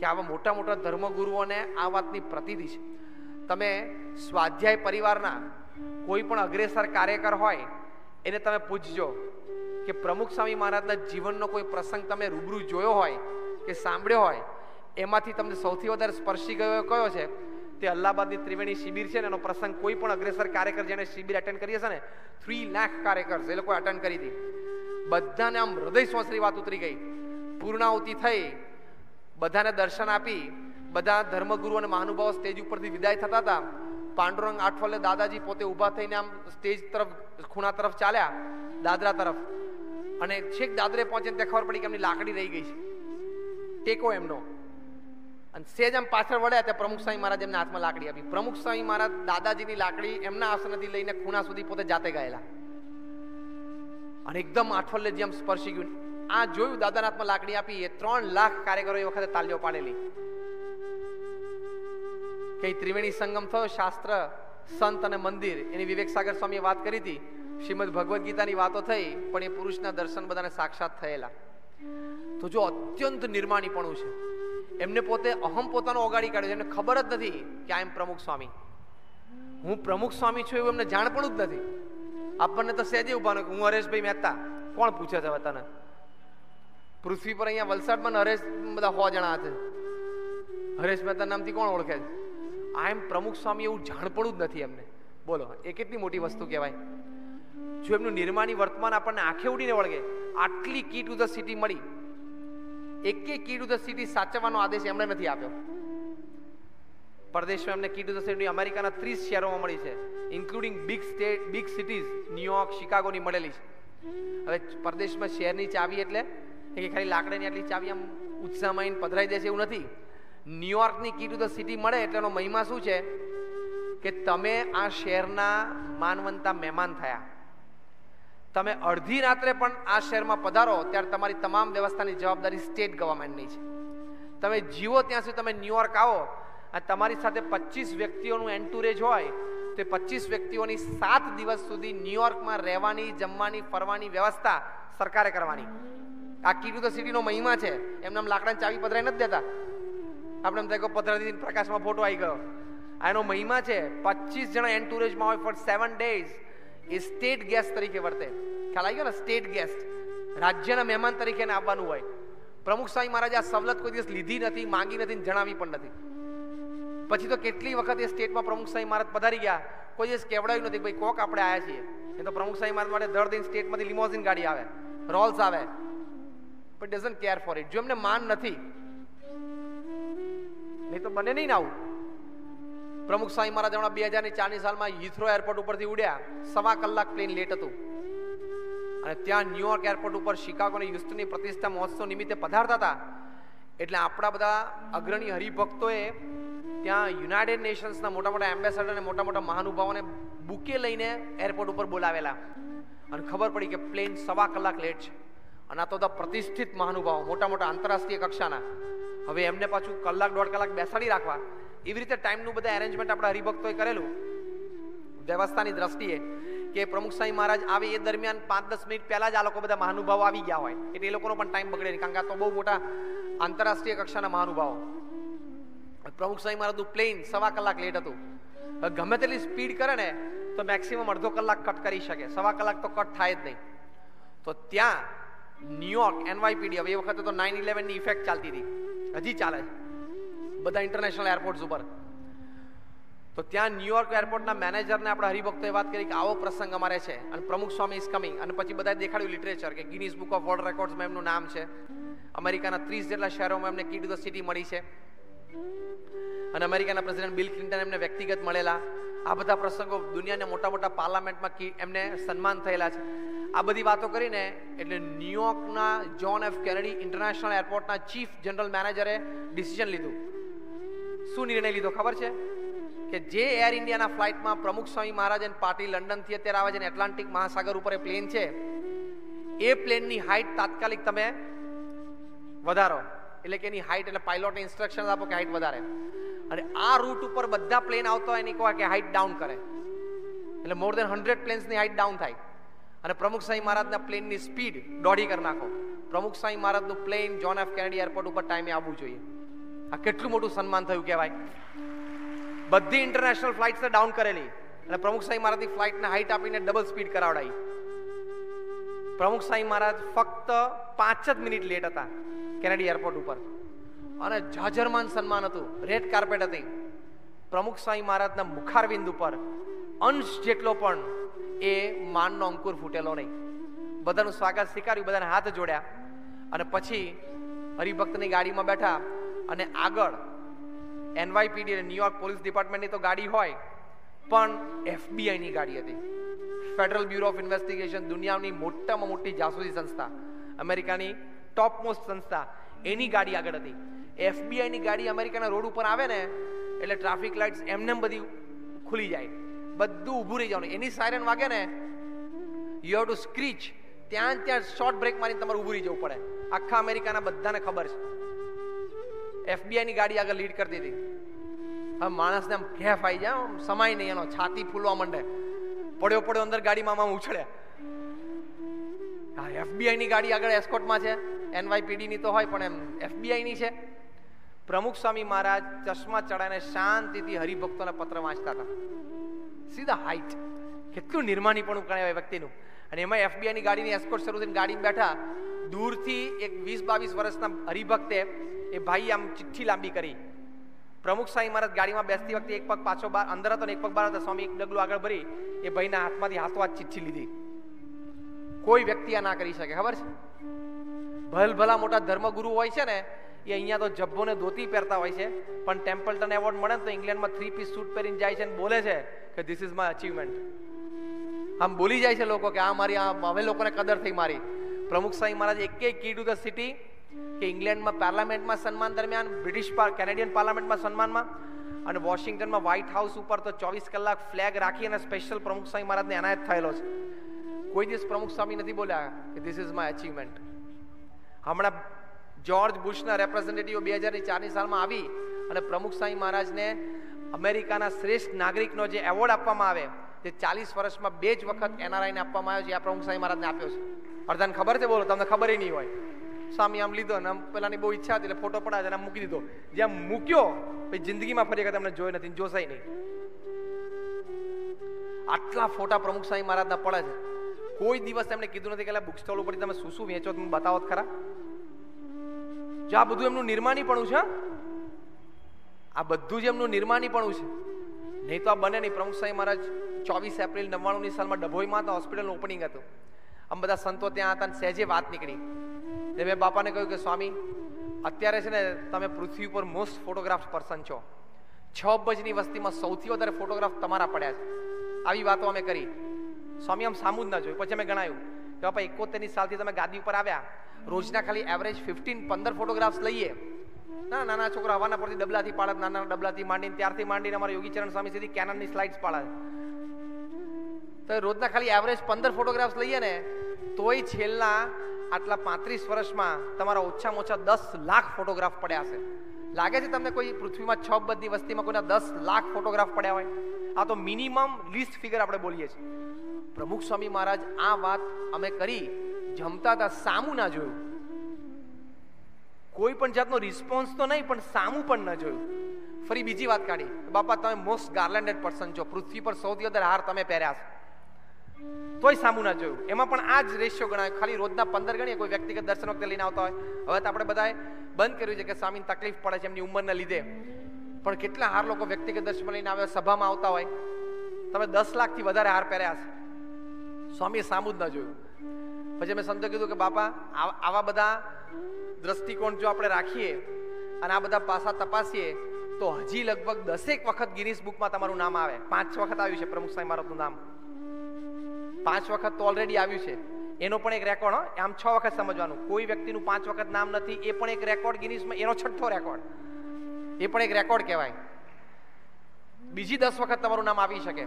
કે આવા મોટા મોટા ધર્મગુરુઓને આ વાતની પ્રતિતિ છે। તમે સ્વાધ્યાય પરિવારના કોઈ પણ અગ્રેસર કાર્યકર હોય એને તમે પૂછજો કે પ્રમુખ સ્વામી મહારાજના જીવનનો કોઈ પ્રસંગ તમે રૂબરૂ જોયો હોય કે સાંભળ્યો હોય, એમાંથી તમને સૌથી વધારે સ્પર્શી ગયો કયો છે? તે અલ્લાહબાદની ત્રિવેણી શિબિર છે ને એનો પ્રસંગ કોઈ પણ અગ્રેસર કાર્યકર જેને શિબિર એટેન્ડ કરી હશે ને, થ્રી લાખ કાર્યકર્સ એ લોકો એટેન્ડ કરી હતી, બધાને આમ હૃદય સ્વસરી વાત ઉતરી ગઈ। પૂર્ણાહુતિ થઈ, બધાને દર્શન આપી, બધા ધર્મગુરુ અને મહાનુભાવો સ્ટેજ ઉપરથી વિદાય થતા હતા। પાંડુરંગ આઠવલે દાદાજી પોતે ઊભા થઈને આમ સ્ટેજ તરફ ખૂણા તરફ ચાલ્યા, દાદરા તરફ, અને છેક દાદરે પહોંચીને ત્યાં ખબર પડી કે એમની લાકડી રહી ગઈ છે, ટેકો એમનો, અને સેજ આમ પાછળ વળ્યા ત્યાં પ્રમુખ સ્વામી મહારાજ એમને હાથમાં લાકડી આપી। પ્રમુખ સ્વામી મહારાજ દાદાજીની લાકડી એમના આસનથી લઈને ખૂણા સુધી પોતે જાતે ગયેલા, અને એકદમ આઠવલે જે આમ સ્પર્શી ગયું। આ જોયું, દાદાના હાથમાં લાકડી આપી, એ ત્રણ લાખ કાર્યકરો એ વખતે તાલીઓ પાડેલી। કઈ ત્રિવેણી સંગમ થયો, શાસ્ત્ર, સંત અને મંદિર, એની વિવેક સાગર સ્વામીએ વાત કરી હતી, શ્રીમદ ભગવદ્ ગીતાની વાતો થઈ, પણ એ પુરુષના દર્શન બધાને સાક્ષાત થયેલા। તો જો અત્યંત નિર્માણીપણું છે, એમને પોતે અહમ પોતાનો ઓગાળી કાઢ્યો છે। એમને ખબર જ નથી કે આ એમ પ્રમુખ સ્વામી, હું પ્રમુખ સ્વામી છું એવું એમને જાણપણું જ નથી। આપણને તો સહેજે ઊભા ન, હું હરેશભાઈ મહેતા, કોણ પૂછે છે તને? પૃથ્વી પર અહીંયા વલસાડમાં હરેશ બધા સો જણા છે, હરેશ મહેતા નામથી કોણ ઓળખે છે? આ એમ પ્રમુખ સ્વામી એવું જાણપણું જ નથી એમને। બોલો, એ કેટલી મોટી વસ્તુ કહેવાય! જો એમનું નિર્માણી વર્તમાન આપણને આંખે ઉડીને વળગે। આટલી કી ટુ ધ સિટી મળી, એક એક કી ટુ ધ સિટી સાચવવાનો આદેશ એમણે નથી આપ્યો। પરદેશમાં એમને કી ટુ ધ સિટી અમેરિકાના ત્રીસ શહેરોમાં મળી છે, including big state, big cities New York, શિકાગોની મળેલી છે। હવે પરદેશમાં શહેરની ચાવી એટલે કે ખાલી લાકડાની આટલી ચાવી આમ ઉત્સાહમાં પધરાઈ જાય છે એવું નથી। ન્યુયોર્કની કી ટુ ધ સિટી મળે એટલે એનો મહિમા શું છે કે તમે આ શહેરના માનવંતા મહેમાન થયા। તમે અડધી રાત્રે પણ આ શહેરમાં પધારો ત્યારે તમારી તમામ વ્યવસ્થાની જવાબદારી સ્ટેટ ગવર્મેન્ટની છે। તમે જીવો ત્યાં સુધી તમે ન્યુયોર્ક આવો અને તમારી સાથે પચીસ વ્યક્તિઓનું એન્ટુરેજ હોય તો એ પચીસ વ્યક્તિઓની સાત દિવસ સુધી ન્યુયોર્કમાં રહેવાની, જમવાની, ફરવાની વ્યવસ્થા સરકારે કરવાની। આ કી ટુ ધ સિટીનો મહિમા છે। એમને આમ લાકડાની ચાવી પધરાઈ નથી દેતા, આપણે એમ થાય પધરાથી પ્રકાશમાં ફોટો આવી ગયો, આ એનો મહિમા છે। પચીસ જણા એન્ટુરેજમાં હોય ફોર સેવન ડેઝ, એ સ્ટેટ ગેસ્ટ તરીકે વર્તે, ખ્યાલ આવી ગયો ને? સ્ટેટ ગેસ્ટ, રાજ્યના મહેમાન તરીકે એને આવવાનું હોય। પ્રમુખ સ્વામી મહારાજ આ સવલત કોઈ દિવસ લીધી નથી, માંગી નથી, જણાવી પણ નથી। પછી તો કેટલી વખત એ સ્ટેટમાં પ્રમુખ સ્વામી મહારાજ પધારી ગયા, કોઈ દિવસ કહેવડાવ્યું નથી ભાઈ કોક આપણે આવ્યા છીએ। એ તો પ્રમુખ સ્વામી મહારાજ માટે દર દિન સ્ટેટમાંથી લિમોઝિન ગાડી આવે, રોલ્સ આવે, but doesn't care for it। જો એમને માન નથી, નહીં તો બને નહીં ને આવું। પ્રમુખ સ્વામી મહારાજ હમણાં બે હજાર ચારની સાલમાં હિથ્રો એરપોર્ટ ઉપરથી ઉડ્યા, સવા કલાક પ્લેન લેટ હતું, અને ત્યાં ન્યુયોર્ક એરપોર્ટ ઉપર શિકાગો અને યુસ્ટનની પ્રતિષ્ઠા મહોત્સવ નિમિત્તે પધારતા હતા, એટલે આપણા બધા અગ્રણી હરિભક્તોએ ત્યાં યુનાઇટેડ નેશન્સના મોટા મોટા એમ્બેસેડર અને મોટા મોટા મહાનુભાવોને બુકે લઈને એરપોર્ટ ઉપર બોલાવેલા, અને ખબર પડી કે પ્લેન સવા કલાક લેટ છે। અને આ તો બધા પ્રતિષ્ઠિત મહાનુભાવો, મોટા મોટા આંતરરાષ્ટ્રીય કક્ષાના, હવે એમને પાછું કલાક દોઢ કલાક બેસાડી રાખવા, એવી રીતે ટાઈમનું બધા એરેન્જમેન્ટ આપણા હરિભક્તોએ કરેલું વ્યવસ્થાની દ્રષ્ટિએ, કે પ્રમુખ સ્વામી મહારાજ આવે એ દરમિયાન પાંચ દસ મિનિટ પહેલા જ આ લોકો બધા મહાનુભાવો આવી ગયા હોય, એટલે એ લોકોનો પણ ટાઈમ બગડે નહીં, કારણ કે આ તો બહુ મોટા આંતરરાષ્ટ્રીય કક્ષાના મહાનુભાવો। પ્રમુખ સ્વામી મહારાજનું પ્લેન સવા કલાક લેટ હતું, ગમે તેટલી સ્પીડ કરે ને તો મેક્સિમમ અડધો કલાક કટ કરી શકે, સવા કલાક તો કટ થાય જ નહીં। તો ત્યાં ન્યુયોર્ક એનવાઈપીડી, હવે એ વખતે તો નાઇન ઇલેવનની ઇફેક્ટ ચાલતી હતી, હજી ચાલે છે બધા ઇન્ટરનેશનલ એરપોર્ટ ઉપર. तो त्या न्यूयॉर्क एरपोर्ट मैनेजर ने अपना हरिभक्त बात करी कि आवो प्रसंग अमारे छे अन प्रमुख स्वामी इज कमिंग अन पछी बधाए देखाड्युं लिटरेचर के Guinness book of world records में एमनुं नाम छे. अमेरिकाना तीस जेटला शहरोमां एमने की टू द सिटी मळी छे अने अमेरिकाना प्रेसिडेंट बिल क्लिंटन एमने व्यक्तिगत मळेला. आ बधा प्रसंगो दुनियाने मोटा मोटा पार्लामेंटमां एमने सन्मान थयेला छे. आ बधी वातो करीने एटले न्यूयॉर्कना जॉन एफ केनेडी इंटरनेशनल एरपोर्टना चीफ जनरल मैनेजरे डिसिजन लीधुं. शुं निर्णय लीधो खबर छे के जे एयर इंडिया फ्लाइट में Pramukh Swami Maharaj and party लंडन थी अत्यारे आवे छे. एटलांटिक महासागर ऊपर प्लेन छे ए प्लेन नी हाइट तात्कालिक तमे वधारो એટલે કે એની હાઈટ એટલે પાયલોટને ઇન્સ્ટ્રક્શન્સ આપો કે હાઈટ વધારે. અને આ રૂટ ઉપર બધા પ્લેન આવતા હોય એની કહેવાય કે હાઈટ ડાઉન કરે એટલે મોર ધેન હંડ્રેડ પ્લેન્સ ની હાઈટ ડાઉન થાય અને પ્રમુખ સ્વામી મહારાજના પ્લેન ની સ્પીડ દોઢી કરી નાખો. પ્રમુખ સ્વામી મહારાજનું plane John F Kennedy airport ઉપર ટાઈમે આવવું જોઈએ. આ કેટલું મોટું સન્માન થયું કહેવાય. बधी इंटरनेशनल फ्लाइट से डाउन करेली अने प्रमुख साई महाराज की फ्लाइट ने हाइट आपीने डबल स्पीड करावडाई. प्रमुख साई महाराज फक्त पांच ज मिनिट लेट हता केनेडी एरपोर्ट उपर अने जाजरमान सन्मान हतुं. रेड कार्पेट हती. प्रमुख साई महाराजना मुखारविंद उपर अंश जेटलो पण ए माननो अंकुर फूटेलो नहीं. बधानुं स्वागत स्वीकार्युं, बधाने हाथ जोड्या अने पछी हरिभक्तनी गाडीमां बैठा अने आगळ एनवाईपीडी न्यूयॉर्क पोलिस डिपार्टमेंट तो गाड़ी होय पण एफबीआई नी गाड़ी हती. फेडरल ब्यूरो ऑफ इन्वेस्टिगेशन दुनियानी मोटामां मोटी जासूसी संस्था अमेरिकानी टॉप मोस्ट संस्था एनी गाड़ी आगळ हती. एफबीआई नी गाड़ी अमेरिकाना रोड उपर आवे ने एटले ट्राफिक लाइट्स एमनेम बधी खुली जाय, बधुं ऊभुं रही जावने. एनी सायरन वागे ने यू हेव टू स्क्रीच त्यां त्यां शॉर्ट ब्रेक मारीने तमारे ऊभुं रही जवुं पड़े. आखा अमेरिकाना बधाने खबर छे. एफबीआई गाड़ी आगे लीड करती थी. हम मानस ने हम घेफ आई जाए समय नहीं, छाती फूलवा मंडे, पड़ो पड़ो अंदर गाड़ी में हम उछड़े. एफबीआई गाड़ी आगे एस्कॉर्ट में है. एनवाईपीडी नी तो होय पण एफबीआई नी छे. प्रमुख स्वामी महाराज चश्मा चढ़ाने शांति हरिभक्तों ने पत्र वाँचता था. सीधा हाइट केटलू निर्माणीपणुं कहेवाय व्यक्तिनुं. अने एमां एफबीआई गाड़ी नी एस्कॉर्ट शरू थईने गाड़ी में बैठा दूर थी एक वीस बावीस वर्षना हरिभक्ते ए भाई आम चिट्ठी लांबी करी. प्रमुख साई महाराज गाड़ी में बेसती वक्त एक पग पाछो बार अंदर हतो ने एक पग बहार हतो. स्वामी एक डगलू आगळ भरी ए भाईना हाथमांथी हाथोहाथ चिट्ठी लीधी. कोई व्यक्ति आ ना करी शके. खबर छे भलभला मोटा धर्मगुरु होय छे ने ए अहींया तो जब्बो ने धोती पहेरता होय छे पण टेम्पल्टन एवॉर्ड मळे तो इंग्लेंड में थ्री पीस सूट पहेरीने जाय छे ने बोले छे के धीस इज माय अचीवमेंट. आम बोली जाय छे लोको के आ मारी आ हवे लोकोने कदर थई मारी. प्रमुख स्वामी महाराज एके कीधुं द सिटी के इंग्लैंड में पार्लामेंट में सन्मान दरमियान ब्रिटिश पार कैनेडियन पार्लामेंट में सन्मान में और वॉशिंग्टन में व्हाइट हाउस पर तो चौबीस कलाक फ्लैग राखी और स्पेशल प्रमुख स्वामी महाराज ने अनायत थयेलो छे. कोई दिवस प्रमुख स्वामी नहीं बोल्या कि धीस इज माय अचीवमेंट. हमणा जॉर्ज बुशना रेप्रेजेंटेटिव बे हज़ार चार नी साल में आवी और प्रमुख स्वामी महाराज ने अमेरिकाना श्रेष्ठ नागरिकनो जे एवॉर्ड आपवामां आवे ते चालीस वर्ष में बे ज वखत एनआरआई ने आपवामां आव्यो छे. आ प्रमुख स्वामी महाराज ने आप्यो छे. अर्धाने खबर छे बोलो तमने खबर ही नहीं होय. स्वामी आम लीधो आम पेला बहुत इच्छा थी फोटो पड़ा आम मूकी दीधो जे मूक्यो जिंदगी में फरी वक्त जो नहीं जोसाई नहीं. आटला फोटा प्रमुख स्वामी महाराज ना पड़े. कोई दिवस एमने कीधुं नथी के बुक स्टॉल पर तमे शुं शुं वेचो तो बताओ खरा. जो आ बधुं एमनुं निर्माणीपणुं छे. आ बधुं ज एमनुं निर्माणीपणुं छे नहीं तो आ बने नहीं. प्रमुख स्वामी महाराज चौबीस एप्रिल नव्वाणु साल में डभोई में हॉस्पिटल ओपनिंग हतुं. आम बधा संतो त्यां हता अने सहजे वात नीकळी. मैं बापा ने कहूँ कि स्वामी अत्यारे छे ने तमे पृथ्वी पर मोस्ट फोटोग्राफ्स पर्सन छो. छ अबजनी वस्ती में सौथी वधारे फोटोग्राफ तमारा पड्या छे. आवी वातो अमे करी. स्वामी आम सामू ज ना जोई. पछी अमे गणायुं कि बापा इक्कोतेर साल थी तमे गादी पर आव्या रोजना खाली एवरेज फिफ्टीन पंदर फोटोग्राफ्स लईए ना नाना छोकरा हवाना परथी डबलाथी पाडत नाना डबलाथी मांडीने त्यारथी मांडीने अमारा योगीचरण स्वामी सीधी केनननी स्लाइड्स पाडे तो रोजना खाली एवरेज पंदर फोटोग्राफ्स लईए ने तोय छेल्ला आटला पैंतीस वर्ष में तमारा ओछामां ओछा दस लाख फोटोग्राफ पड्या छे. लागे छे तमने कोई पृथ्वी में छ बधनी वस्ती में कोईना दस लाख फोटोग्राफ पड्या होय. आ तो मिनिमम लीस्ट फिगर आपणे बोलीए छीए. प्रमुख स्वामी महाराज आ वात अमे करी जमता था सामू ना जोयुं. कोई पण जातनो रिस्पोन्स तो नहीं पण सामू पण ना जोयुं. फरी बीजी वात काढी बापा तमे मोस्ट गार्लेंडेड पर्सन छो. पृथ्वी पर सौथी वधारे हार तमे पहेर्या छे. તોય સામું ના જોયું. એમાં પણ આ જ રેશિયો ગણાય. ખાલી રોજના પંદર ગણીએ કોઈ વ્યક્તિગત દર્શન વખતે લઈને આવતા હોય. હવે તો આપણે બધાએ બંધ કર્યું છે કે સ્વામીને તકલીફ પડે છે એમની ઉંમરના લીધે, પણ કેટલા હાર લોકો વ્યક્તિગત દર્શન લઈને આવે, સભામાં આવતા હોય. તમે દસ લાખથી વધારે હાર પહેર્યા છે, સ્વામીએ સામું જ ન જોયું. પછી મેં સંતો કીધું કે બાપા, આવા બધા દ્રષ્ટિકોણ જો આપણે રાખીએ અને આ બધા પાસા તપાસીએ તો હજી લગભગ દસેક વખત ગિનિસ બુકમાં તમારું નામ આવે. પાંચ વખત આવ્યું છે પ્રમુખ સ્વામી મહારાજનું નામ, પાંચ વખત તો ઓલરેડી આવ્યું છે. એનો પણ એક રેકોર્ડ. હા, આમ છ વખત સમજવાનું. કોઈ વ્યક્તિનું પાંચ વખત નામ નથી, એ પણ એક રેકોર્ડ ગિનિસમાં. એનો છઠ્ઠો રેકોર્ડ, એ પણ એક રેકોર્ડ કહેવાય. બીજી દસ વખત તમારું નામ આવી શકે.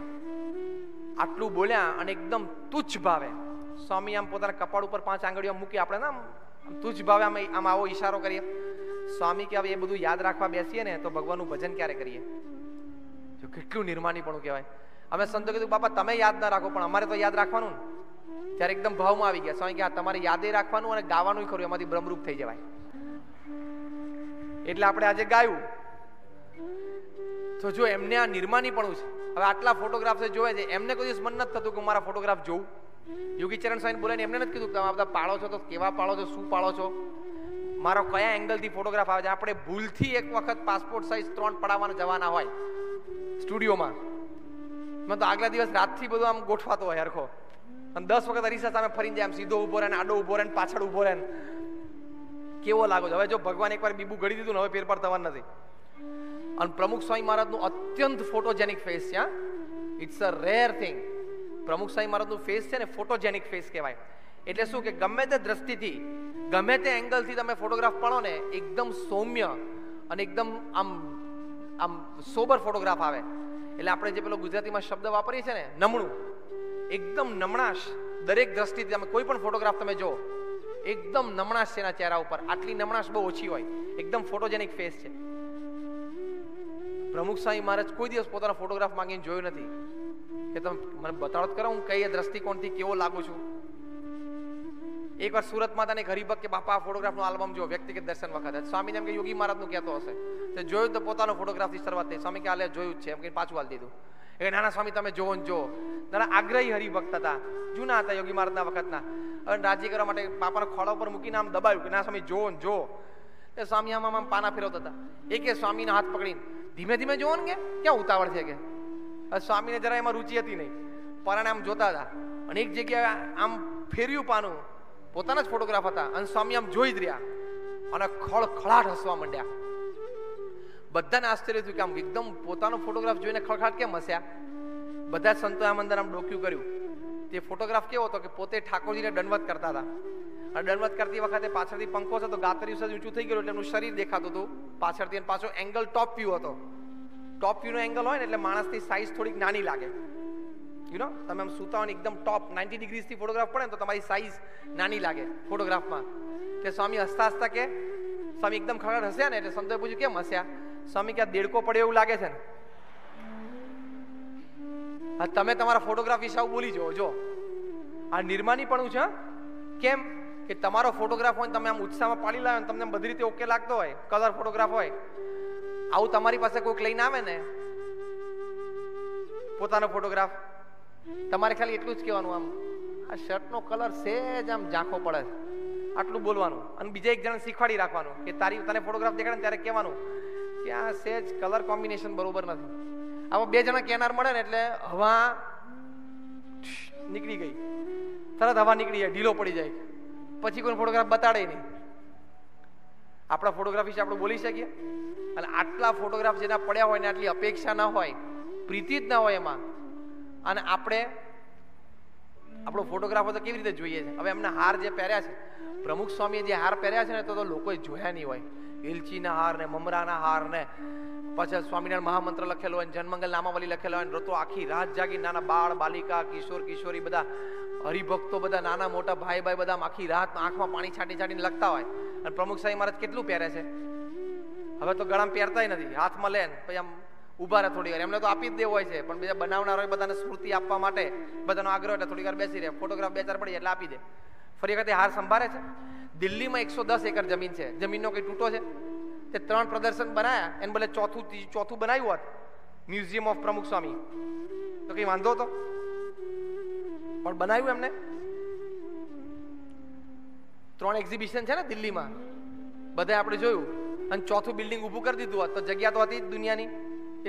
આટલું બોલ્યા અને એકદમ તુચ્છ ભાવે સ્વામી આમ પોતાના કપાળ ઉપર પાંચ આંગળીઓ મૂકી, આપણે નામ તુચ્છ ભાવે આમ આમ આવો ઈશારો કરીએ. સ્વામી કે હવે એ બધું યાદ રાખવા બેસીએ ને તો ભગવાનનું ભજન ક્યારે કરીએ? જો કેટલું નિર્માનીપણું કહેવાય. અમે સંતો કીધું બાપા તમે યાદ ના રાખો, પણ અમારે તો યાદ રાખવાનું. ત્યારે એકદમ ભાવમાં આવી ગયા. સ્વામી કે તમારે યાદે રાખવાનું અને ગાવાનું ખરું, એમાંથી બ્રહ્મરૂપ થઈ જવાય. એટલે આપણે આજે ગાયું. તો જો એમને આ નિર્માનીપણું છે. હવે આટલા ફોટોગ્રાફ જોવે છે, એમને કોઈ દિવસ મન નથી થતું કે મારા ફોટોગ્રાફ જોઉં. યોગી ચરણ સ્વામી બોલે ને એમને નથી કીધું તમે બધા પાડો છો તો કેવા પાડો છો, શું પાડો છો, મારો કયા એંગલથી ફોટોગ્રાફ આવે છે. આપણે ભૂલથી એક વખત પાસપોર્ટ સાઇઝ ત્રણ પડાવવાના જવાના હોય સ્ટુડિયોમાં. મને તો આગલા દિવસ રાતથી બધું આમ ગોઠવાતો હોય હરખો. અને દસ વખત અરીસા સામે ફરીને જાય, આમ સીધો ઉભો રહે ને, આડો ઉભો રહે ને, પાછળ ઉભો રહે ને. કેવો લાગો છો? હવે જો ભગવાન એકવાર બીબું ઘડી દીધું ને, હવે ફેરફાર થવાનું નથી. અને પ્રમુખ સ્વામી મહારાજનું અત્યંત ફોટોજેનિક ફેસ છે. It's a rare thing. Pramukh Swami મહારાજનું ફેસ છે ને ફોટોજેનિક ફેસ કહેવાય. એટલે શું કે ગમે તે દ્રષ્ટિથી, ગમે તે એંગલથી તમે ફોટોગ્રાફ પાડો ને, એકદમ સૌમ્ય અને એકદમ આમ આમ સોબર ફોટોગ્રાફ આવે. એટલે આપણે જે પેલો ગુજરાતીમાં શબ્દ વાપરીએ છીએ ને, નમણું, એકદમ નમણાશ. દરેક દ્રષ્ટિથી તમે કોઈ પણ ફોટોગ્રાફ તમે જો, એકદમ નમણાશ છે એના ચહેરા ઉપર. આટલી નમણાશ બહુ ઓછી હોય, એકદમ ફોટોજેનિક ફેસ છે. પ્રમુખ સ્વામી મહારાજ કોઈ દિવસ પોતાના ફોટોગ્રાફ માંગીને જોયું નથી કે તમે મને બતાડો કરો હું કઈ દ્રષ્ટિકોણથી કેવો લાગુ છું. એકવાર સુરતમાં તને હરિભક્ત કે બાપા ફોટોગ્રાફનો આલ્બમ જો વ્યક્તિગત દર્શન વખત, સ્વામીને એમ કે યોગી મહારાજનું કહેતો હશે તો જોયું, તો પોતાનો ફોટોગ્રાફથી શરૂઆત થઈ. સ્વામી કે આલે જોયું જ છે એમ કે પાછું હાલ દીધું. એ નાના સ્વામી તમે જોવો ને જો, નાના આગ્રહી હરિભક્ત હતા, જૂના હતા યોગી મહારાજના વખતના. અને રાજી કરવા માટે પાપાના ખોળા ઉપર મૂકીને આમ દબાવ્યું કે ના સ્વામી જોવો ને જો. એ સ્વામી આમ આમ પાના ફેરવતા હતા. એકે સ્વામીના હાથ પકડીને ધીમે ધીમે જોવો ને કે ક્યાં ઉતાવળ છે કે. સ્વામીને જરા એમાં રુચિ હતી નહીં, પરાણે આમ જોતા હતા. અને એક જગ્યાએ આમ ફેર્યું પાનું, પોતાના જ ફોટોગ્રાફ હતા, અને સ્વામી આમ જોઈ જ રહ્યા અને ખળખળાટ હસવા માંડ્યા. બધાને આશ્ચર્ય થયું કે આમ એકદમ પોતાનો ફોટોગ્રાફ જોઈને ખળખળાટ કેમ હસ્યા? બધા જ સંતોએ આમ અંદર આમ ડોક્યું કર્યું. તે ફોટોગ્રાફ કેવો હતો કે પોતે ઠાકોરજીને દંડવત કરતા હતા, અને દંડવત કરતી વખતે પાછળથી પંખો હતો, ગાતરી સજ ઊંચું થઈ ગયું એટલે એમનું શરીર દેખાતું હતું પાછળથી. અને પાછો એંગલ ટોપ વ્યૂ હતો. ટોપ વ્યૂનો એંગલ હોય ને એટલે માણસની સાઇઝ થોડીક નાની લાગે, યુ નો. તમે આમ સૂતા હોય ને એકદમ ટોપ નાઇન્ટી ડિગ્રીઝથી ફોટોગ્રાફ પડે ને તો તમારી સાઇઝ નાની લાગે ફોટોગ્રાફમાં. એટલે સ્વામી હસતા હસતા કે સ્વામી એકદમ ખરાડ હસ્યા ને, એટલે સંતોએ પૂછ્યું કેમ હસ્યા? સ્વામી ક્યાં દેડકો પડ્યો એવું લાગે છે ને. હા, તમે તમારા ફોટોગ્રાફ વિશે આવું બોલી જવો. જો આ નિર્માનીપણું છે. કેમ કે તમારો ફોટોગ્રાફ હોય ને તમે આમ ઉત્સાહમાં પાડી લાવ્યો ને, તમને બધી રીતે ઓકે લાગતો હોય, કલર ફોટોગ્રાફ હોય, આવું તમારી પાસે કોઈક લઈને આવે ને પોતાનો ફોટોગ્રાફ, તમારે ખાલી એટલું જ કહેવાનું, આમ આ શર્ટનો કલર સહેજ આમ ઝાંખો પડે છે, આટલું બોલવાનું. અને બીજા એક જણાને શીખવાડી રાખવાનું કે તારી તને ફોટોગ્રાફ દેખાડે ને ત્યારે કહેવાનું કે આ સહેજ કલર કોમ્બિનેશન બરોબર નથી. આમાં બે જણા કેનાર મળે ને એટલે હવા નીકળી ગઈ, તરત હવા નીકળી જાય, ઢીલો પડી જાય, પછી કોઈ ફોટોગ્રાફ બતાડે નહીં. આપણા ફોટોગ્રાફ વિશે આપણે બોલી શકીએ. અને આટલા ફોટોગ્રાફ જેના પડ્યા હોય ને, આટલી અપેક્ષા ના હોય, પ્રીતિ જ ના હોય એમાં, અને આપણે આપણો ફોટોગ્રાફ તો કેવી રીતે જોઈએ છે? હવે એમના હાર જે પહેર્યા છે, પ્રમુખ સ્વામીએ જે હાર પહેર્યા છે ને, તો લોકોએ જોયા નહીં હોય. એલચીના હાર ને, મમરાના હાર ને, પાછા સ્વામિનારાયણ મહામંત્ર લખેલો હોય, જનમંગલ નામાવલી લખેલા હોય, રતો આખી રાત જાગી નાના બાળ બાલિકા, કિશોર કિશોરી, બધા હરિભક્તો, બધા નાના મોટા ભાઈ ભાઈ, બધા આખી રાત આંખમાં પાણી છાંટી છાંટીને લખતા હોય. અને પ્રમુખ સ્વામી મહારાજ કેટલું પહેરે છે? હવે તો ગળામાં પહેરતાય નથી, હાથમાં લે ને પછી આમ ઊભા રહે થોડી વાર. એમને તો આપી જ દેવું હોય છે, પણ બીજા બનાવનાર હોય, બધાને સ્મૃતિ આપવા માટે બધાનો આગ્રહ, એટલે થોડી વાર બેસી રહે, ફોટોગ્રાફ બે ચાર પડી એટલે આપી દે. ફરી વખતે હાર સંભાળે છે. દિલ્હીમાં એકસો દસ એકર જમીન છે. જમીનનો કંઈ તૂટો છે? તે ત્રણ પ્રદર્શન બનાવ્યા એને બદલે ચોથું ચોથું બનાવ્યું હોત, મ્યુઝિયમ ઓફ પ્રમુખ સ્વામી, તો કંઈ વાંધો હતો? પણ બનાવ્યું એમને. ત્રણ એક્ઝિબિશન છે ને દિલ્હીમાં, બધા આપણે જોયું. અને ચોથું બિલ્ડિંગ ઊભું કરી દીધું હોત તો જગ્યા તો હતી દુનિયાની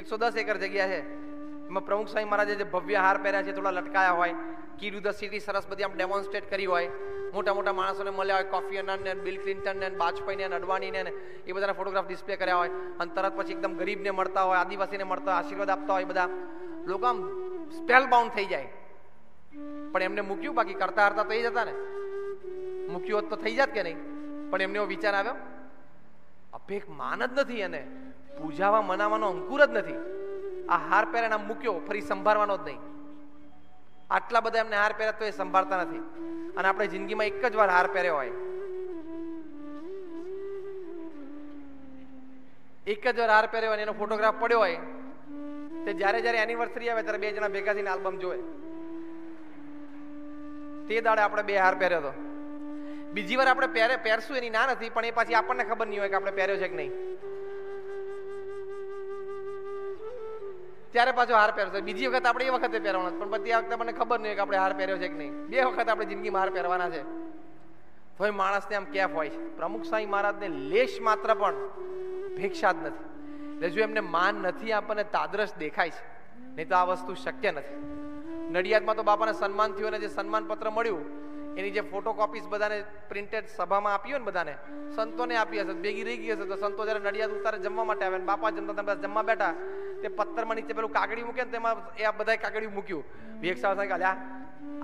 એકસો દસ એકર જગ્યા છે. એમાં પ્રમુખ સ્વામી મહારાજે જે ભવ્ય હાર પહેર્યા છે, થોડા લટકાયા હોય, કીધું ધ સિટી સરસ બધી આમ ડેમોન્સ્ટ્રેટ કરી હોય, મોટા મોટા માણસોને મળ્યા હોય, કોફી અનને બિલ ક્લિન્ટન ને વાજપેયીને અડવાણીને એ બધાના ફોટોગ્રાફ ડિસ્પ્લે કર્યા હોય. અને તરત પછી એકદમ ગરીબને મળતા હોય, આદિવાસીને મળતા હોય, આશીર્વાદ આપતા હોય, બધા લોકો આમ સ્પેલ બાઉન્ડ થઈ જાય. પણ એમને મૂક્યું, બાકી કરતા હરતા થઈ જતા ને, મૂક્યું હોત તો થઈ જાત કે નહીં. પણ એમને એવો વિચાર આવ્યો, અભેક માન જ નથી અને પૂજાવા મનાવવાનો અંકુર જ નથી. આ હાર પહેરે આમ મૂક્યો, ફરી સંભાળવાનો જ નહીં. આટલા બધા એમને હાર પહેર્યા તો એ સંભાળતા નથી. અને આપણે જિંદગીમાં એક જ વાર હાર પહેર્યો હોય, એક જ વાર હાર પહેર્યો હોય, એનો ફોટોગ્રાફ પડ્યો હોય, તે જ્યારે જ્યારે એનિવર્સરી આવે ત્યારે બે જણા ભેગા થઈને આલ્બમ જોવે. તે દાડે આપણે બે હાર પહેર્યો હતો. બીજી વાર આપણે પહેરે પહેરશું એની ના નથી, પણ એ પાછી આપણને ખબર નહીં હોય કે આપણે પહેર્યો છે કે નહીં. ત્યારે પાછો હાર પહેરશે. બીજી વખત આપણે એ વખતે પહેરવાનો, પણ બધી આ વખતે આપણને ખબર નહીં કે આપણે હાર પહેર્યો છે કે નહીં. બે વખત આપણે જિંદગીમાં હાર પહેરવાના છે. તોય માણસને આમ કેફ હોય છે. પ્રમુખ સ્વામી મહારાજને લેશ માત્ર પણ ભિક્ષા જ નથી. એટલે જો એમને માન નથી, આપણને તાદરસ દેખાય છે, નહીં તો આ વસ્તુ શક્ય નથી. નડિયાદમાં તો બાપાને સન્માન થયું અને જે સન્માનપત્ર મળ્યું એની જે ફોટોકોપીસ બધાને પ્રિન્ટેડ સભામાં આપી હોય ને, બધાને સંતોને આપી હશે, ભેગી રહી ગઈ હશે. તો સંતો જ્યારે નડિયાદ ઉતારે જમવા માટે આવે ને બાપા જમતા બધા જમવા બેઠા, તે પથ્થરમાં નીચે પેલું કાગડી મૂકે ને તેમાં એ આ બધા કાગડી મૂક્યું. ભેક્ષા અલ્યા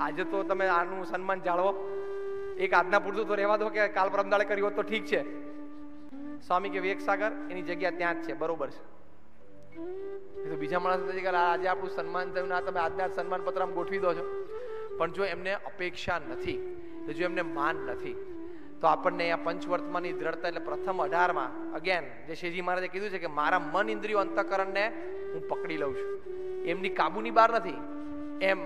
આજે તો તમે આનું સન્માન જાળવો, એક આજના પૂરતું તો રહેવા દો કે કાલ પરમદાળે કર્યું હોત તો ઠીક છે. સ્વામી કે વેક સાગર એની જગ્યા ત્યાં જ છે, બરોબર છે. તો બીજા માણસ આજે આપણું સન્માન થયું ને આ તમે આજના સન્માન પત્ર આમ ગોઠવી દો છો. પણ જો એમને અપેક્ષા નથી, જો એમને માન નથી, તો આપણને આ પંચવર્તમાની દ્રઢતા, એટલે પ્રથમ અઢારમાં અગેન જે શ્રીજી મહારાજે કીધું છે કે મારા મન ઇન્દ્રિયો અંતઃકરણને હું પકડી લઉં છું, એમની કાબુની બહાર નથી. એમ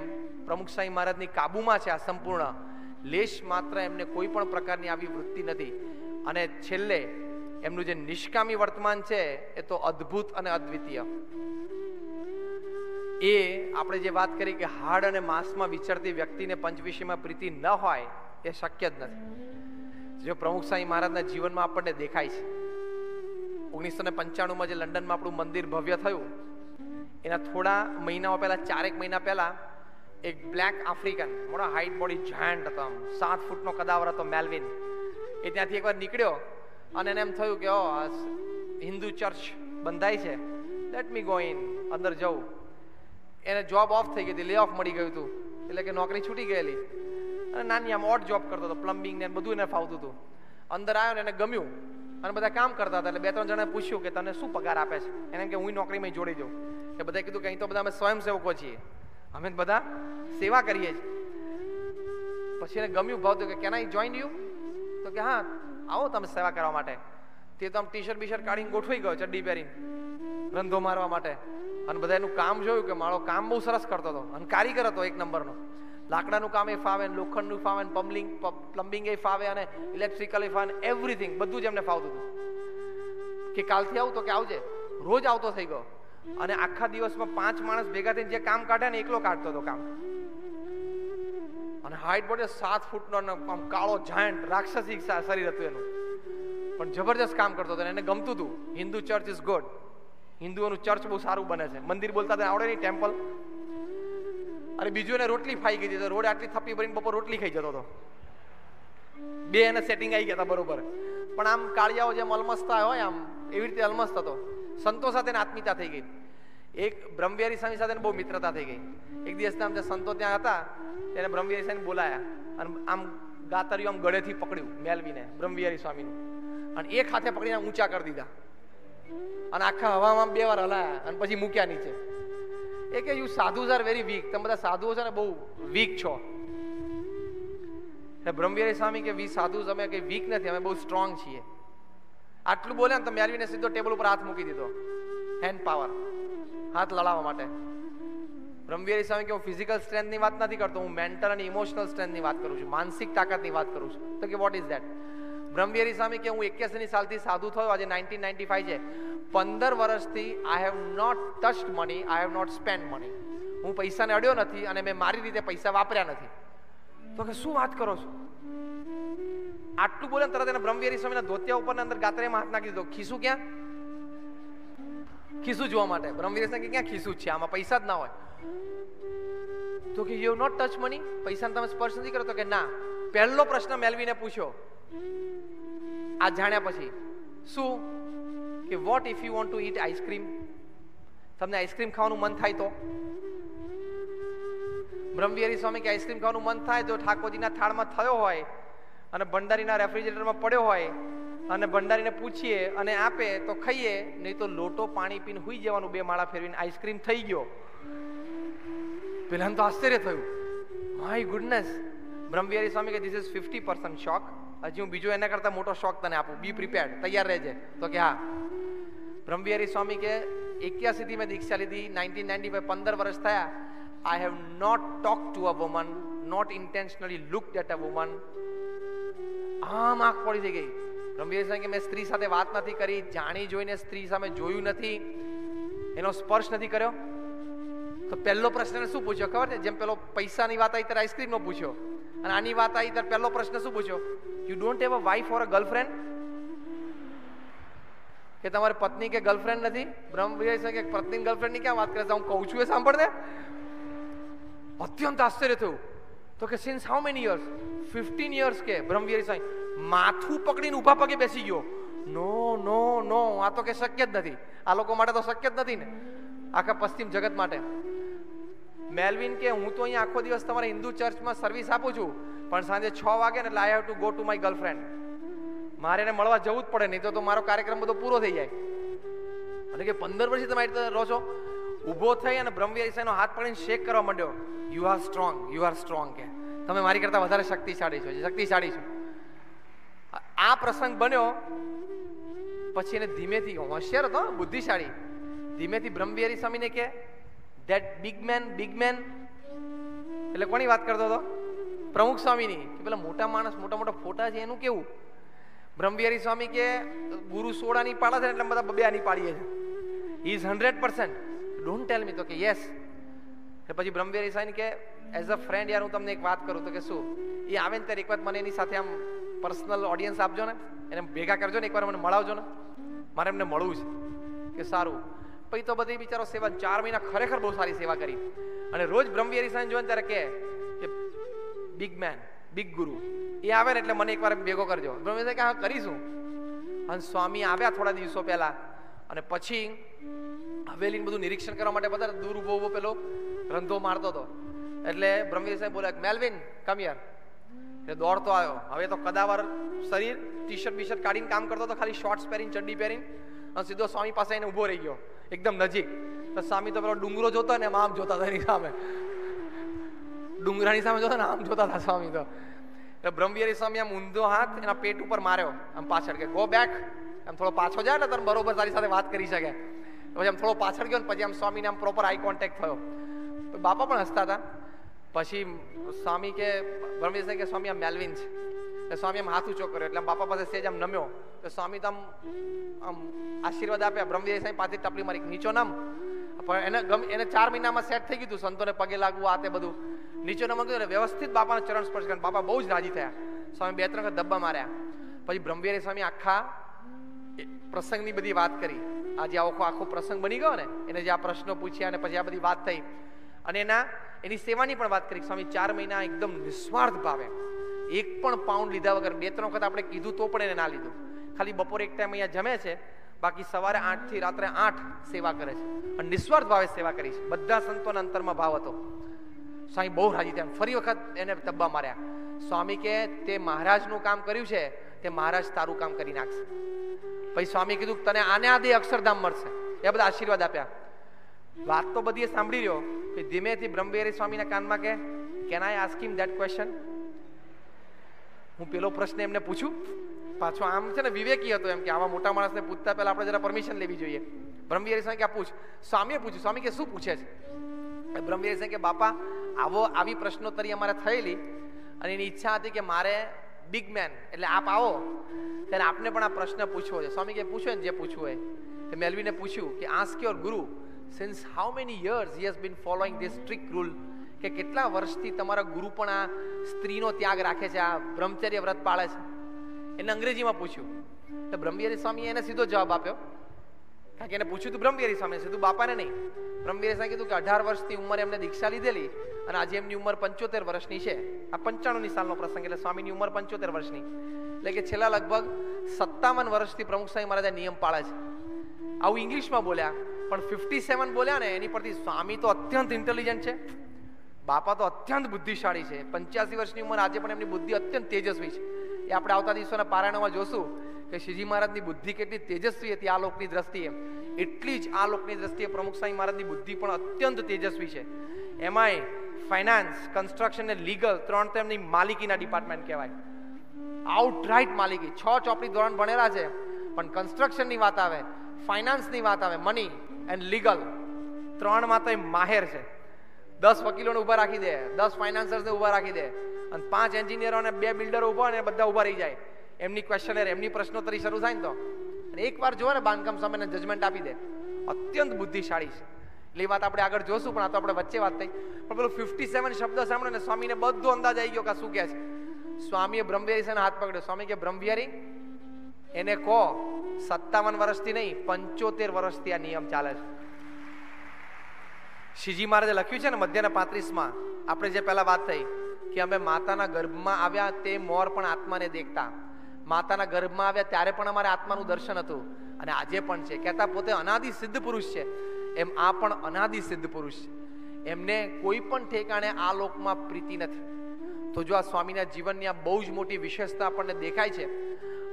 પ્રમુખ સ્વામી મહારાજની કાબુમાં છે આ સંપૂર્ણ. લેશ માત્ર એમને કોઈ પણ પ્રકારની આવી વૃત્તિ નથી. અને છેલ્લે એમનું જે નિષ્કામી વર્તમાન છે એ તો અદ્ભુત અને અદ્વિતીય. એ આપણે જે વાત કરી કે હાડ અને માંસમાં વિચરતી વ્યક્તિને પંચવિષયમાં પ્રીતિ ન હોય એ શક્ય જ નથી. જો પ્રમુખ સ્વામી મહારાજના જીવનમાં આપણને દેખાય છે. ઓગણીસો ને પંચાણુંમાં જે લંડનમાં આપણું મંદિર ભવ્ય થયું એના થોડા મહિનાઓ પહેલા, ચારેક મહિના પહેલા, એક બ્લેક આફ્રિકન, મોટા હાઈટ બોડી જાયન્ટ હતો, આમ સાત ફૂટનો કદાવર હતો, મેલ્વિન, એ ત્યાંથી એકવાર નીકળ્યો અને એને એમ થયું કે ઓ હિન્દુ ચર્ચ બંધાય છે, લેટ મી ગો ઇન, અંદર જવું. એને જોબ ઓફ થઈ ગઈ હતી, લે ઓફ મળી ગયું હતું, એટલે કે નોકરી છૂટી ગયેલી. અને નાની આમ ઓટ જોબ કરતો હતો, પ્લમ્બિંગ ને બધું એને ફાવતું હતું. અંદર આવ્યો ને એને ગમ્યું અને બધા કામ કરતા હતા. એટલે બે ત્રણ જણાએ પૂછ્યું કે તને શું પગાર આપે છે? એને એમ કે હું નોકરીમાં જોડી જાઉં. એટલે બધાએ કીધું કે અહીં તો બધા અમે સ્વયંસેવકો છીએ, અમે બધા સેવા કરીએ છીએ. પછી એને ગમ્યું, ભાવતું કે કેન આઈ જોઈન યુ? તો કે હા, આવો તમે સેવા કરવા માટે. તે તો આમ ટી શર્ટ બી શર્ટ કાઢીને ગોઠવી ગયો, ચડ્ડી પહેરીને રંધો મારવા માટે. અને બધા એનું કામ જોયું કે મારો કામ બહુ સરસ કરતો હતો અને કારીગર હતો એક નંબરનો. લાકડાનું કામ એ ફાવે ને, લોખંડનું ફાવે ને, પ્લમ્બિંગ પ્લમ્બિંગ એ ફાવે અને ઇલેક્ટ્રિકલ એ ફાવે, એવરીથિંગ બધું જ એમને ફાવતું હતું. કે કાલથી આવું? તો કે આવજે. રોજ આવતો થઈ ગયો અને આખા દિવસમાં પાંચ માણસ ભેગા થઈને જે કામ કાઢે ને એકલો કાઢતો હતો કામ. અને હાઈટ બોડી સાત ફૂટનો આમ કાળો જાયન્ટ, રાક્ષસી શરીર હતું એનું, પણ જબરજસ્ત કામ કરતો હતો, એને ગમતું હતું. હિન્દુ ચર્ચ ઇઝ ગુડ, હિન્દુઓનું ચર્ચ બહુ સારું બને છે, મંદિર બોલતા આવડે નહીં, ટેમ્પલ. અને બીજું એને રોટલી ફાઈ ગઈ હતી, રોડે આટલી થપ્પી ભરીને બપોર રોટલી ખાઈ જતો હતો. બે એને સેટિંગ આવી ગયા હતા બરોબર, પણ આમ કાળિયાઓ જેમ અલમસ્તા હોય આમ એવી રીતે અલમસ્ત હતો. સંતો સાથે એને આત્મીયતા થઈ ગઈ, એક બ્રહ્મવિહારી સ્વામી સાથે બહુ મિત્રતા થઈ ગઈ. એક દિવસ આમ જે સંતો ત્યાં હતા એને બ્રહ્મવિહારી સ્વામીને બોલાયા અને આમ ગાતર્યું આમ ગળેથી પકડ્યું મેલવીને, બ્રહ્મવિહારી સ્વામીનું, અને એક હાથે પકડીને ઊંચા કરી દીધા અને આખા હવામાં બે વાર હલાયા અને પછી મૂક્યા નીચે. એ કે you sadhus are very weak, તમે બધા સાધુઓ છો ને બહુ વીક છો. બ્રહ્મવીર સ્વામી કે વી સાધુ અમે કઈ વીક નથી, અમે બહુ સ્ટ્રોંગ છીએ. આટલું બોલ્યા ને તમે મેળવીને સીધો ટેબલ ઉપર હાથ મૂકી દીધો, હેન્ડ પાવર, હાથ લડાવવા માટે. બ્રહ્મવીર સ્વામી કે હું ફિઝિકલ સ્ટ્રેન્થની વાત નથી કરતો, હું મેન્ટલ અને ઇમોશનલ સ્ટ્રેન્થની વાત કરું છું, માનસિક તાકાતની વાત કરું છું. તો કે વોટ ઇઝ ધેટ? બ્રહ્મવીર સ્વામી કે હું એક્યાસીની સાલથી સાધુ થયો, આજે નાઇન્ટીન નાઇન્ટી ફાઈવ છે, પંદર વર્ષથી I have not touched money, I have not spend money, हूँ पैसा ने अड़ो नहीं और मैं मारी रीते पैसा वापरया नहीं। तो शू बात करो छो? आटलू बोले तरत ब्रह्मविहारी स्वामी धोतिया ऊपर अंदर गातरे में हाथ नाखी दो। खीसू क्या? खीसू जोवा माटे ब्रह्मविहारी स्वामी क्या खीसू छे आमां पैसा ज ना होय। तो कि यू नॉट टच मनी, पैसा तमे स्पर्श नहीं करो। तो कि ना, पहलो प्रश्न मेलवीने पूछो आ जाण्या पछी शू कि what if you want to eat ice cream? तमने आइसक्रीम खावानुं मन थाय तो? ब्रह्मविहारी स्वामी के आइसक्रीम खावानुं मन थाय तो ठाकोरजीना थाळमां थयो होय अने भंडारीना रेफ्रिजरेटरमां पड्यो होय अने भंडारीने पूछीए अने आपे तो खाईए, नहीं तो लोटो पाणी पीने हुई जवानुं, बे माळा फेरवीने आइसक्रीम थई गयो। पेलाने तो आश्चर्य थयुं, माय गुडनेस। ब्रह्मविहारी स्वामी के this is fifty percent shock. हजी हूँ बीजो एना करता मोटो शॉक तने आपूं, बी प्रिपेयर्ड, तैयार रहेजे। तो कि हाँ, ब्रह्मविहारी स्वामी के इक्यासी थी मैं दीक्षा लीधी, नाइंटीन नाइंटी फाइव पंदर वर्ष थया। I have not talk to a woman, not intentionally looked at a woman. आम आँख पड़ी थी गई। ब्रह्मविहारी स्वामी के मैं स्त्री साथे बात नहीं करी, जाणी जोईने स्त्री सामे जोयुं नहीं, एनो स्पर्श नहीं कर्यो। तो पहलो प्रश्न शू पूछो खबर है? जेम पेलो पैसा नी वात आई त्यारे आइसक्रीम नो पूछो अने आनी वात आई त्यारे पहलो प्रश्न शू पूछो? You don't have a wife or a girlfriend? के तमारे पत्नी के गर्लफ्रेंड नहीं? ब्रह्मविहारी स्वामी के पत्नी गर्लफ्रेंड नी क्या बात करे? हूँ कहू छू, सांभळ दे। अत्यंत आश्चर्य थयुं। तो के since how many years? Fifteen years के ब्रह्मविहारी स्वामी माथुं पकड़ीने ऊभा पगे बेसी गयो। नो नो नो, आ तो के शक्य ज नथी, आ लोको माटे तो शक्य ज नथी ने, आखा पश्चिम जगत माटे। मेलविन के हूँ तो अहीं आखो दिवस तमारा हिंदू चर्च में सर्विस आपू छूं, पण सांजे छ वागे ने I have to go to my girlfriend, मारे ने मळवा जवुं ज पड़े, नहीं तो, तो मारो कार्यक्रम बधो पूरो थई जाय। એટલે કે पंदर वर्षथी तमे आटला रो छो। ઊભો થઈ અને બ્રહ્મવિહારી સાહેબનો હાથ પકડીને શેક કરવા માંડ્યો, you are strong, you are strong, કે તમે મારી કરતા વધારે શક્તિશાળી છો, શક્તિશાળી છો। આ પ્રસંગ બન્યો પછી એને ધીમેથી, હોશિયાર હતો, બુદ્ધિશાળી, ધીમેથી બ્રહ્મવિહારી સ્વામીને કે that big man, big man એટલે કોની વાત કરતો હતો? પ્રમુખ સ્વામીની, કે પેલા મોટા માણસ, મોટા મોટા ફોટા છે એનું કેવું? ब्रह्मविहारी स्वामी के गुरु सोड़ा नहीं पाड़ा थे, मतलब बब्बे आनी पाड़ी है, he is hundred percent. Don't tell me. तो के यस। तो પછી ब्रह्मविहारी स्वामी के एज अ फ्रेंड, यार हूँ तमने एक बात करूँ? तो के शू? ये आवे ने एक बार मैंने एनी साथे आम पर्सनल ऑडियंस आपजो ने, एने भेगा करजो ने, एक बार मैंने मळावजो ने, मारे एमने मळवुं छे। के सारू। पछी तो बधी बिचारो सेवा चार महीना खरेखर बहुत सारी सेवा करी और रोज ब्रह्मविहारी स्वामी जोने त्यारे कहे के बिग मैन, बिग गुरु, ये आवे ने एटले मने एक बार भेगो करजो। ब्रह्मविहारी के हाँ करीशुं। अने स्वामी आव्या थोड़ा दिवसों पहला अने पछी हवेलीनुं बधुं निरीक्षण करवा माटे बधा दूर ऊभो ऊभो पेलो रंधो मारतो हतो एटले ब्रह्मविहारी साहेब बोल्या, मेलविन कम हियर। एटले दौड़तो आव्यो। हवे तो कदावर शरीर, टी शर्ट बीशर्ट काढीने काम करतो तो, खाली शॉर्ट्स पहेरीने, चड्डी पहेरीने, अने सीधो स्वामी पासे आवीने ऊभो रही गयो एकदम नजीक। तो स्वामी तो पेलो डुंगरो जोता ने आम जोता था एनी सामे, डुंगरानी सामे जोता ने आम जोता था स्वामी। तो ब्रह्मविहारी स्वामी आम ऊंधो हाथ एना पेट पर मार्यो, आम पाछळ के गो बैक, आम थोड़ो पाछो जाए तो बरोबर तारी साथे बात करी सके। पछी आम थोड़ो पाछळ गयो, पछी आम स्वामी ने आम प्रोपर आई कॉन्टेक्ट थयो। तो बापा पण हसता था। पछी स्वामी के ब्रह्मविहारी के स्वामी आम मेलविन छे, तो स्वामी आम हाथ ऊंचो कर्यो एटले बापा पासे सेज आम नम्यो। तो स्वामी तो आम आम आशीर्वाद आप्या। ब्रह्मविहारी साहेब पाछी टपली मारी, नीचो नम। पण एने एने चार महीनामां सेट थई गयुं हतुं, संतोने पगे लागवू आ ते बधुं। नीचे नमन व्यवस्थित बापा चरण स्पर्श कर, बापा बहुत ज राजी थे। स्वामी बे त्रण धब्बा मार्या। पछी ब्रह्मविहारी स्वामी आखा प्रसंगनी बधी बात करी। आज आखो आखो प्रसंग बनी गयो ने, एने जे आ प्रश्नो पूछ्या ने पछी आ बधी बात थई अने एना एनी सेवानी पण बात करी। स्वामी चार महीना एकदम निस्वार्थ भावे, एक पण पाउंड लीधा वगर, बे त्रण वखत आपणे कीधुं तो पण एने ना लीधुं। खाली बपोरे एक टाइम अहींया जमे छे, बाकी सवारे आठ थी रात्रे आठ सेवा करे छे अने निस्वार्थ भावे सेवा करी छे। बधा संतोना अंतरमां भाव हतो। स्वामी बहुत राजी थे। फरी वखत एने तब्बा मार्या। स्वामी के ते महाराजनु काम कर्युं छे, ते महाराज तारू काम करी नाखशे। पछी स्वामी कीधुं तने आने आदि अक्षरधाम मळशे। ए बधा आशीर्वाद आप्या। वात तो बधी सांभळी रह्यो के धीमेथी ब्रह्मविहारी स्वामीना कानमां के, can I ask him that question? हूँ पेलो प्रश्न एमने पूछूं? पाछो आम छे ने विवेकी हतो, एम के आवा मोटा माणसने पूछता पहेला आपणे जरा परमिशन लेवी जोईए। ब्रह्मविहारी स्वामी के आ पूछ। स्वामीए पूछ्युं। स्वामी के शुं पूछे छे? ब्रह्मविहारी साहेब के बापा आवो आवी प्रश्नोत्तरी अमारे थयेली अने एनी इच्छा हती के मारे बिग मैन एटले आप आवो त्यारे आपने पण आ प्रश्न पूछवो छे। स्वामी के पूछो ने जे पूछवो होय। ते मेलवीने पूछ्યું કે ask your guru Since how many years he has been following this strict rule કે કેટલા વર્ષથી તમારા ગુરુ પણ આ સ્ત્રીનો ત્યાગ રાખે છે, આ બ્રહ્મચર્ય વ્રત પાળે છે? એને અંગ્રેજીમાં પૂછ્યું તો બ્રહ્મચારી સ્વામીએ એને સીધો જવાબ આપ્યો, કારણ કે એને પૂછ્યું તો બ્રહ્મચારી સ્વામીએ સીધું, બાપાને નહીં. બ્રહ્મચારી સ્વામીએ કીધું કે અઢાર વર્ષની ઉંમરે એમને દીક્ષા લીધેલી અને આજે એમની ઉંમર પંચોતેર વર્ષની છે. આ પંચાણુંની સાલનો પ્રસંગ એટલે સ્વામીની ઉંમર પંચોતેર વર્ષની, એટલે કે છેલ્લા લગભગ સત્તાવન વર્ષથી પ્રમુખ સ્વામી મહારાજ નિયમ પાળે છે. આવું ઇંગ્લિશમાં બોલ્યા, પણ ફિફ્ટી સેવન બોલ્યા ને એની પરથી સ્વામી તો અત્યંત ઇન્ટેલિજન્ટ છે, બાપા તો અત્યંત બુદ્ધિશાળી છે. પંચ્યાસી વર્ષની ઉંમર, આજે પણ એમની બુદ્ધિ અત્યંત તેજસ્વી છે. એ આપણે આવતા દિવસોના પારાયણોમાં જોશું કે શ્રીજી મહારાજની બુદ્ધિ કેટલી તેજસ્વી હતી આ લોકની દ્રષ્ટિએ, એટલી જ આ લોકની દ્રષ્ટિએ પ્રમુખ સ્વામી મહારાજની બુદ્ધિ પણ અત્યંત તેજસ્વી છે. એમાંય ફાઇનાન્સ, કન્સ્ટ્રક્શન અને લીગલ ત્રણ તો એમની માલિકીના ડિપાર્ટમેન્ટ કહેવાય, આઉટરાઇટ માલિકી. છ ચોપડી ધોરણ ભણેલા છે, પણ કન્સ્ટ્રક્શનની વાત આવે, ફાઇનાન્સની વાત આવે, મની એન્ડ લીગલ ત્રણમાં તો એ માહેર છે. દસ વકીલોને ઉભા રાખી દે, દસ ફાઇનાન્સર્સને ઉભા રાખી દે, અને પાંચ એન્જિનિયરો અને બે બિલ્ડરો ઉભા અને બધા ઉભા રહી જાય. એમની ક્વેશ્ચનર, એમની પ્રશ્નોત્તરી શરૂ થાય ને તો અને એક વાર જોવે ને બાંધકામ સામે જજમેન્ટ આપી દે. અત્યંત બુદ્ધિશાળી છે. એટલે એ વાત આપણે આગળ જોશું, પણ આ તો આપણે વચ્ચે વાત થઈ. પણ પેલું ફિફ્ટી સેવન શબ્દ સાંભળે ને સ્વામીને બધો અંદાજ આવી ગયો કે શું કહે છે. સ્વામીએ બ્રહ્મવિહારી સાહેબ હાથ પકડ્યો. સ્વામી કે બ્રહ્મવિહારી એને કહો સત્તાવન વર્ષથી નહીં, પંચોતેર વર્ષથી આ નિયમ ચાલે છે. શ્રીજી મહારાજે લખ્યું છે ને મધ્યના પાંત્રીસમાં, આપણે જે પહેલા વાત થઈ કે અમે માતાના ગર્ભમાં આવ્યા તે મોર પણ આત્માને દેખતા. માતાના ગર્ભમાં આવ્યા ત્યારે પણ અમારે આત્માનું દર્શન હતું અને આજે પણ છે. કહેતા પોતે અનાદિ સિદ્ધ પુરુષ છે, એમ આ પણ અનાદિ સિદ્ધ પુરુષ છે. એમને કોઈ પણ ઠેકાણે આ લોકમાં પ્રીતિ નથી. તો જો આ સ્વામીના જીવનની આ બહુ જ મોટી વિશેષતા આપણને દેખાય છે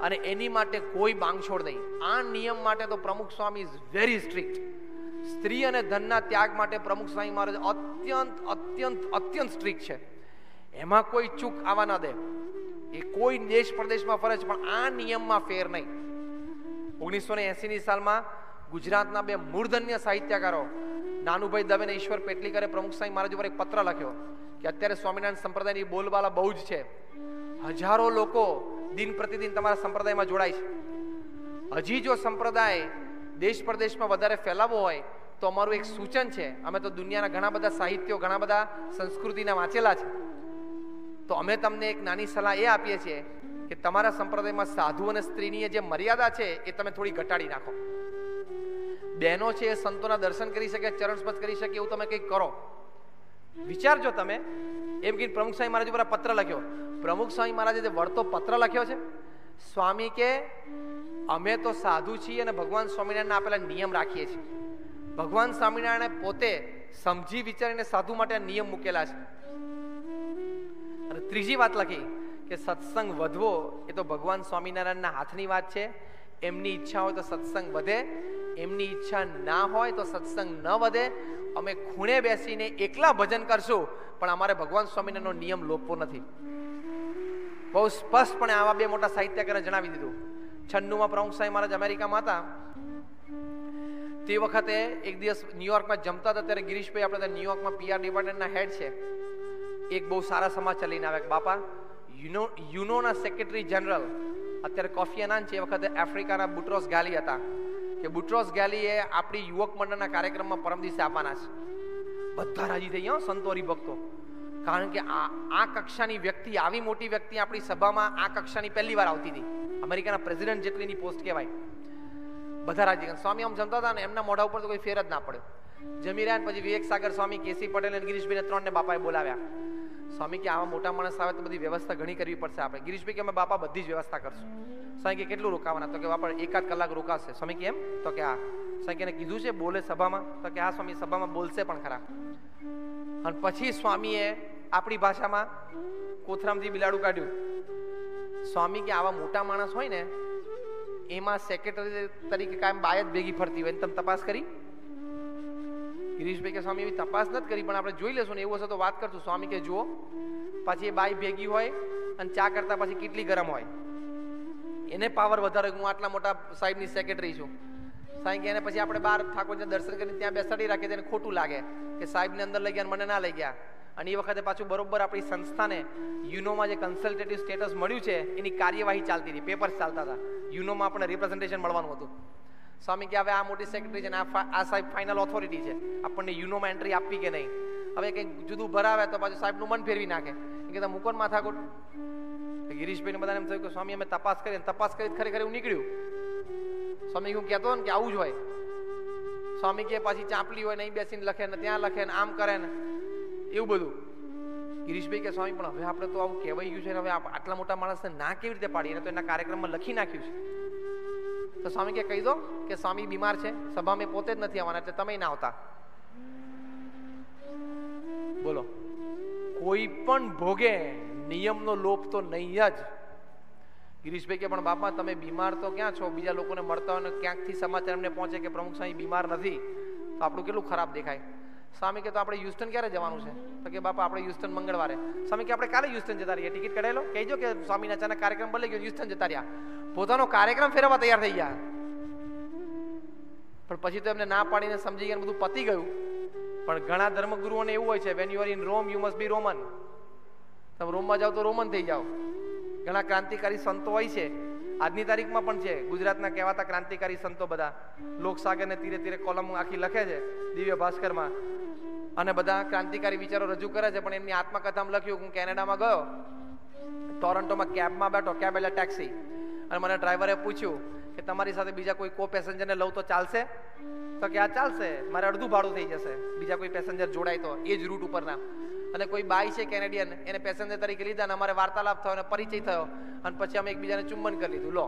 અને એની માટે કોઈ બાંગછોડ નહીં. આ નિયમ માટે તો પ્રમુખ સ્વામી ઇઝ વેરી સ્ટ્રિક્ટ. સ્ત્રી અને ધનના ત્યાગ માટે પ્રમુખ સ્વામી મહારાજ અત્યંત અત્યંત અત્યંત સ્ટ્રિક્ટ છે. એમાં કોઈ ચૂક આવવા ના દે, એ કોઈ દેશ પ્રદેશમાં ફરજ, પણ આ નિયમમાં ફેર નહીં. ઓગણીસો ને એસીની સાલમાં ગુજરાતના બે મૂર્ધન્ય સાહિત્યકારો નાનુભાઈ દવે અને ઈશ્વર પેટલીકરે પ્રમુખ સ્વામી મહારાજ ઉપર એક પત્ર લખ્યો કે અત્યારે સ્વામિનારાયણ સંપ્રદાયની બોલબાલા બહુ જ છે, હજારો લોકો દિન પ્રતિદિન તમારા સંપ્રદાયમાં જોડાય છે. હજી જો સંપ્રદાય દેશ પ્રદેશમાં વધારે ફેલાવો હોય તો અમારું એક સૂચન છે. અમે તો દુનિયાના ઘણા બધા સાહિત્યો, ઘણા બધા સંસ્કૃતિના વાંચેલા છે, તો અમે તમને એક નાની સલાહ એ આપીએ છીએ કે તમારા સંપ્રદાયમાં સાધુ અને સ્ત્રીની જે મર્યાદા છે એ તમે થોડી ઘટાડી નાખો. બહેનો છે એ સંતોના દર્શન કરી શકે, ચરણ સ્પર્શ કરી શકે, એવું તમે કંઈક કરો, વિચારજો તમે. એમ કે પ્રમુખ સ્વામી મહારાજ ઉપર પત્ર લખ્યો. પ્રમુખ સ્વામી મહારાજે જે વળતો પત્ર લખ્યો છે, સ્વામી કે અમે તો સાધુ છીએ અને ભગવાન સ્વામિનારાયણના આપેલા નિયમ રાખીએ છીએ. ભગવાન સ્વામિનારાયણે પોતે સમજી વિચારીને સાધુ માટે નિયમ મૂકેલા છે. અને ત્રીજી વાત લખી કે સત્સંગ વધવો એ તો ભગવાન સ્વામિનારાયણના હાથની વાત છે. એમની ઈચ્છા હોય તો સત્સંગ વધે, એમની ઈચ્છા ના હોય તો સત્સંગ ન વધે. અમે ખૂણે બેસીને એકલા ભજન કરશું, પણ અમારે ભગવાન સ્વામિનારાયણનો નિયમ લોપવો નથી. બહુ સ્પષ્ટપણે આવા બે મોટા સાહિત્યકારે જણાવી દીધું. છન્નુમાં પ્રમુખ સ્વામી મહારાજ અમેરિકામાં હતા તે વખતે એક દિવસ ન્યુયોર્કમાં જમતા હતા, ત્યારે ગિરીશભાઈ, આપણે ન્યુયોર્કમાં પીઆર ડિપાર્ટમેન્ટના હેડ છે, એક બહુ સારા સમાચાર લઈને આવ્યા કે બાપા, યુનો યુનોના સેક્રેટરી જનરલ અત્યારે કોફી અનાન છે, એ વખતે આફ્રિકાના બુટરોસ ગાલી હતા કે બુટરોસ ગાલીએ આપણી યુવક મંડળના કાર્યક્રમમાં પરમ દિવસે આવવાના છે. બધા રાજી થઈ ગયા સંતો હરિભક્તો, કારણ કે આ આ કક્ષાની વ્યક્તિ, આવી મોટી વ્યક્તિ આપણી સભામાં આ કક્ષાની પહેલી વાર આવતી હતી. અમેરિકાના પ્રેસિડેન્ટ જેટલીની પોસ્ટ કહેવાય. બધા રાજી. સ્વામી આમ જમતા હતા ને એમના મોઢા ઉપર તો કોઈ ફેર જ ના પડ્યો. જમી રહ્યા ને પછી વિવેક સાગર સ્વામી, કેસી પટેલ અને ગિરીશભાઈને ત્રણને બાપાએ બોલાવ્યા. સ્વામી કે આવા મોટા માણસ આવે તો બધી વ્યવસ્થા ઘણી કરવી પડશે આપણે. ગિરીશભાઈ કે અમે બાપા બધી જ વ્યવસ્થા કરશું. સ્વામી કે કેટલું રોકાવાના? તો કે બાપા એકાદ કલાક રોકાશે. સ્વામી કે એમ? તો કે હા. સ્વામી કે એને કીધું છે બોલે સભામાં? તો કે હા સ્વામી, સભામાં બોલશે પણ ખરા. અને પછી સ્વામીએ આપણી ભાષામાં કોથરામથી બિલાડું કાઢ્યું. સ્વામી કે આવા મોટા માણસ હોય ને એમાં સેક્રેટરી તરીકે કાયમ બાયત ભેગી ફરતી હોય, તમે તપાસ કરી? ગિરીશભાઈ કે સ્વામી એવી તપાસ નથી કરી, પણ આપણે જોઈ લેશું ને એવું હશે તો વાત કરશું. સ્વામી કે જુઓ, પાછી એ બાય ભેગી હોય અને ચા કરતા પાછી કેટલી ગરમ હોય, એને પાવર વધારે, હું આટલા મોટા સાહેબની સેક્રેટરી છું. સાહેબ કે એને પછી આપણે બહાર ઠાકોરજીને દર્શન કરીને ત્યાં બેસાડી રાખીએ તો એને ખોટું લાગે કે સાહેબને અંદર લઈ ગયા મને ના લઈ ગયા. અને એ વખતે પાછું બરોબર આપણી સંસ્થાને યુનોમાં જે કન્સલ્ટેટિવ સ્ટેટસ મળ્યું છે એની કાર્યવાહી ચાલતી હતી, પેપર્સ ચાલતા હતા. યુનોમાં આપણે રિપ્રેઝન્ટેશન મળવાનું હતું. स्वामी क्या आ मोटी सेक्रेटरी है आ साहेब फाइनल ऑथोरिटी है अपन ने यूनो में एंट्री आपी के नहीं हमें कहीं जुदू भरावे तो पाछो साहेब नु मन फेरवी नाखे मुकोन माथाकूट गिरीशभाई ने बधाने एम थयुं के स्वामी अमे तपास करी तपास करी खरेखर एवुं निकळ्युं स्वामी एवुं कहतो होय ने के आवुं ज होय स्वामी के पाछी चापली होय नहीं बेसीने लखे ने त्यां लखे ने आम करे ने एवुं बधुं गिरीशभाई के स्वामी पण हवे आपणे तो आवुं कहेवाई गयुं छे हवे आटला मोटा माणसने ना केवी रीते पाडीए तो एना कार्यक्रममां लखी नाख्युं छे तो स्वामी के कही दो के स्वामी बीमार छे सभा में पोते ज नथी आववाना एटले तमे ना आवता बोलो कोई पण भोगे नियम नो लोप तो नहीं ज गिरीश भाई के पण बापा तमे बीमार तो क्या छो बीजा लोकोने मळता होय ने क्यांकथी समाचार अमने पहोंचे के प्रमुख स्वामी बीमार नथी तो आपणुं केटलुं खराब देखाय स्वामी के तो आपणे ह्यूस्टन क्यारे जवानुं छे तो के बापा आपणे ह्यूस्टन मंगळवारे स्वामी के आपणे काले ह्यूस्टन जता रहीए टिकट कढाई लो कहीजो के स्वामी अचानक कार्यक्रम बदली गयो ह्यूस्टन जता रह्या पोतानो कार्यक्रम फेरवा तैयार थई गया पण पछी तो एमने ना पाडीने समजी गया बधुं पती गयुं पण घणा धर्मगुरुओने एवुं होय छे when you are in Rome you must be Roman तब रोम में जाओ तो रोमन थी जाओ घना क्रांतिकारी संतो होय छे आज तारीख में पण छे गुजरात ना कहवाता क्रांतिकारी संतो बदा लोकसागर ने तीरे तीरे कॉलम आखी लखे छे दिव्य भास्कर में अने बदा क्रांतिकारी विचारों रजू करे छे पण एमनी आत्मकथा में लख्युं हूँ केनेडा में गयो टोरंटो में कैब में बैठो कैब एटले टेक्सी अने मने ड्राइवरे पूछ्युं के तमारी साथे बीजा कोई को पेसेंजर ने लव तो चालशे तो के आ चालशे मारे अर्धुं भाड़ुं थई जशे बीजा कोई पेसेंजर जोड़ाय तो ए ज रूट उपरना अने कोई बाई छे केनेडियन एने पेसेंजर तरीके लीधा अमारे वार्तालाप थयो परिचय थयो अने पछी अमे एकबीजाने चुंबन करी लीधुं लो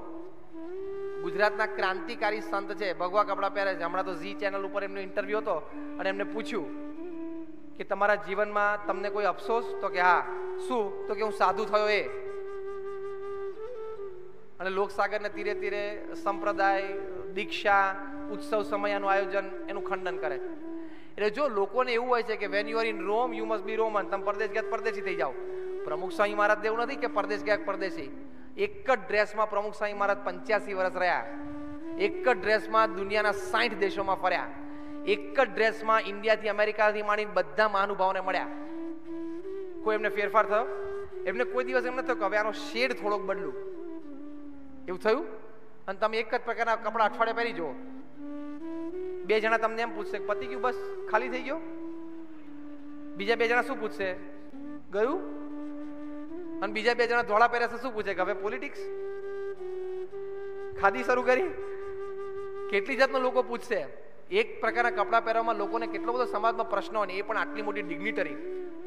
गुजरातना क्रांतिकारी संत छे भगवा कपड़ा पहेरे छे हमणा तो जी चेनल उपर एमनो इंटरव्यू हतो अने एमने पूछ्युं के तमारा जीवनमां तमने कोई अफसोस तो के हा शुं तो के हुं साधु थयो ए अने लोकसागर ने तीरे तीरे संप्रदाय दीक्षा उत्सव समयनुं आयोजन एनुं खंडन करे એટલે જો લોકોને એવું હોય છે કે when you are in Rome you must be Roman તમે પરદેશ ગયા પરદેશી થઈ જાઓ પ્રમુખ સ્વામી મહારાજ એવું નથી કે પરદેશ ગયા પરદેશી એક જ ડ્રેસમાં પ્રમુખ સ્વામી મહારાજ પંચ્યાસી વર્ષ રહ્યા એક જ ડ્રેસમાં દુનિયાના સાઠ દેશોમાં ફર્યા એક જ ડ્રેસમાં ઇન્ડિયાથી અમેરિકાથી માંડીને બધા મહાનુભાવોને મળ્યા કોઈ એમને ફેરફાર થયો એમને કોઈ દિવસ એમ ન થયો કે હવે આનો શેડ થોડોક બદલું એવું થયું અને તમે એક જ પ્રકારના કપડાં અઠવાડિયે પહેરી જુઓ બે જણા તમને એમ પૂછશે પતિ ગયું બસ ખાલી થઈ ગયો બીજા બે જણા શું પૂછશે ગયું અને બીજા બે જણા ધોળા પહેર્યા છે શું પૂછે કે હવે પોલિટિક્સ ખાદી શરૂ કરી કેટલી જાતના લોકો પૂછશે એક પ્રકારના કપડાં પહેરવામાં લોકોને કેટલો બધો સમાજમાં પ્રશ્ન હોય ને એ પણ આટલી મોટી ડિગ્નિટરી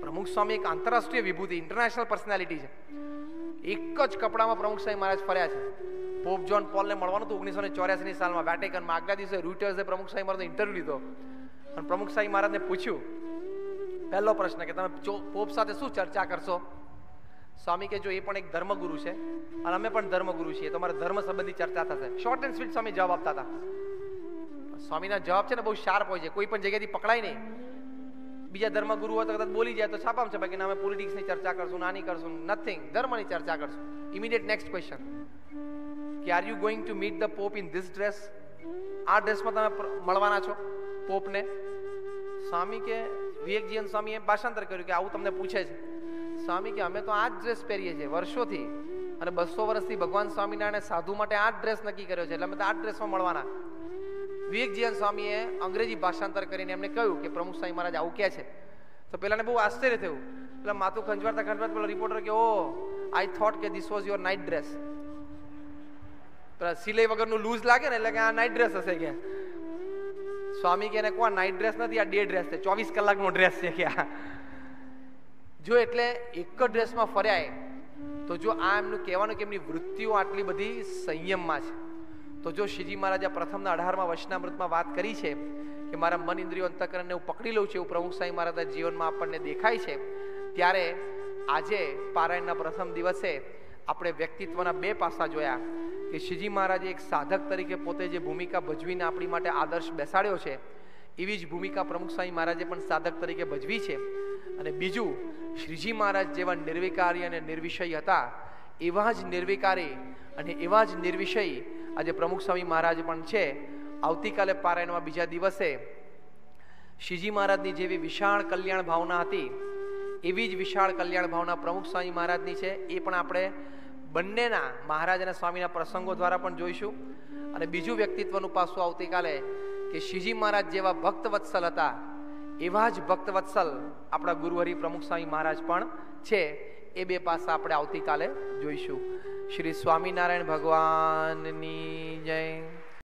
પ્રમુખ સ્વામી એક આંતરરાષ્ટ્રીય વિભૂતિ ઇન્ટરનેશનલ પર્સનાલિટી છે એક જ કપડામાં પ્રમુખ સ્વામી મહારાજ ફર્યા છે પોપ જોન પોલને મળવાનું હતું ઓગણીસો ને ચોર્યાસીની સાલમાં વેટિકનમાં આગલા દિવસે રૂટર્સે પ્રમુખ સ્વામી મહારાજનો ઇન્ટરવ્યુ લીધો અને પ્રમુખ સ્વામી મહારાજને પૂછ્યું પહેલો પ્રશ્ન કે તમે પોપ સાથે શું ચર્ચા કરશો સ્વામી કે જો એ પણ એક ધર્મગુરુ છે અને અમે પણ ધર્મગુરુ છીએ તમારે ધર્મ સંબંધી ચર્ચા થશે શોર્ટ એન્ડ સ્વીટ સ્વામી જવાબ આપતા હતા સ્વામીના જવાબ છે ને બહુ શાર્પ હોય છે કોઈ પણ જગ્યાથી પકડાય નહીં બીજા ધર્મગુરુ હોય તો કદાચ બોલી જાય તો છાપામાં છે બાકી અમે પોલિટિક્સની ચર્ચા કરશું નાની કરશું નથિંગ ધર્મની ચર્ચા કરશું ઇમિડિયેટ નેક્સ્ટ ક્વેશ્ચન कि are you going to meet the pope in this dress आ ड्रेस में तब मलवा छो पोप ने स्वामी के विवेक जीवन स्वामी भाषांतर करू कि आऊँ तमने पूछे स्वामी के अमे तो आ ज ड्रेस पहरीए छे वर्षो थी अने बसो वर्ष थी भगवान स्वामीनारायण साधु माटे आ ज ड्रेस नक्की कर्यो छे एटले अमे तो आ ज ड्रेस में मलवाना विवेक जीवन स्वामीए अंग्रेजी भाषांतर करीने एमने कह्युं कि प्रमुख स्वामी महाराज आवुं कहे छे तो पेलाने बहु आश्चर्य थयुं एटले माथुं खंजवारता खंजवारता पेलो रिपोर्टर के ओ आई थॉट के this was your night dress सिलाई वगरનું લૂઝ લાગે ને એટલે કે આ નાઈટ ડ્રેસ હશે કે સ્વામી કેને કો નાઈટ ડ્રેસ નથી આ ડે ડ્રેસ છે ચોવીસ કલાકનો ડ્રેસ છે કે આ જો એટલે એક જ ડ્રેસમાં ફર્યાય તો જો આ એમનું કહેવાનું કે એમની વૃત્તિઓ આટલી બધી સંયમમાં છે તો જો શ્રીજી મહારાજે પ્રથમના અઢારમાં વચનામૃતમાં વાત કરી છે કે મારા મન ઇન્દ્રિયો અંતઃકરણને હું પકડી લઉં છું એવું પ્રમુખ સ્વામી મહારાજના જીવનમાં આપણને દેખાય છે ત્યારે આજે પારાયણના પ્રથમ દિવસે આપણે વ્યક્તિત્વના બે પાસા જોયા કે શ્રીજી મહારાજે એક સાધક તરીકે પોતે જે ભૂમિકા ભજવીને આપણી માટે આદર્શ બેસાડ્યો છે એવી જ ભૂમિકા પ્રમુખ સ્વામી મહારાજે પણ સાધક તરીકે ભજવી છે અને બીજું શ્રીજી મહારાજ જેવા નિર્વિકારી અને નિર્વિષય હતા એવા જ નિર્વિકારી અને એવા જ નિર્વિષય આજે પ્રમુખ સ્વામી મહારાજ પણ છે આવતીકાલે પારાયણમાં બીજા દિવસે શ્રીજી મહારાજની જેવી વિશાળ કલ્યાણ ભાવના હતી એવી જ વિશાળ કલ્યાણ ભાવના પ્રમુખ સ્વામી મહારાજની છે એ પણ આપણે બંનેના મહારાજ અને સ્વામીના પ્રસંગો દ્વારા પણ જોઈશું અને બીજું વ્યક્તિત્વનું પાસું આવતીકાલે કે શ્રીજી મહારાજ જેવા ભક્ત વત્સલ હતા એવા જ ભક્ત વત્સલ આપણા ગુરુહરિ પ્રમુખ સ્વામી મહારાજ પણ છે। એ બે પાસા આપણે આવતીકાલે જોઈશું। શ્રી સ્વામિનારાયણ ભગવાનની જય।